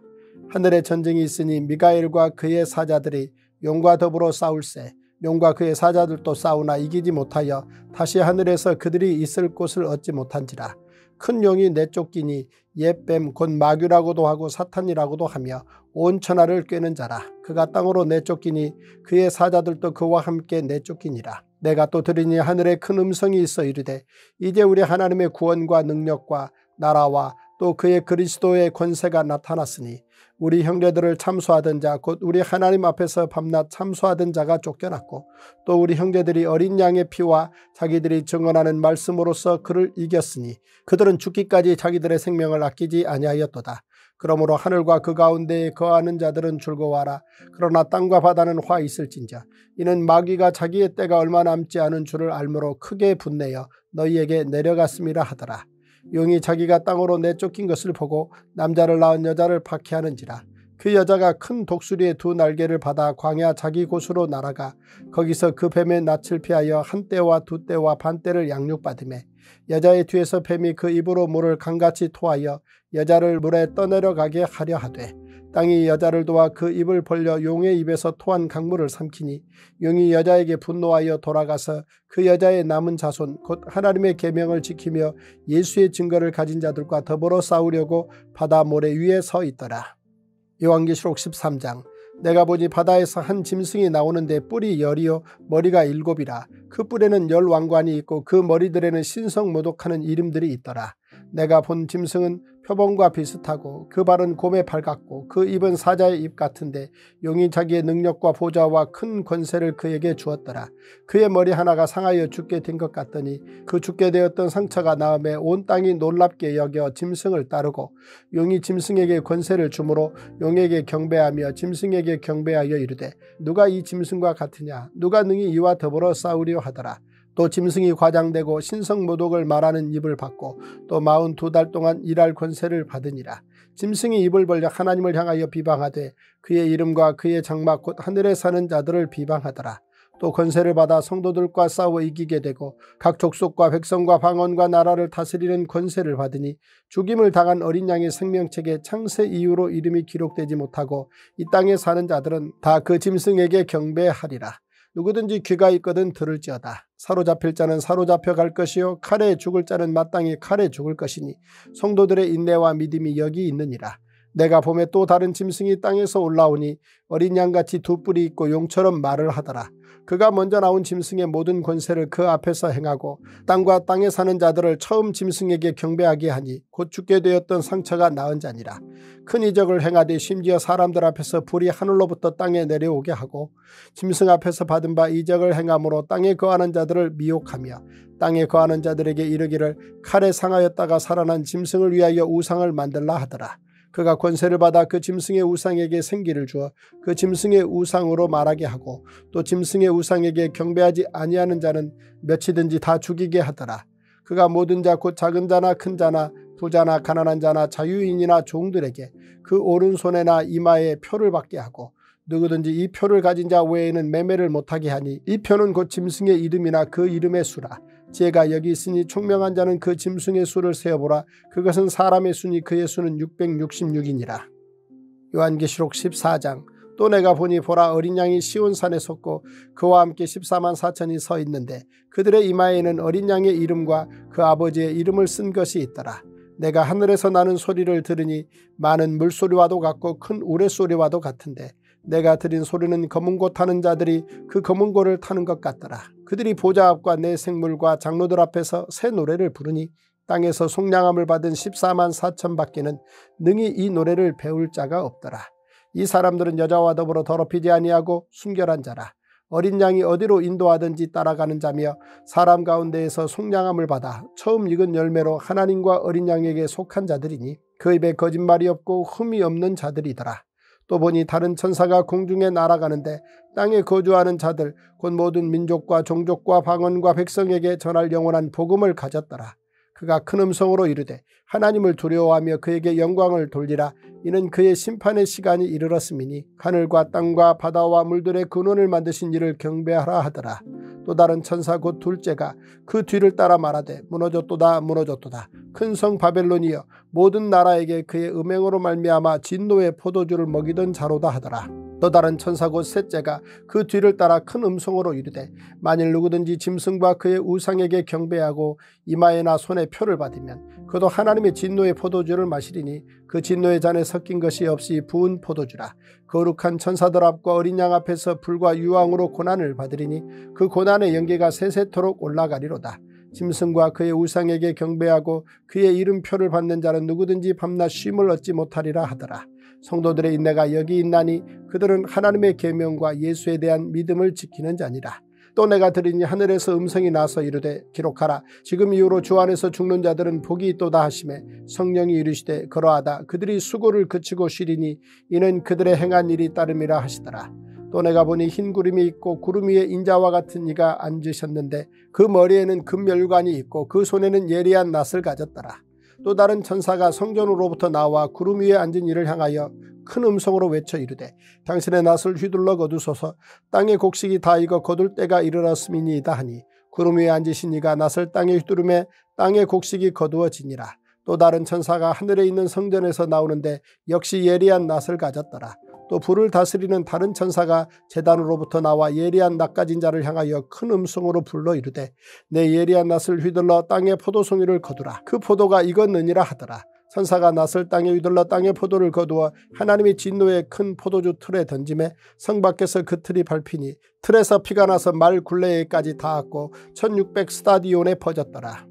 하늘에 전쟁이 있으니 미가엘과 그의 사자들이 용과 더불어 싸울세 용과 그의 사자들도 싸우나 이기지 못하여 다시 하늘에서 그들이 있을 곳을 얻지 못한지라. 큰 용이 내쫓기니 옛뱀 곧 마귀라고도 하고 사탄이라고도 하며 온 천하를 꿰는 자라. 그가 땅으로 내쫓기니 그의 사자들도 그와 함께 내쫓기니라. 내가 또 들으니 하늘에 큰 음성이 있어 이르되 이제 우리 하나님의 구원과 능력과 나라와 또 그의 그리스도의 권세가 나타났으니 우리 형제들을 참수하던 자 곧 우리 하나님 앞에서 밤낮 참수하던 자가 쫓겨났고 또 우리 형제들이 어린 양의 피와 자기들이 증언하는 말씀으로써 그를 이겼으니 그들은 죽기까지 자기들의 생명을 아끼지 아니하였도다. 그러므로 하늘과 그 가운데에 거하는 자들은 즐거워하라. 그러나 땅과 바다는 화 있을진저 이는 마귀가 자기의 때가 얼마 남지 않은 줄을 알므로 크게 분내어 너희에게 내려갔음이라 하더라. 용이 자기가 땅으로 내쫓긴 것을 보고 남자를 낳은 여자를 박해하는지라. 그 여자가 큰 독수리의 두 날개를 받아 광야 자기 곳으로 날아가 거기서 그 뱀의 낯을 피하여 한 떼와 두 떼와 반 떼를 양육받으매 여자의 뒤에서 뱀이 그 입으로 물을 강같이 토하여 여자를 물에 떠내려가게 하려 하되 땅이 여자를 도와 그 입을 벌려 용의 입에서 토한 강물을 삼키니 용이 여자에게 분노하여 돌아가서 그 여자의 남은 자손 곧 하나님의 계명을 지키며 예수의 증거를 가진 자들과 더불어 싸우려고 바다 모래 위에 서 있더라. 요한계시록 십삼 장. 내가 보니 바다에서 한 짐승이 나오는데 뿔이 열이요 머리가 일곱이라. 그 뿔에는 열 왕관이 있고 그 머리들에는 신성모독하는 이름들이 있더라. 내가 본 짐승은 표범과 비슷하고 그 발은 곰의 발 같고 그 입은 사자의 입 같은데 용이 자기의 능력과 보좌와 큰 권세를 그에게 주었더라. 그의 머리 하나가 상하여 죽게 된 것 같더니 그 죽게 되었던 상처가 나음에 온 땅이 놀랍게 여겨 짐승을 따르고 용이 짐승에게 권세를 주므로 용에게 경배하며 짐승에게 경배하여 이르되 누가 이 짐승과 같으냐? 누가 능히 이와 더불어 싸우려 하더라. 또 짐승이 과장되고 신성모독을 말하는 입을 받고 또 마흔 두 달 동안 일할 권세를 받으니라. 짐승이 입을 벌려 하나님을 향하여 비방하되 그의 이름과 그의 장막 곧 하늘에 사는 자들을 비방하더라. 또 권세를 받아 성도들과 싸워 이기게 되고 각 족속과 백성과 방언과 나라를 다스리는 권세를 받으니 죽임을 당한 어린 양의 생명책에 창세 이후로 이름이 기록되지 못하고 이 땅에 사는 자들은 다 그 짐승에게 경배하리라. 누구든지 귀가 있거든 들을지어다. 사로잡힐 자는 사로잡혀 갈 것이요 칼에 죽을 자는 마땅히 칼에 죽을 것이니 성도들의 인내와 믿음이 여기 있느니라. 내가 봄에 또 다른 짐승이 땅에서 올라오니 어린 양같이 두 뿔이 있고 용처럼 말을 하더라. 그가 먼저 나온 짐승의 모든 권세를 그 앞에서 행하고 땅과 땅에 사는 자들을 처음 짐승에게 경배하게 하니 곧 죽게 되었던 상처가 나은 자니라. 큰 이적을 행하되 심지어 사람들 앞에서 불이 하늘로부터 땅에 내려오게 하고 짐승 앞에서 받은 바 이적을 행함으로 땅에 거하는 자들을 미혹하며 땅에 거하는 자들에게 이르기를 칼에 상하였다가 살아난 짐승을 위하여 우상을 만들라 하더라. 그가 권세를 받아 그 짐승의 우상에게 생기를 주어 그 짐승의 우상으로 말하게 하고 또 짐승의 우상에게 경배하지 아니하는 자는 며치든지 다 죽이게 하더라. 그가 모든 자 곧 작은 자나 큰 자나 부자나 가난한 자나 자유인이나 종들에게 그 오른손에나 이마에 표를 받게 하고 누구든지 이 표를 가진 자 외에는 매매를 못하게 하니 이 표는 곧 짐승의 이름이나 그 이름의 수라. 지혜가 여기 있으니 총명한 자는 그 짐승의 수를 세어보라. 그것은 사람의 수니 그의 수는 육백육십육이니라. 요한계시록 십사 장. 또 내가 보니 보라 어린 양이 시온산에 섰고 그와 함께 십사만 사천이 서 있는데 그들의 이마에는 어린 양의 이름과 그 아버지의 이름을 쓴 것이 있더라. 내가 하늘에서 나는 소리를 들으니 많은 물소리와도 같고 큰 우레소리와도 같은데 내가 들은 소리는 검은 고 타는 자들이 그 검은 고를 타는 것 같더라. 그들이 보좌 앞과 내 생물과 장로들 앞에서 새 노래를 부르니 땅에서 속량함을 받은 십사만 사천 밖에는 능히 이 노래를 배울 자가 없더라. 이 사람들은 여자와 더불어 더럽히지 아니하고 순결한 자라. 어린 양이 어디로 인도하든지 따라가는 자며 사람 가운데에서 속량함을 받아 처음 익은 열매로 하나님과 어린 양에게 속한 자들이니 그 입에 거짓말이 없고 흠이 없는 자들이더라. 또 보니 다른 천사가 공중에 날아가는데 땅에 거주하는 자들 곧 모든 민족과 종족과 방언과 백성에게 전할 영원한 복음을 가졌더라. 그가 큰 음성으로 이르되 하나님을 두려워하며 그에게 영광을 돌리라. 이는 그의 심판의 시간이 이르렀음이니 하늘과 땅과 바다와 물들의 근원을 만드신 이를 경배하라 하더라. 또 다른 천사 곧 둘째가 그 뒤를 따라 말하되 무너졌도다 무너졌도다. 큰 성 바벨론이여 모든 나라에게 그의 음행으로 말미암아 진노의 포도주를 먹이던 자로다 하더라. 또 다른 천사 곧 셋째가 그 뒤를 따라 큰 음성으로 이르되 만일 누구든지 짐승과 그의 우상에게 경배하고 이마에나 손에 표를 받으면 그도 하나님의 진노의 포도주를 마시리니 그 진노의 잔에 섞인 것이 없이 부은 포도주라. 거룩한 천사들 앞과 어린 양 앞에서 불과 유황으로 고난을 받으리니 그 고난의 연기가 세세토록 올라가리로다. 짐승과 그의 우상에게 경배하고 그의 이름표를 받는 자는 누구든지 밤낮 쉼을 얻지 못하리라 하더라. 성도들의 인내가 여기 있나니 그들은 하나님의 계명과 예수에 대한 믿음을 지키는 자니라. 또 내가 들으니 하늘에서 음성이 나서 이르되 기록하라. 지금 이후로 주 안에서 죽는 자들은 복이 있도다 하시매 성령이 이르시되 그러하다. 그들이 수고를 그치고 쉬리니 이는 그들의 행한 일이 따름이라 하시더라. 또 내가 보니 흰 구름이 있고 구름 위에 인자와 같은 이가 앉으셨는데 그 머리에는 금멸관이 있고 그 손에는 예리한 낫을 가졌더라. 또 다른 천사가 성전으로부터 나와 구름 위에 앉은 이를 향하여 큰 음성으로 외쳐 이르되 당신의 낫을 휘둘러 거두소서. 땅의 곡식이 다 익어 거둘 때가 이르렀음이니이다 하니 구름 위에 앉으신 이가 낫을 땅에 휘두르매 땅의 곡식이 거두어지니라. 또 다른 천사가 하늘에 있는 성전에서 나오는데 역시 예리한 낫을 가졌더라. 또 불을 다스리는 다른 천사가 제단으로부터 나와 예리한 낫 가진 자를 향하여 큰 음성으로 불러 이르되 내 예리한 낫을 휘둘러 땅에 포도송이를 거두라. 그 포도가 익었느니라 하더라. 선사가 낫을 땅에 휘둘러 땅에 포도를 거두어 하나님의 진노의 큰 포도주 틀에 던짐에 성 밖에서 그 틀이 밟히니 틀에서 피가 나서 말 굴레에까지 닿았고 천육백 스타디온에 퍼졌더라.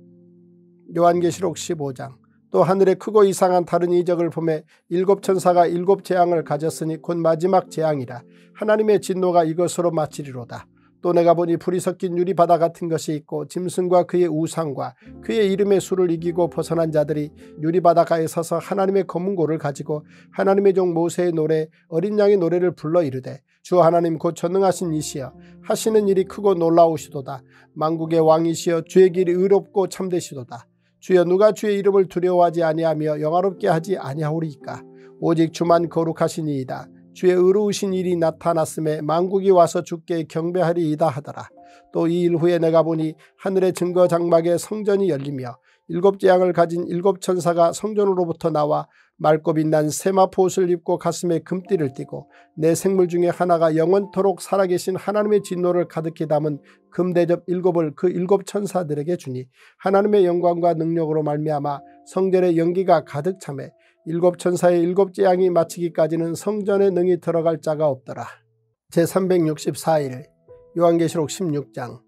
요한계시록 십오 장. 또 하늘에 크고 이상한 다른 이적을 보매 일곱 천사가 일곱 재앙을 가졌으니 곧 마지막 재앙이라. 하나님의 진노가 이것으로 마치리로다. 또 내가 보니 불이 섞인 유리바다 같은 것이 있고 짐승과 그의 우상과 그의 이름의 수를 이기고 벗어난 자들이 유리바다가에 서서 하나님의 검은 고를 가지고 하나님의 종 모세의 노래 어린 양의 노래를 불러 이르되 주 하나님 곧 전능하신 이시여 하시는 일이 크고 놀라우시도다. 만국의 왕이시여 주의 길이 의롭고 참되시도다. 주여 누가 주의 이름을 두려워하지 아니하며 영화롭게 하지 아니하오리이까. 오직 주만 거룩하시니이다. 주의 의로우신 일이 나타났음에 만국이 와서 주께 경배하리이다 하더라. 또 이 일 후에 내가 보니 하늘의 증거 장막에 성전이 열리며 일곱 재앙을 가진 일곱 천사가 성전으로부터 나와 맑고 빛난 세마포 옷을 입고 가슴에 금띠를 띠고 네 생물 중에 하나가 영원토록 살아계신 하나님의 진노를 가득히 담은 금대접 일곱을 그 일곱 천사들에게 주니 하나님의 영광과 능력으로 말미암아 성전의 연기가 가득 차매 일곱 천사의 일곱 재앙이 마치기까지는 성전에 능히 들어갈 자가 없더라. 제삼백육십사 일 요한계시록 십육 장.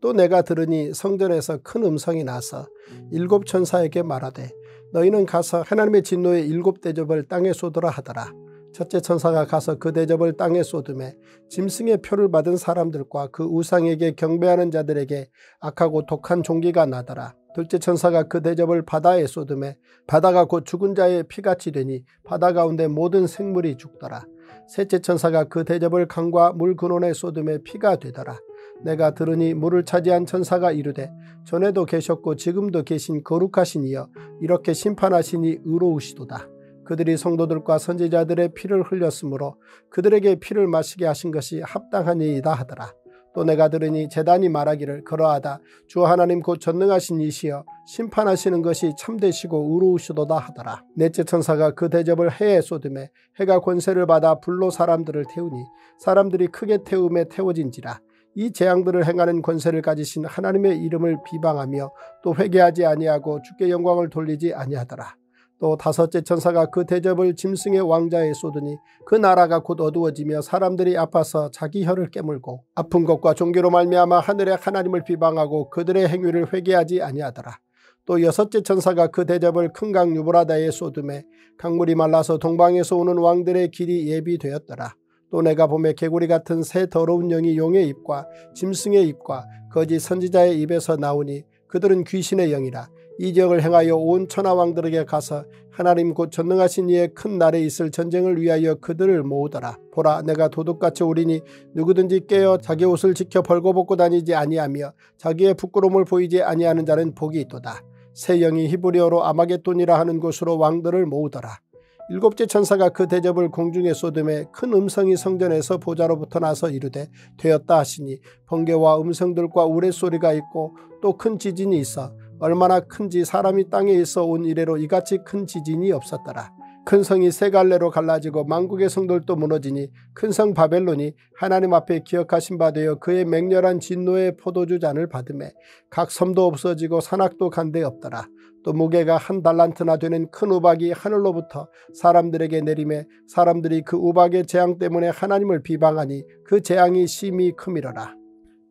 또 내가 들으니 성전에서 큰 음성이 나서 일곱 천사에게 말하되 너희는 가서 하나님의 진노의 일곱 대접을 땅에 쏟으라 하더라. 첫째 천사가 가서 그 대접을 땅에 쏟으매 짐승의 표를 받은 사람들과 그 우상에게 경배하는 자들에게 악하고 독한 종기가 나더라. 둘째 천사가 그 대접을 바다에 쏟으매 바다가 곧 죽은 자의 피같이 되니 바다 가운데 모든 생물이 죽더라. 셋째 천사가 그 대접을 강과 물 근원에 쏟으매 피가 되더라. 내가 들으니 물을 차지한 천사가 이르되 전에도 계셨고 지금도 계신 거룩하신 이여 이렇게 심판하시니 의로우시도다. 그들이 성도들과 선지자들의 피를 흘렸으므로 그들에게 피를 마시게 하신 것이 합당하니이다 하더라. 또 내가 들으니 제단이 말하기를 그러하다. 주 하나님 곧 전능하신 이시여 심판하시는 것이 참되시고 의로우시도다 하더라. 넷째 천사가 그 대접을 해에 쏟으매 해가 권세를 받아 불로 사람들을 태우니 사람들이 크게 태움에 태워진지라. 이 재앙들을 행하는 권세를 가지신 하나님의 이름을 비방하며 또 회개하지 아니하고 주께 영광을 돌리지 아니하더라. 또 다섯째 천사가 그 대접을 짐승의 왕자에 쏟으니 그 나라가 곧 어두워지며 사람들이 아파서 자기 혀를 깨물고 아픈 것과 종기로 말미암아 하늘의 하나님을 비방하고 그들의 행위를 회개하지 아니하더라. 또 여섯째 천사가 그 대접을 큰 강 유브라다에 쏟으매 강물이 말라서 동방에서 오는 왕들의 길이 예비되었더라. 또 내가 보매 개구리 같은 새 더러운 영이 용의 입과 짐승의 입과 거짓 선지자의 입에서 나오니 그들은 귀신의 영이라. 이적을 행하여 온 천하 왕들에게 가서 하나님 곧 전능하신 이의 큰 날에 있을 전쟁을 위하여 그들을 모으더라. 보라 내가 도둑같이 오리니 누구든지 깨어 자기 옷을 지켜 벌거벗고 다니지 아니하며 자기의 부끄러움을 보이지 아니하는 자는 복이 있도다. 새 영이 히브리어로 아마겟돈이라 하는 곳으로 왕들을 모으더라. 일곱째 천사가 그 대접을 공중에 쏟으매 큰 음성이 성전에서 보좌로부터 나서 이르되 되었다 하시니 번개와 음성들과 우레소리가 있고 또 큰 지진이 있어 얼마나 큰지 사람이 땅에 있어 온 이래로 이같이 큰 지진이 없었더라. 큰 성이 세 갈래로 갈라지고 만국의 성들도 무너지니 큰 성 바벨론이 하나님 앞에 기억하신 바 되어 그의 맹렬한 진노의 포도주 잔을 받으매 각 섬도 없어지고 산악도 간데 없더라. 또 무게가 한 달란트나 되는 큰 우박이 하늘로부터 사람들에게 내리매 사람들이 그 우박의 재앙 때문에 하나님을 비방하니 그 재앙이 심히 크미러라.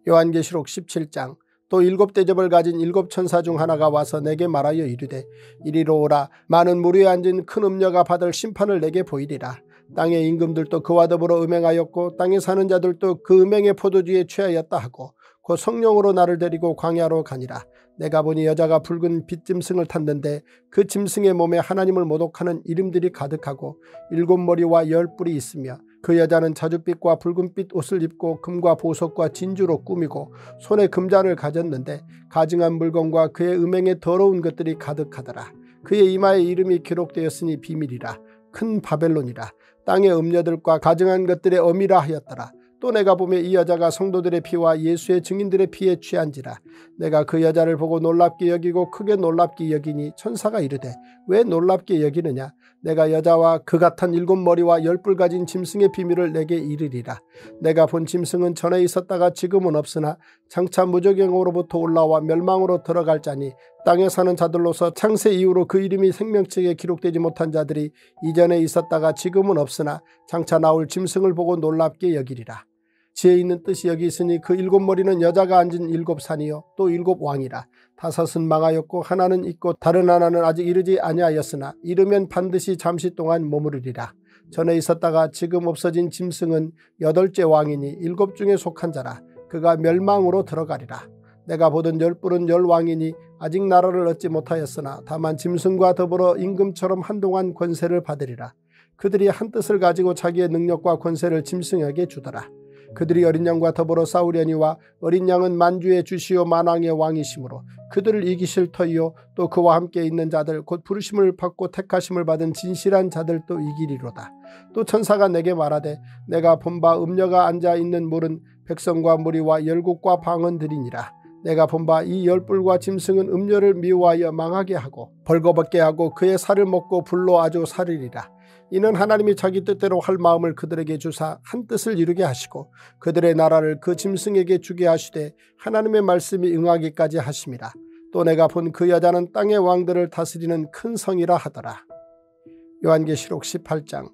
요한계시록 십칠 장. 또 일곱 대접을 가진 일곱 천사 중 하나가 와서 내게 말하여 이르되 이리로 오라. 많은 무리에 앉은 큰 음녀가 받을 심판을 내게 보이리라. 땅의 임금들도 그와 더불어 음행하였고 땅에 사는 자들도 그 음행의 포도주에 취하였다 하고 곧 성령으로 나를 데리고 광야로 가니라. 내가 보니 여자가 붉은 빛짐승을 탔는데 그 짐승의 몸에 하나님을 모독하는 이름들이 가득하고 일곱 머리와 열 뿔이 있으며 그 여자는 자줏빛과 붉은빛 옷을 입고 금과 보석과 진주로 꾸미고 손에 금잔을 가졌는데 가증한 물건과 그의 음행의 더러운 것들이 가득하더라. 그의 이마에 이름이 기록되었으니 비밀이라. 큰 바벨론이라. 땅의 음녀들과 가증한 것들의 어미라 하였더라. 또 내가 보매 이 여자가 성도들의 피와 예수의 증인들의 피에 취한지라. 내가 그 여자를 보고 놀랍게 여기고 크게 놀랍게 여기니 천사가 이르되 왜 놀랍게 여기느냐. 내가 여자와 그 같은 일곱 머리와 열 뿔 가진 짐승의 비밀을 내게 이르리라. 내가 본 짐승은 전에 있었다가 지금은 없으나 장차 무저갱으로부터 올라와 멸망으로 들어갈 자니 땅에 사는 자들로서 창세 이후로 그 이름이 생명책에 기록되지 못한 자들이 이전에 있었다가 지금은 없으나 장차 나올 짐승을 보고 놀랍게 여기리라. 지혜 있는 뜻이 여기 있으니 그 일곱 머리는 여자가 앉은 일곱 산이요 또 일곱 왕이라. 다섯은 망하였고 하나는 있고 다른 하나는 아직 이르지 아니하였으나 이르면 반드시 잠시 동안 머무르리라. 전에 있었다가 지금 없어진 짐승은 여덟째 왕이니 일곱 중에 속한 자라. 그가 멸망으로 들어가리라. 내가 보던 열 뿔은 열 왕이니 아직 나라를 얻지 못하였으나 다만 짐승과 더불어 임금처럼 한동안 권세를 받으리라. 그들이 한 뜻을 가지고 자기의 능력과 권세를 짐승에게 주더라. 그들이 어린 양과 더불어 싸우려니와 어린 양은 만주의 주시오 만왕의 왕이시므로 그들을 이기실 터이요 또 그와 함께 있는 자들 곧 부르심을 받고 택하심을 받은 진실한 자들도 이기리로다. 또 천사가 내게 말하되 내가 본 바 음녀가 앉아있는 물은 백성과 무리와 열국과 방언들이니라. 내가 본 바 이 열뿔과 짐승은 음녀를 미워하여 망하게 하고 벌거벗게 하고 그의 살을 먹고 불로 아주 살으리라. 이는 하나님이 자기 뜻대로 할 마음을 그들에게 주사 한 뜻을 이루게 하시고 그들의 나라를 그 짐승에게 주게 하시되 하나님의 말씀이 응하기까지 하심이라. 또 내가 본 그 여자는 땅의 왕들을 다스리는 큰 성이라 하더라. 요한계시록 십팔 장.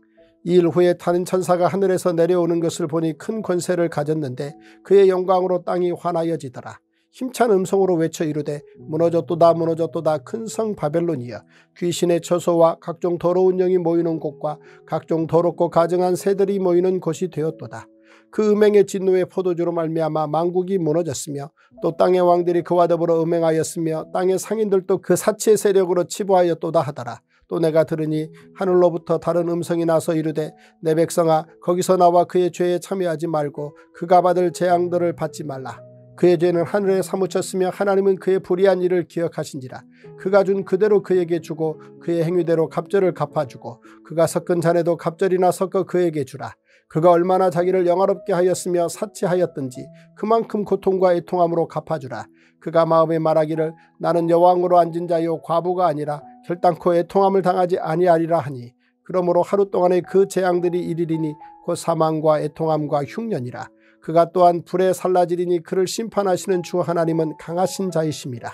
이 일 후에 다른 천사가 하늘에서 내려오는 것을 보니 큰 권세를 가졌는데 그의 영광으로 땅이 환하여지더라. 힘찬 음성으로 외쳐 이르되 무너졌도다 무너졌도다 큰 성 바벨론이여, 귀신의 처소와 각종 더러운 영이 모이는 곳과 각종 더럽고 가증한 새들이 모이는 곳이 되었도다. 그 음행의 진노의 포도주로 말미암아 만국이 무너졌으며 또 땅의 왕들이 그와 더불어 음행하였으며 땅의 상인들도 그 사치의 세력으로 치부하였도다 하더라. 또 내가 들으니 하늘로부터 다른 음성이 나서 이르되 내 백성아 거기서 나와 그의 죄에 참여하지 말고 그가 받을 재앙들을 받지 말라. 그의 죄는 하늘에 사무쳤으며 하나님은 그의 불의한 일을 기억하신지라. 그가 준 그대로 그에게 주고 그의 행위대로 갑절을 갚아주고 그가 섞은 잔에도 갑절이나 섞어 그에게 주라. 그가 얼마나 자기를 영화롭게 하였으며 사치하였든지 그만큼 고통과 애통함으로 갚아주라. 그가 마음에 말하기를 나는 여왕으로 앉은 자요 과부가 아니라 결단코 애통함을 당하지 아니하리라 하니, 그러므로 하루 동안의 그 재앙들이 이르리니 곧 사망과 애통함과 흉년이라. 그가 또한 불에 살라지리니 그를 심판하시는 주 하나님은 강하신 자이심이라.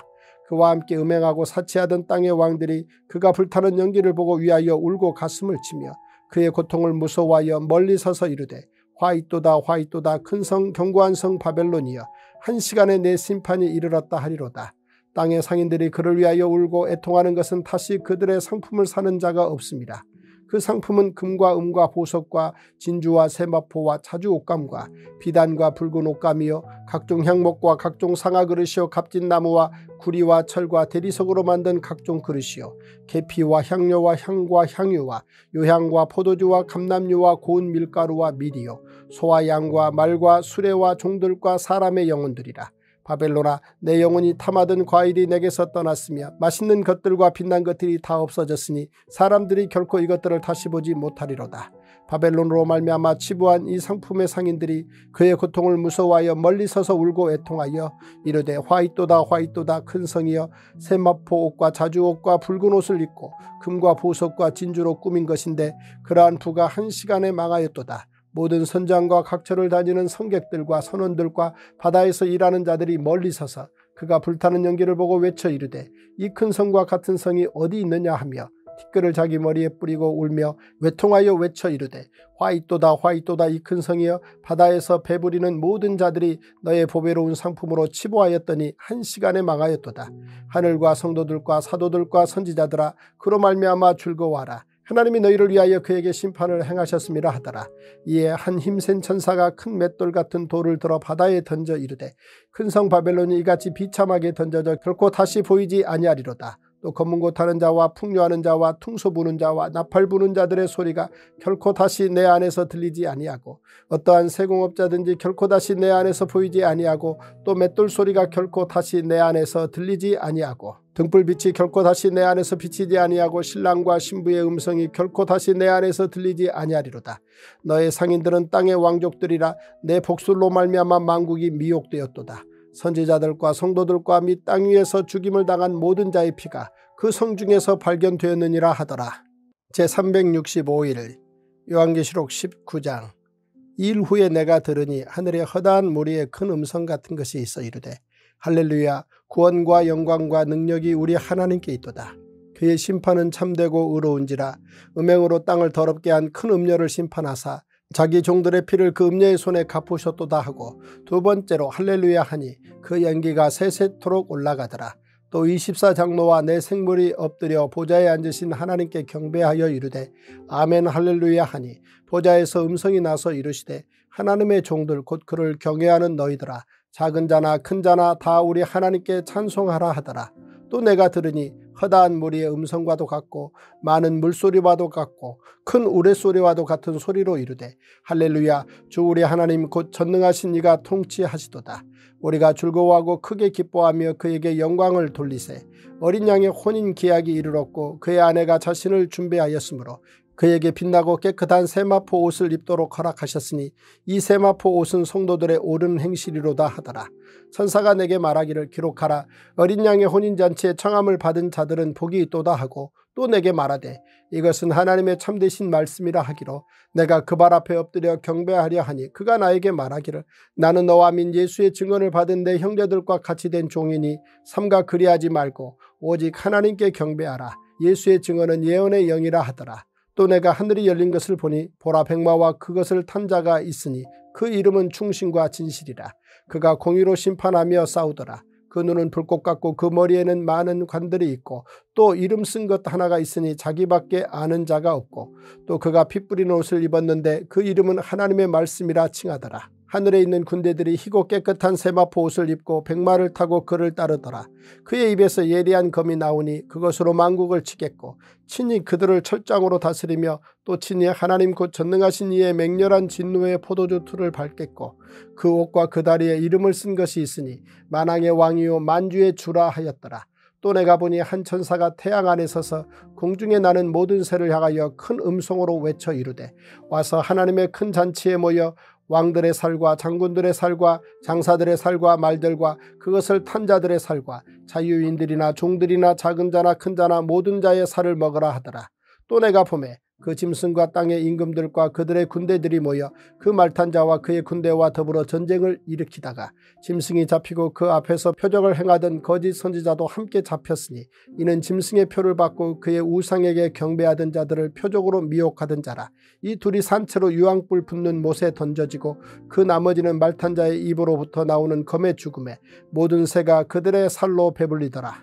그와 함께 음행하고 사치하던 땅의 왕들이 그가 불타는 연기를 보고 위하여 울고 가슴을 치며 그의 고통을 무서워하여 멀리 서서 이르되 화이또다 화이또다 큰 성 견고한 성 바벨론이여, 한 시간에 내 심판이 이르렀다 하리로다. 땅의 상인들이 그를 위하여 울고 애통하는 것은 다시 그들의 상품을 사는 자가 없습니다. 그 상품은 금과 음과 보석과 진주와 세마포와 자주옷감과 비단과 붉은 옷감이요 각종 향목과 각종 상아그릇이요 값진나무와 구리와 철과 대리석으로 만든 각종 그릇이요 계피와 향료와 향과 향유와 요향과 포도주와 감람류와 고운 밀가루와 밀이요 소와 양과 말과 수레와 종들과 사람의 영혼들이라. 바벨로나, 내 영혼이 탐하던 과일이 내게서 떠났으며 맛있는 것들과 빛난 것들이 다 없어졌으니 사람들이 결코 이것들을 다시 보지 못하리로다. 바벨론으로 말미암아 치부한 이 상품의 상인들이 그의 고통을 무서워하여 멀리 서서 울고 애통하여 이르되 화이또다 화이또다 큰 성이여, 세마포 옷과 자주옷과 붉은 옷을 입고 금과 보석과 진주로 꾸민 것인데 그러한 부가 한 시간에 망하였도다. 모든 선장과 각처를 다니는 성객들과 선원들과 바다에서 일하는 자들이 멀리 서서 그가 불타는 연기를 보고 외쳐 이르되 이 큰 성과 같은 성이 어디 있느냐 하며 티끌을 자기 머리에 뿌리고 울며 외통하여 외쳐 이르되 화이또다 화이또다 이 큰 성이여, 바다에서 배부리는 모든 자들이 너의 보배로운 상품으로 치부하였더니 한 시간에 망하였도다. 하늘과 성도들과 사도들과 선지자들아 그로 말미암아 즐거워하라. 하나님이 너희를 위하여 그에게 심판을 행하셨음이라 하더라. 이에 한 힘센 천사가 큰 맷돌 같은 돌을 들어 바다에 던져 이르되 큰 성 바벨론이 이같이 비참하게 던져져 결코 다시 보이지 아니하리로다. 또 검은 곳 하는 자와 풍요하는 자와 퉁소 부는 자와 나팔 부는 자들의 소리가 결코 다시 내 안에서 들리지 아니하고 어떠한 세공업자든지 결코 다시 내 안에서 보이지 아니하고 또 맷돌 소리가 결코 다시 내 안에서 들리지 아니하고 등불빛이 결코 다시 내 안에서 비치지 아니하고 신랑과 신부의 음성이 결코 다시 내 안에서 들리지 아니하리로다. 너의 상인들은 땅의 왕족들이라. 내 복술로 말미암아 만국이 미혹되었도다. 선지자들과 성도들과 및 땅 위에서 죽임을 당한 모든 자의 피가 그 성 중에서 발견되었느니라 하더라. 제삼백육십오 일 요한계시록 십구 장. 이 일 후에 내가 들으니 하늘에 허다한 무리의 큰 음성 같은 것이 있어 이르되 할렐루야. 구원과 영광과 능력이 우리 하나님께 있도다. 그의 심판은 참되고 의로운지라. 음행으로 땅을 더럽게 한 큰 음녀를 심판하사 자기 종들의 피를 그 음녀의 손에 갚으셨도다 하고, 두 번째로 할렐루야 하니 그 연기가 세세토록 올라가더라. 또 이십사 장로와 내 생물이 엎드려 보좌에 앉으신 하나님께 경배하여 이르되 아멘 할렐루야 하니, 보좌에서 음성이 나서 이르시되 하나님의 종들 곧 그를 경외하는 너희들아, 작은 자나 큰 자나 다 우리 하나님께 찬송하라 하더라. 또 내가 들으니 허다한 무리의 음성과도 같고 많은 물소리와도 같고 큰 우레소리와도 같은 소리로 이르되 할렐루야, 주 우리 하나님 곧 전능하신 이가 통치하시도다. 우리가 즐거워하고 크게 기뻐하며 그에게 영광을 돌리세. 어린 양의 혼인 계약이 이르렀고 그의 아내가 자신을 준비하였으므로 그에게 빛나고 깨끗한 세마포 옷을 입도록 허락하셨으니 이 세마포 옷은 성도들의 옳은 행실이로다 하더라. 천사가 내게 말하기를 기록하라. 어린 양의 혼인잔치에 청함을 받은 자들은 복이 있도다 하고, 또 내게 말하되 이것은 하나님의 참되신 말씀이라 하기로 내가 그 발 앞에 엎드려 경배하려 하니, 그가 나에게 말하기를 나는 너와 민 예수의 증언을 받은 내 형제들과 같이 된 종이니 삼가 그리하지 말고 오직 하나님께 경배하라. 예수의 증언은 예언의 영이라 하더라. 또 내가 하늘이 열린 것을 보니 보라 백마와 그것을 탄 자가 있으니 그 이름은 충신과 진실이라. 그가 공의로 심판하며 싸우더라. 그 눈은 불꽃 같고 그 머리에는 많은 관들이 있고 또 이름 쓴 것 하나가 있으니 자기밖에 아는 자가 없고, 또 그가 피 뿌리는 옷을 입었는데 그 이름은 하나님의 말씀이라 칭하더라. 하늘에 있는 군대들이 희고 깨끗한 세마포 옷을 입고 백마를 타고 그를 따르더라. 그의 입에서 예리한 검이 나오니 그것으로 만국을 치겠고 친히 그들을 철장으로 다스리며 또 친히 하나님 곧 전능하신 이의 맹렬한 진노의 포도주 틀을 밟겠고, 그 옷과 그 다리에 이름을 쓴 것이 있으니 만왕의 왕이요 만주의 주라 하였더라. 또 내가 보니 한 천사가 태양 안에 서서 공중에 나는 모든 새를 향하여 큰 음성으로 외쳐 이르되 와서 하나님의 큰 잔치에 모여 왕들의 살과 장군들의 살과 장사들의 살과 말들과 그것을 탄 자들의 살과 자유인들이나 종들이나 작은 자나 큰 자나 모든 자의 살을 먹으라 하더라. 또 내가 보매 그 짐승과 땅의 임금들과 그들의 군대들이 모여 그 말탄 자와 그의 군대와 더불어 전쟁을 일으키다가 짐승이 잡히고 그 앞에서 표적을 행하던 거짓 선지자도 함께 잡혔으니 이는 짐승의 표를 받고 그의 우상에게 경배하던 자들을 표적으로 미혹하던 자라. 이 둘이 산채로 유황불 붙는 못에 던져지고 그 나머지는 말탄 자의 입으로부터 나오는 검의 죽음에 모든 새가 그들의 살로 배불리더라.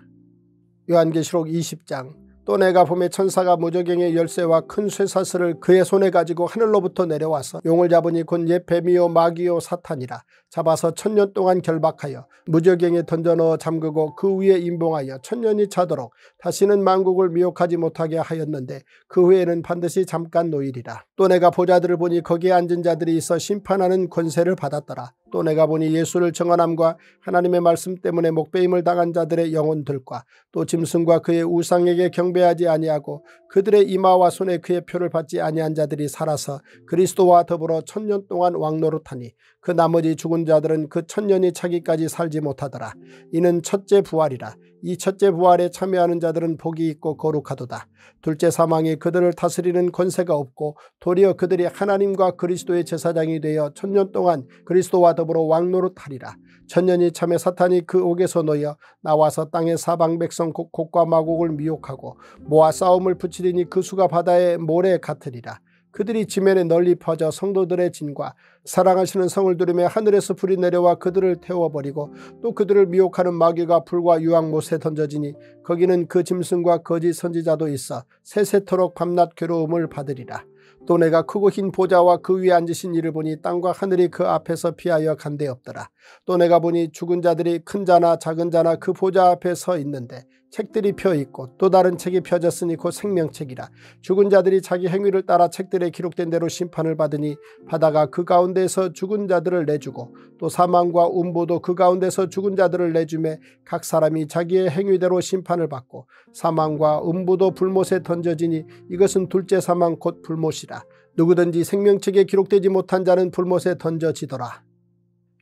요한계시록 이십 장. 또 내가 보매 천사가 무저갱의 열쇠와 큰 쇠사슬을 그의 손에 가지고 하늘로부터 내려와서 용을 잡으니 곧 옛 뱀이요 마귀요 사탄이라. 잡아서 천년 동안 결박하여 무저갱에 던져넣어 잠그고 그 위에 임봉하여 천년이 차도록 다시는 만국을 미혹하지 못하게 하였는데 그 후에는 반드시 잠깐 놓이리라. 또 내가 보좌들을 보니 거기에 앉은 자들이 있어 심판하는 권세를 받았더라. 또 내가 보니 예수를 청언함과 하나님의 말씀 때문에 목베임을 당한 자들의 영혼들과 또 짐승과 그의 우상에게 경배하지 아니하고 그들의 이마와 손에 그의 표를 받지 아니한 자들이 살아서 그리스도와 더불어 천년 동안 왕노릇하니 그 나머지 죽은 자들은 그 천년이 차기까지 살지 못하더라. 이는 첫째 부활이라. 이 첫째 부활에 참여하는 자들은 복이 있고 거룩하도다. 둘째 사망이 그들을 다스리는 권세가 없고 도리어 그들이 하나님과 그리스도의 제사장이 되어 천년 동안 그리스도와 더불어 왕노릇하리라. 천년이 참에 사탄이 그 옥에서 놓여 나와서 땅의 사방 백성 곧 곡과 마곡을 미혹하고 모아 싸움을 붙이리니 그 수가 바다의 모래 같으리라. 그들이 지면에 널리 퍼져 성도들의 진과 사랑하시는 성을 두르며 하늘에서 불이 내려와 그들을 태워버리고 또 그들을 미혹하는 마귀가 불과 유황못에 던져지니 거기는 그 짐승과 거짓 선지자도 있어 세세토록 밤낮 괴로움을 받으리라. 또 내가 크고 흰 보좌와 그 위에 앉으신 이를 보니 땅과 하늘이 그 앞에서 피하여 간데 없더라. 또 내가 보니 죽은 자들이 큰 자나 작은 자나 그 보좌 앞에 서 있는데 책들이 펴 있고 또 다른 책이 펴졌으니 곧 생명책이라. 죽은 자들이 자기 행위를 따라 책들에 기록된 대로 심판을 받으니 바다가 그 가운데서 죽은 자들을 내주고 또 사망과 음부도 그 가운데서 죽은 자들을 내주매 각 사람이 자기의 행위대로 심판을 받고 사망과 음부도 불못에 던져지니 이것은 둘째 사망 곧 불못이라. 누구든지 생명책에 기록되지 못한 자는 불못에 던져지더라.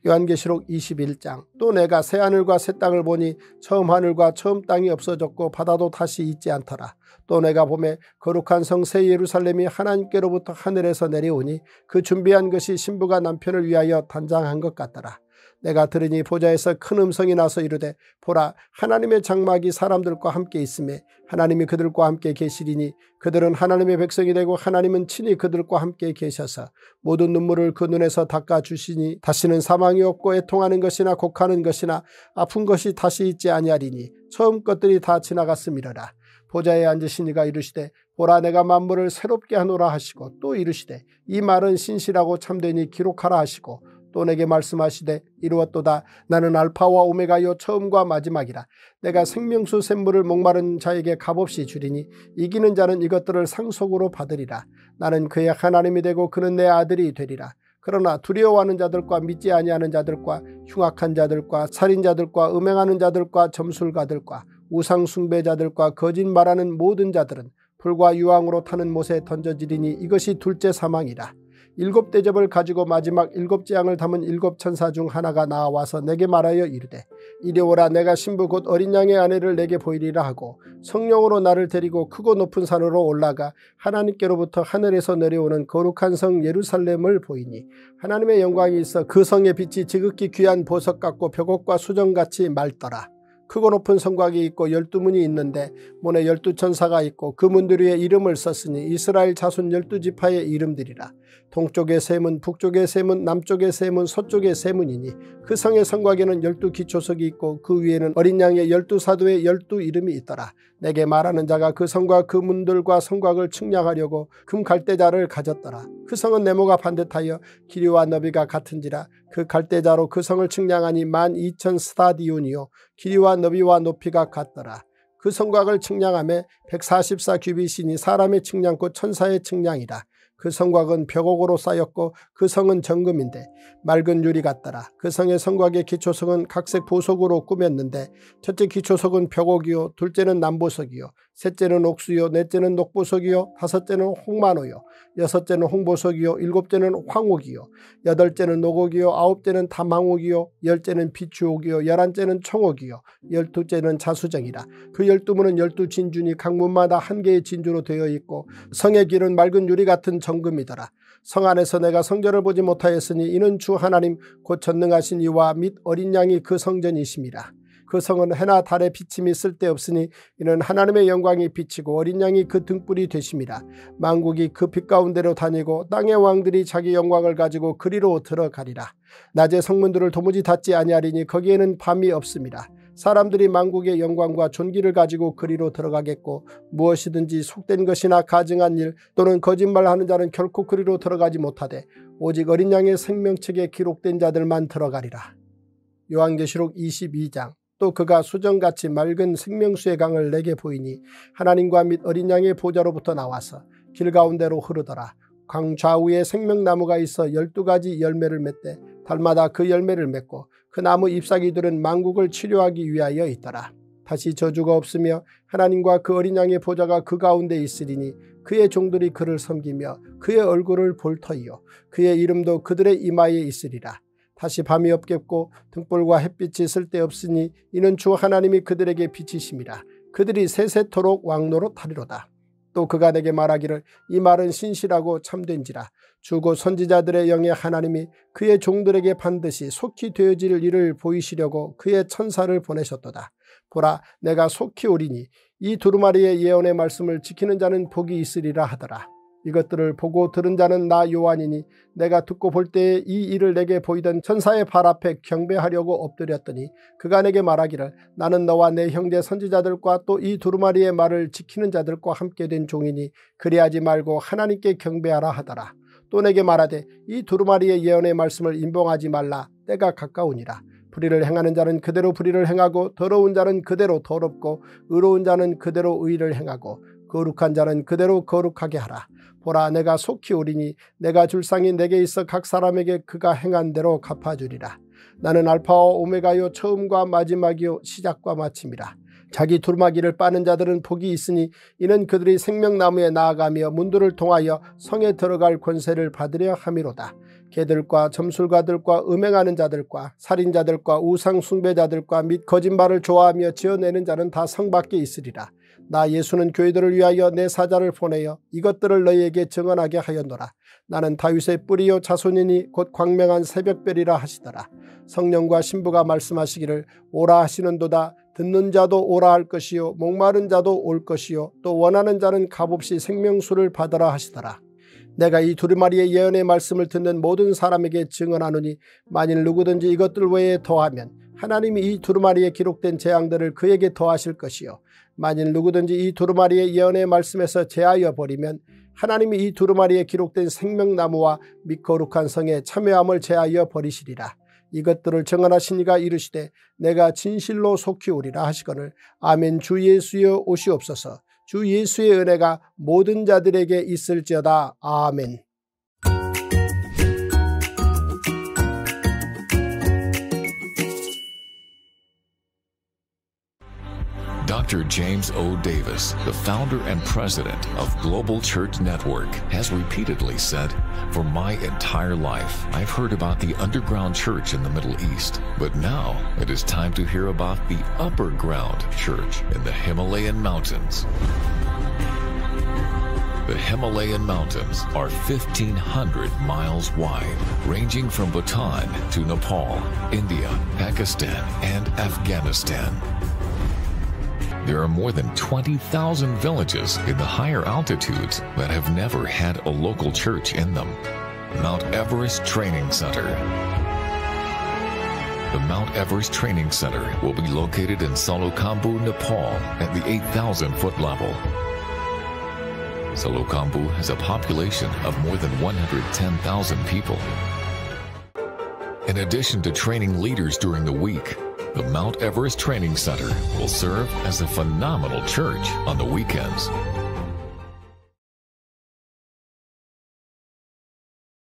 요한계시록 이십일 장. 또 내가 새하늘과 새 땅을 보니 처음 하늘과 처음 땅이 없어졌고 바다도 다시 있지 않더라. 또 내가 보매 거룩한 성 새 예루살렘이 하나님께로부터 하늘에서 내려오니 그 준비한 것이 신부가 남편을 위하여 단장한 것 같더라. 내가 들으니 보좌에서 큰 음성이 나서 이르되 보라 하나님의 장막이 사람들과 함께 있음에 하나님이 그들과 함께 계시리니 그들은 하나님의 백성이 되고 하나님은 친히 그들과 함께 계셔서 모든 눈물을 그 눈에서 닦아주시니 다시는 사망이 없고 애통하는 것이나 곡하는 것이나 아픈 것이 다시 있지 아니하리니 처음 것들이 다 지나갔음이러라. 보좌에 앉으신 이가 이르시되 보라 내가 만물을 새롭게 하노라 하시고 또 이르시되 이 말은 신실하고 참되니 기록하라 하시고 또 내게 말씀하시되 이루었도다 나는 알파와 오메가요 처음과 마지막이라. 내가 생명수 샘물을 목마른 자에게 값없이 주리니 이기는 자는 이것들을 상속으로 받으리라. 나는 그의 하나님이 되고 그는 내 아들이 되리라. 그러나 두려워하는 자들과 믿지 아니하는 자들과 흉악한 자들과 살인자들과 음행하는 자들과 점술가들과 우상숭배자들과 거짓말하는 모든 자들은 불과 유황으로 타는 못에 던져지리니 이것이 둘째 사망이라. 일곱 대접을 가지고 마지막 일곱 재앙을 담은 일곱 천사 중 하나가 나와서 내게 말하여 이르되 이리 오라 내가 신부 곧 어린 양의 아내를 내게 보이리라 하고 성령으로 나를 데리고 크고 높은 산으로 올라가 하나님께로부터 하늘에서 내려오는 거룩한 성 예루살렘을 보이니 하나님의 영광이 있어 그 성의 빛이 지극히 귀한 보석 같고 벽옥과 수정같이 맑더라. 크고 높은 성곽이 있고 열두 문이 있는데 문에 열두 천사가 있고 그 문들 위에 이름을 썼으니 이스라엘 자손 열두 지파의 이름들이라. 동쪽의 세 문, 북쪽의 세 문, 남쪽의 세 문, 서쪽의 세 문이니 그 성의 성곽에는 열두 기초석이 있고 그 위에는 어린 양의 열두 사도의 열두 이름이 있더라. 내게 말하는 자가 그 성과 그 문들과 성곽을 측량하려고 금 갈대자를 가졌더라. 그 성은 네모가 반듯하여 길이와 너비가 같은지라. 그 갈대자로 그 성을 측량하니 만 이천 스타디온이요 길이와 너비와 높이가 같더라. 그 성곽을 측량하며 백사십사 규빗이니 사람의 측량고 천사의 측량이라. 그 성곽은 벽옥으로 쌓였고 그 성은 정금인데 맑은 유리 같더라. 그 성의 성곽의 기초석은 각색 보석으로 꾸몄는데 첫째 기초석은 벽옥이요 둘째는 남보석이요 셋째는 옥수요 넷째는 녹보석이요 다섯째는 홍마노요 여섯째는 홍보석이요 일곱째는 황옥이요 여덟째는 녹옥이요 아홉째는 담황옥이요 열째는 비추옥이요 열한째는 청옥이요 열두째는 자수정이라. 그 열두문은 열두 진주니 각 문마다 한 개의 진주로 되어 있고 성의 길은 맑은 유리 같은 정금이더라. 성 안에서 내가 성전을 보지 못하였으니 이는 주 하나님 곧 전능하신 이와 및 어린 양이 그 성전이심이라. 그 성은 해나 달의 비침이 쓸데없으니 이는 하나님의 영광이 비치고 어린 양이 그 등불이 되심이라. 만국이 그 빛 가운데로 다니고 땅의 왕들이 자기 영광을 가지고 그리로 들어가리라. 낮에 성문들을 도무지 닫지 아니하리니 거기에는 밤이 없음이라. 사람들이 만국의 영광과 존귀를 가지고 그리로 들어가겠고 무엇이든지 속된 것이나 가증한 일 또는 거짓말하는 자는 결코 그리로 들어가지 못하되 오직 어린 양의 생명책에 기록된 자들만 들어가리라. 요한계시록 이십이 장. 또 그가 수정같이 맑은 생명수의 강을 내게 보이니 하나님과 및 어린 양의 보좌로부터 나와서 길 가운데로 흐르더라. 강 좌우에 생명나무가 있어 열두 가지 열매를 맺되 달마다 그 열매를 맺고 그 나무 잎사귀들은 만국을 치료하기 위하여 있더라. 다시 저주가 없으며 하나님과 그 어린 양의 보좌가 그 가운데 있으리니 그의 종들이 그를 섬기며 그의 얼굴을 볼 터이요 그의 이름도 그들의 이마에 있으리라. 다시 밤이 없겠고 등불과 햇빛이 쓸데없으니 이는 주 하나님이 그들에게 비치심이라. 그들이 세세토록 왕노로 타리로다. 또 그가 내게 말하기를 이 말은 신실하고 참된지라. 주고 선지자들의 영의 하나님이 그의 종들에게 반드시 속히 되어질 일을 보이시려고 그의 천사를 보내셨도다. 보라 내가 속히 오리니 이 두루마리의 예언의 말씀을 지키는 자는 복이 있으리라 하더라. 이것들을 보고 들은 자는 나 요한이니 내가 듣고 볼 때에 이 일을 내게 보이던 천사의 발 앞에 경배하려고 엎드렸더니 그가 내게 말하기를 나는 너와 내 형제 선지자들과 또 이 두루마리의 말을 지키는 자들과 함께 된 종이니 그리하지 말고 하나님께 경배하라 하더라. 또 내게 말하되 이 두루마리의 예언의 말씀을 인봉하지 말라. 때가 가까우니라. 불의를 행하는 자는 그대로 불의를 행하고 더러운 자는 그대로 더럽고 의로운 자는 그대로 의를 행하고 거룩한 자는 그대로 거룩하게 하라. 보라 내가 속히 오리니 내가 줄 상이 내게 있어 각 사람에게 그가 행한 대로 갚아주리라. 나는 알파와 오메가요 처음과 마지막이요 시작과 마침이라. 자기 두루마기를 빠는 자들은 복이 있으니 이는 그들이 생명나무에 나아가며 문들을 통하여 성에 들어갈 권세를 받으려 함이로다. 개들과 점술가들과 음행하는 자들과 살인자들과 우상 숭배자들과 및 거짓말을 좋아하며 지어내는 자는 다 성 밖에 있으리라. 나 예수는 교회들을 위하여 내 사자를 보내어 이것들을 너희에게 증언하게 하였노라. 나는 다윗의 뿌리요 자손이니 곧 광명한 새벽별이라 하시더라. 성령과 신부가 말씀하시기를 오라 하시는도다. 듣는 자도 오라 할 것이요 목마른 자도 올 것이요 또 원하는 자는 값없이 생명수를 받으라 하시더라. 내가 이 두루마리의 예언의 말씀을 듣는 모든 사람에게 증언하노니 만일 누구든지 이것들 외에 더하면 하나님이 이 두루마리에 기록된 재앙들을 그에게 더하실 것이요 만일 누구든지 이 두루마리의 예언의 말씀에서 제하여 버리면 하나님이 이 두루마리에 기록된 생명나무와 및 거룩한 성의 참여함을 제하여 버리시리라. 이것들을 증언하신 이가 이르시되 내가 진실로 속히 오리라 하시거늘 아멘. 주 예수여 오시옵소서. 주 예수의 은혜가 모든 자들에게 있을지어다. 아멘. Doctor James O. Davis, the founder and president of Global Church Network, has repeatedly said, "For my entire life, I've heard about the underground church in the Middle East, but now it is time to hear about the upper ground church in the Himalayan mountains." The Himalayan mountains are fifteen hundred miles wide, ranging from Bhutan to Nepal, India, Pakistan, and Afghanistan. There are more than twenty thousand villages in the higher altitudes that have never had a local church in them. Mount Everest Training Center. The Mount Everest Training Center will be located in Solukhumbu, Nepal at the eight thousand foot level. Solukhumbu has a population of more than one hundred ten thousand people. In addition to training leaders during the week, the Mount Everest Training Center will serve as a phenomenal church on the weekends.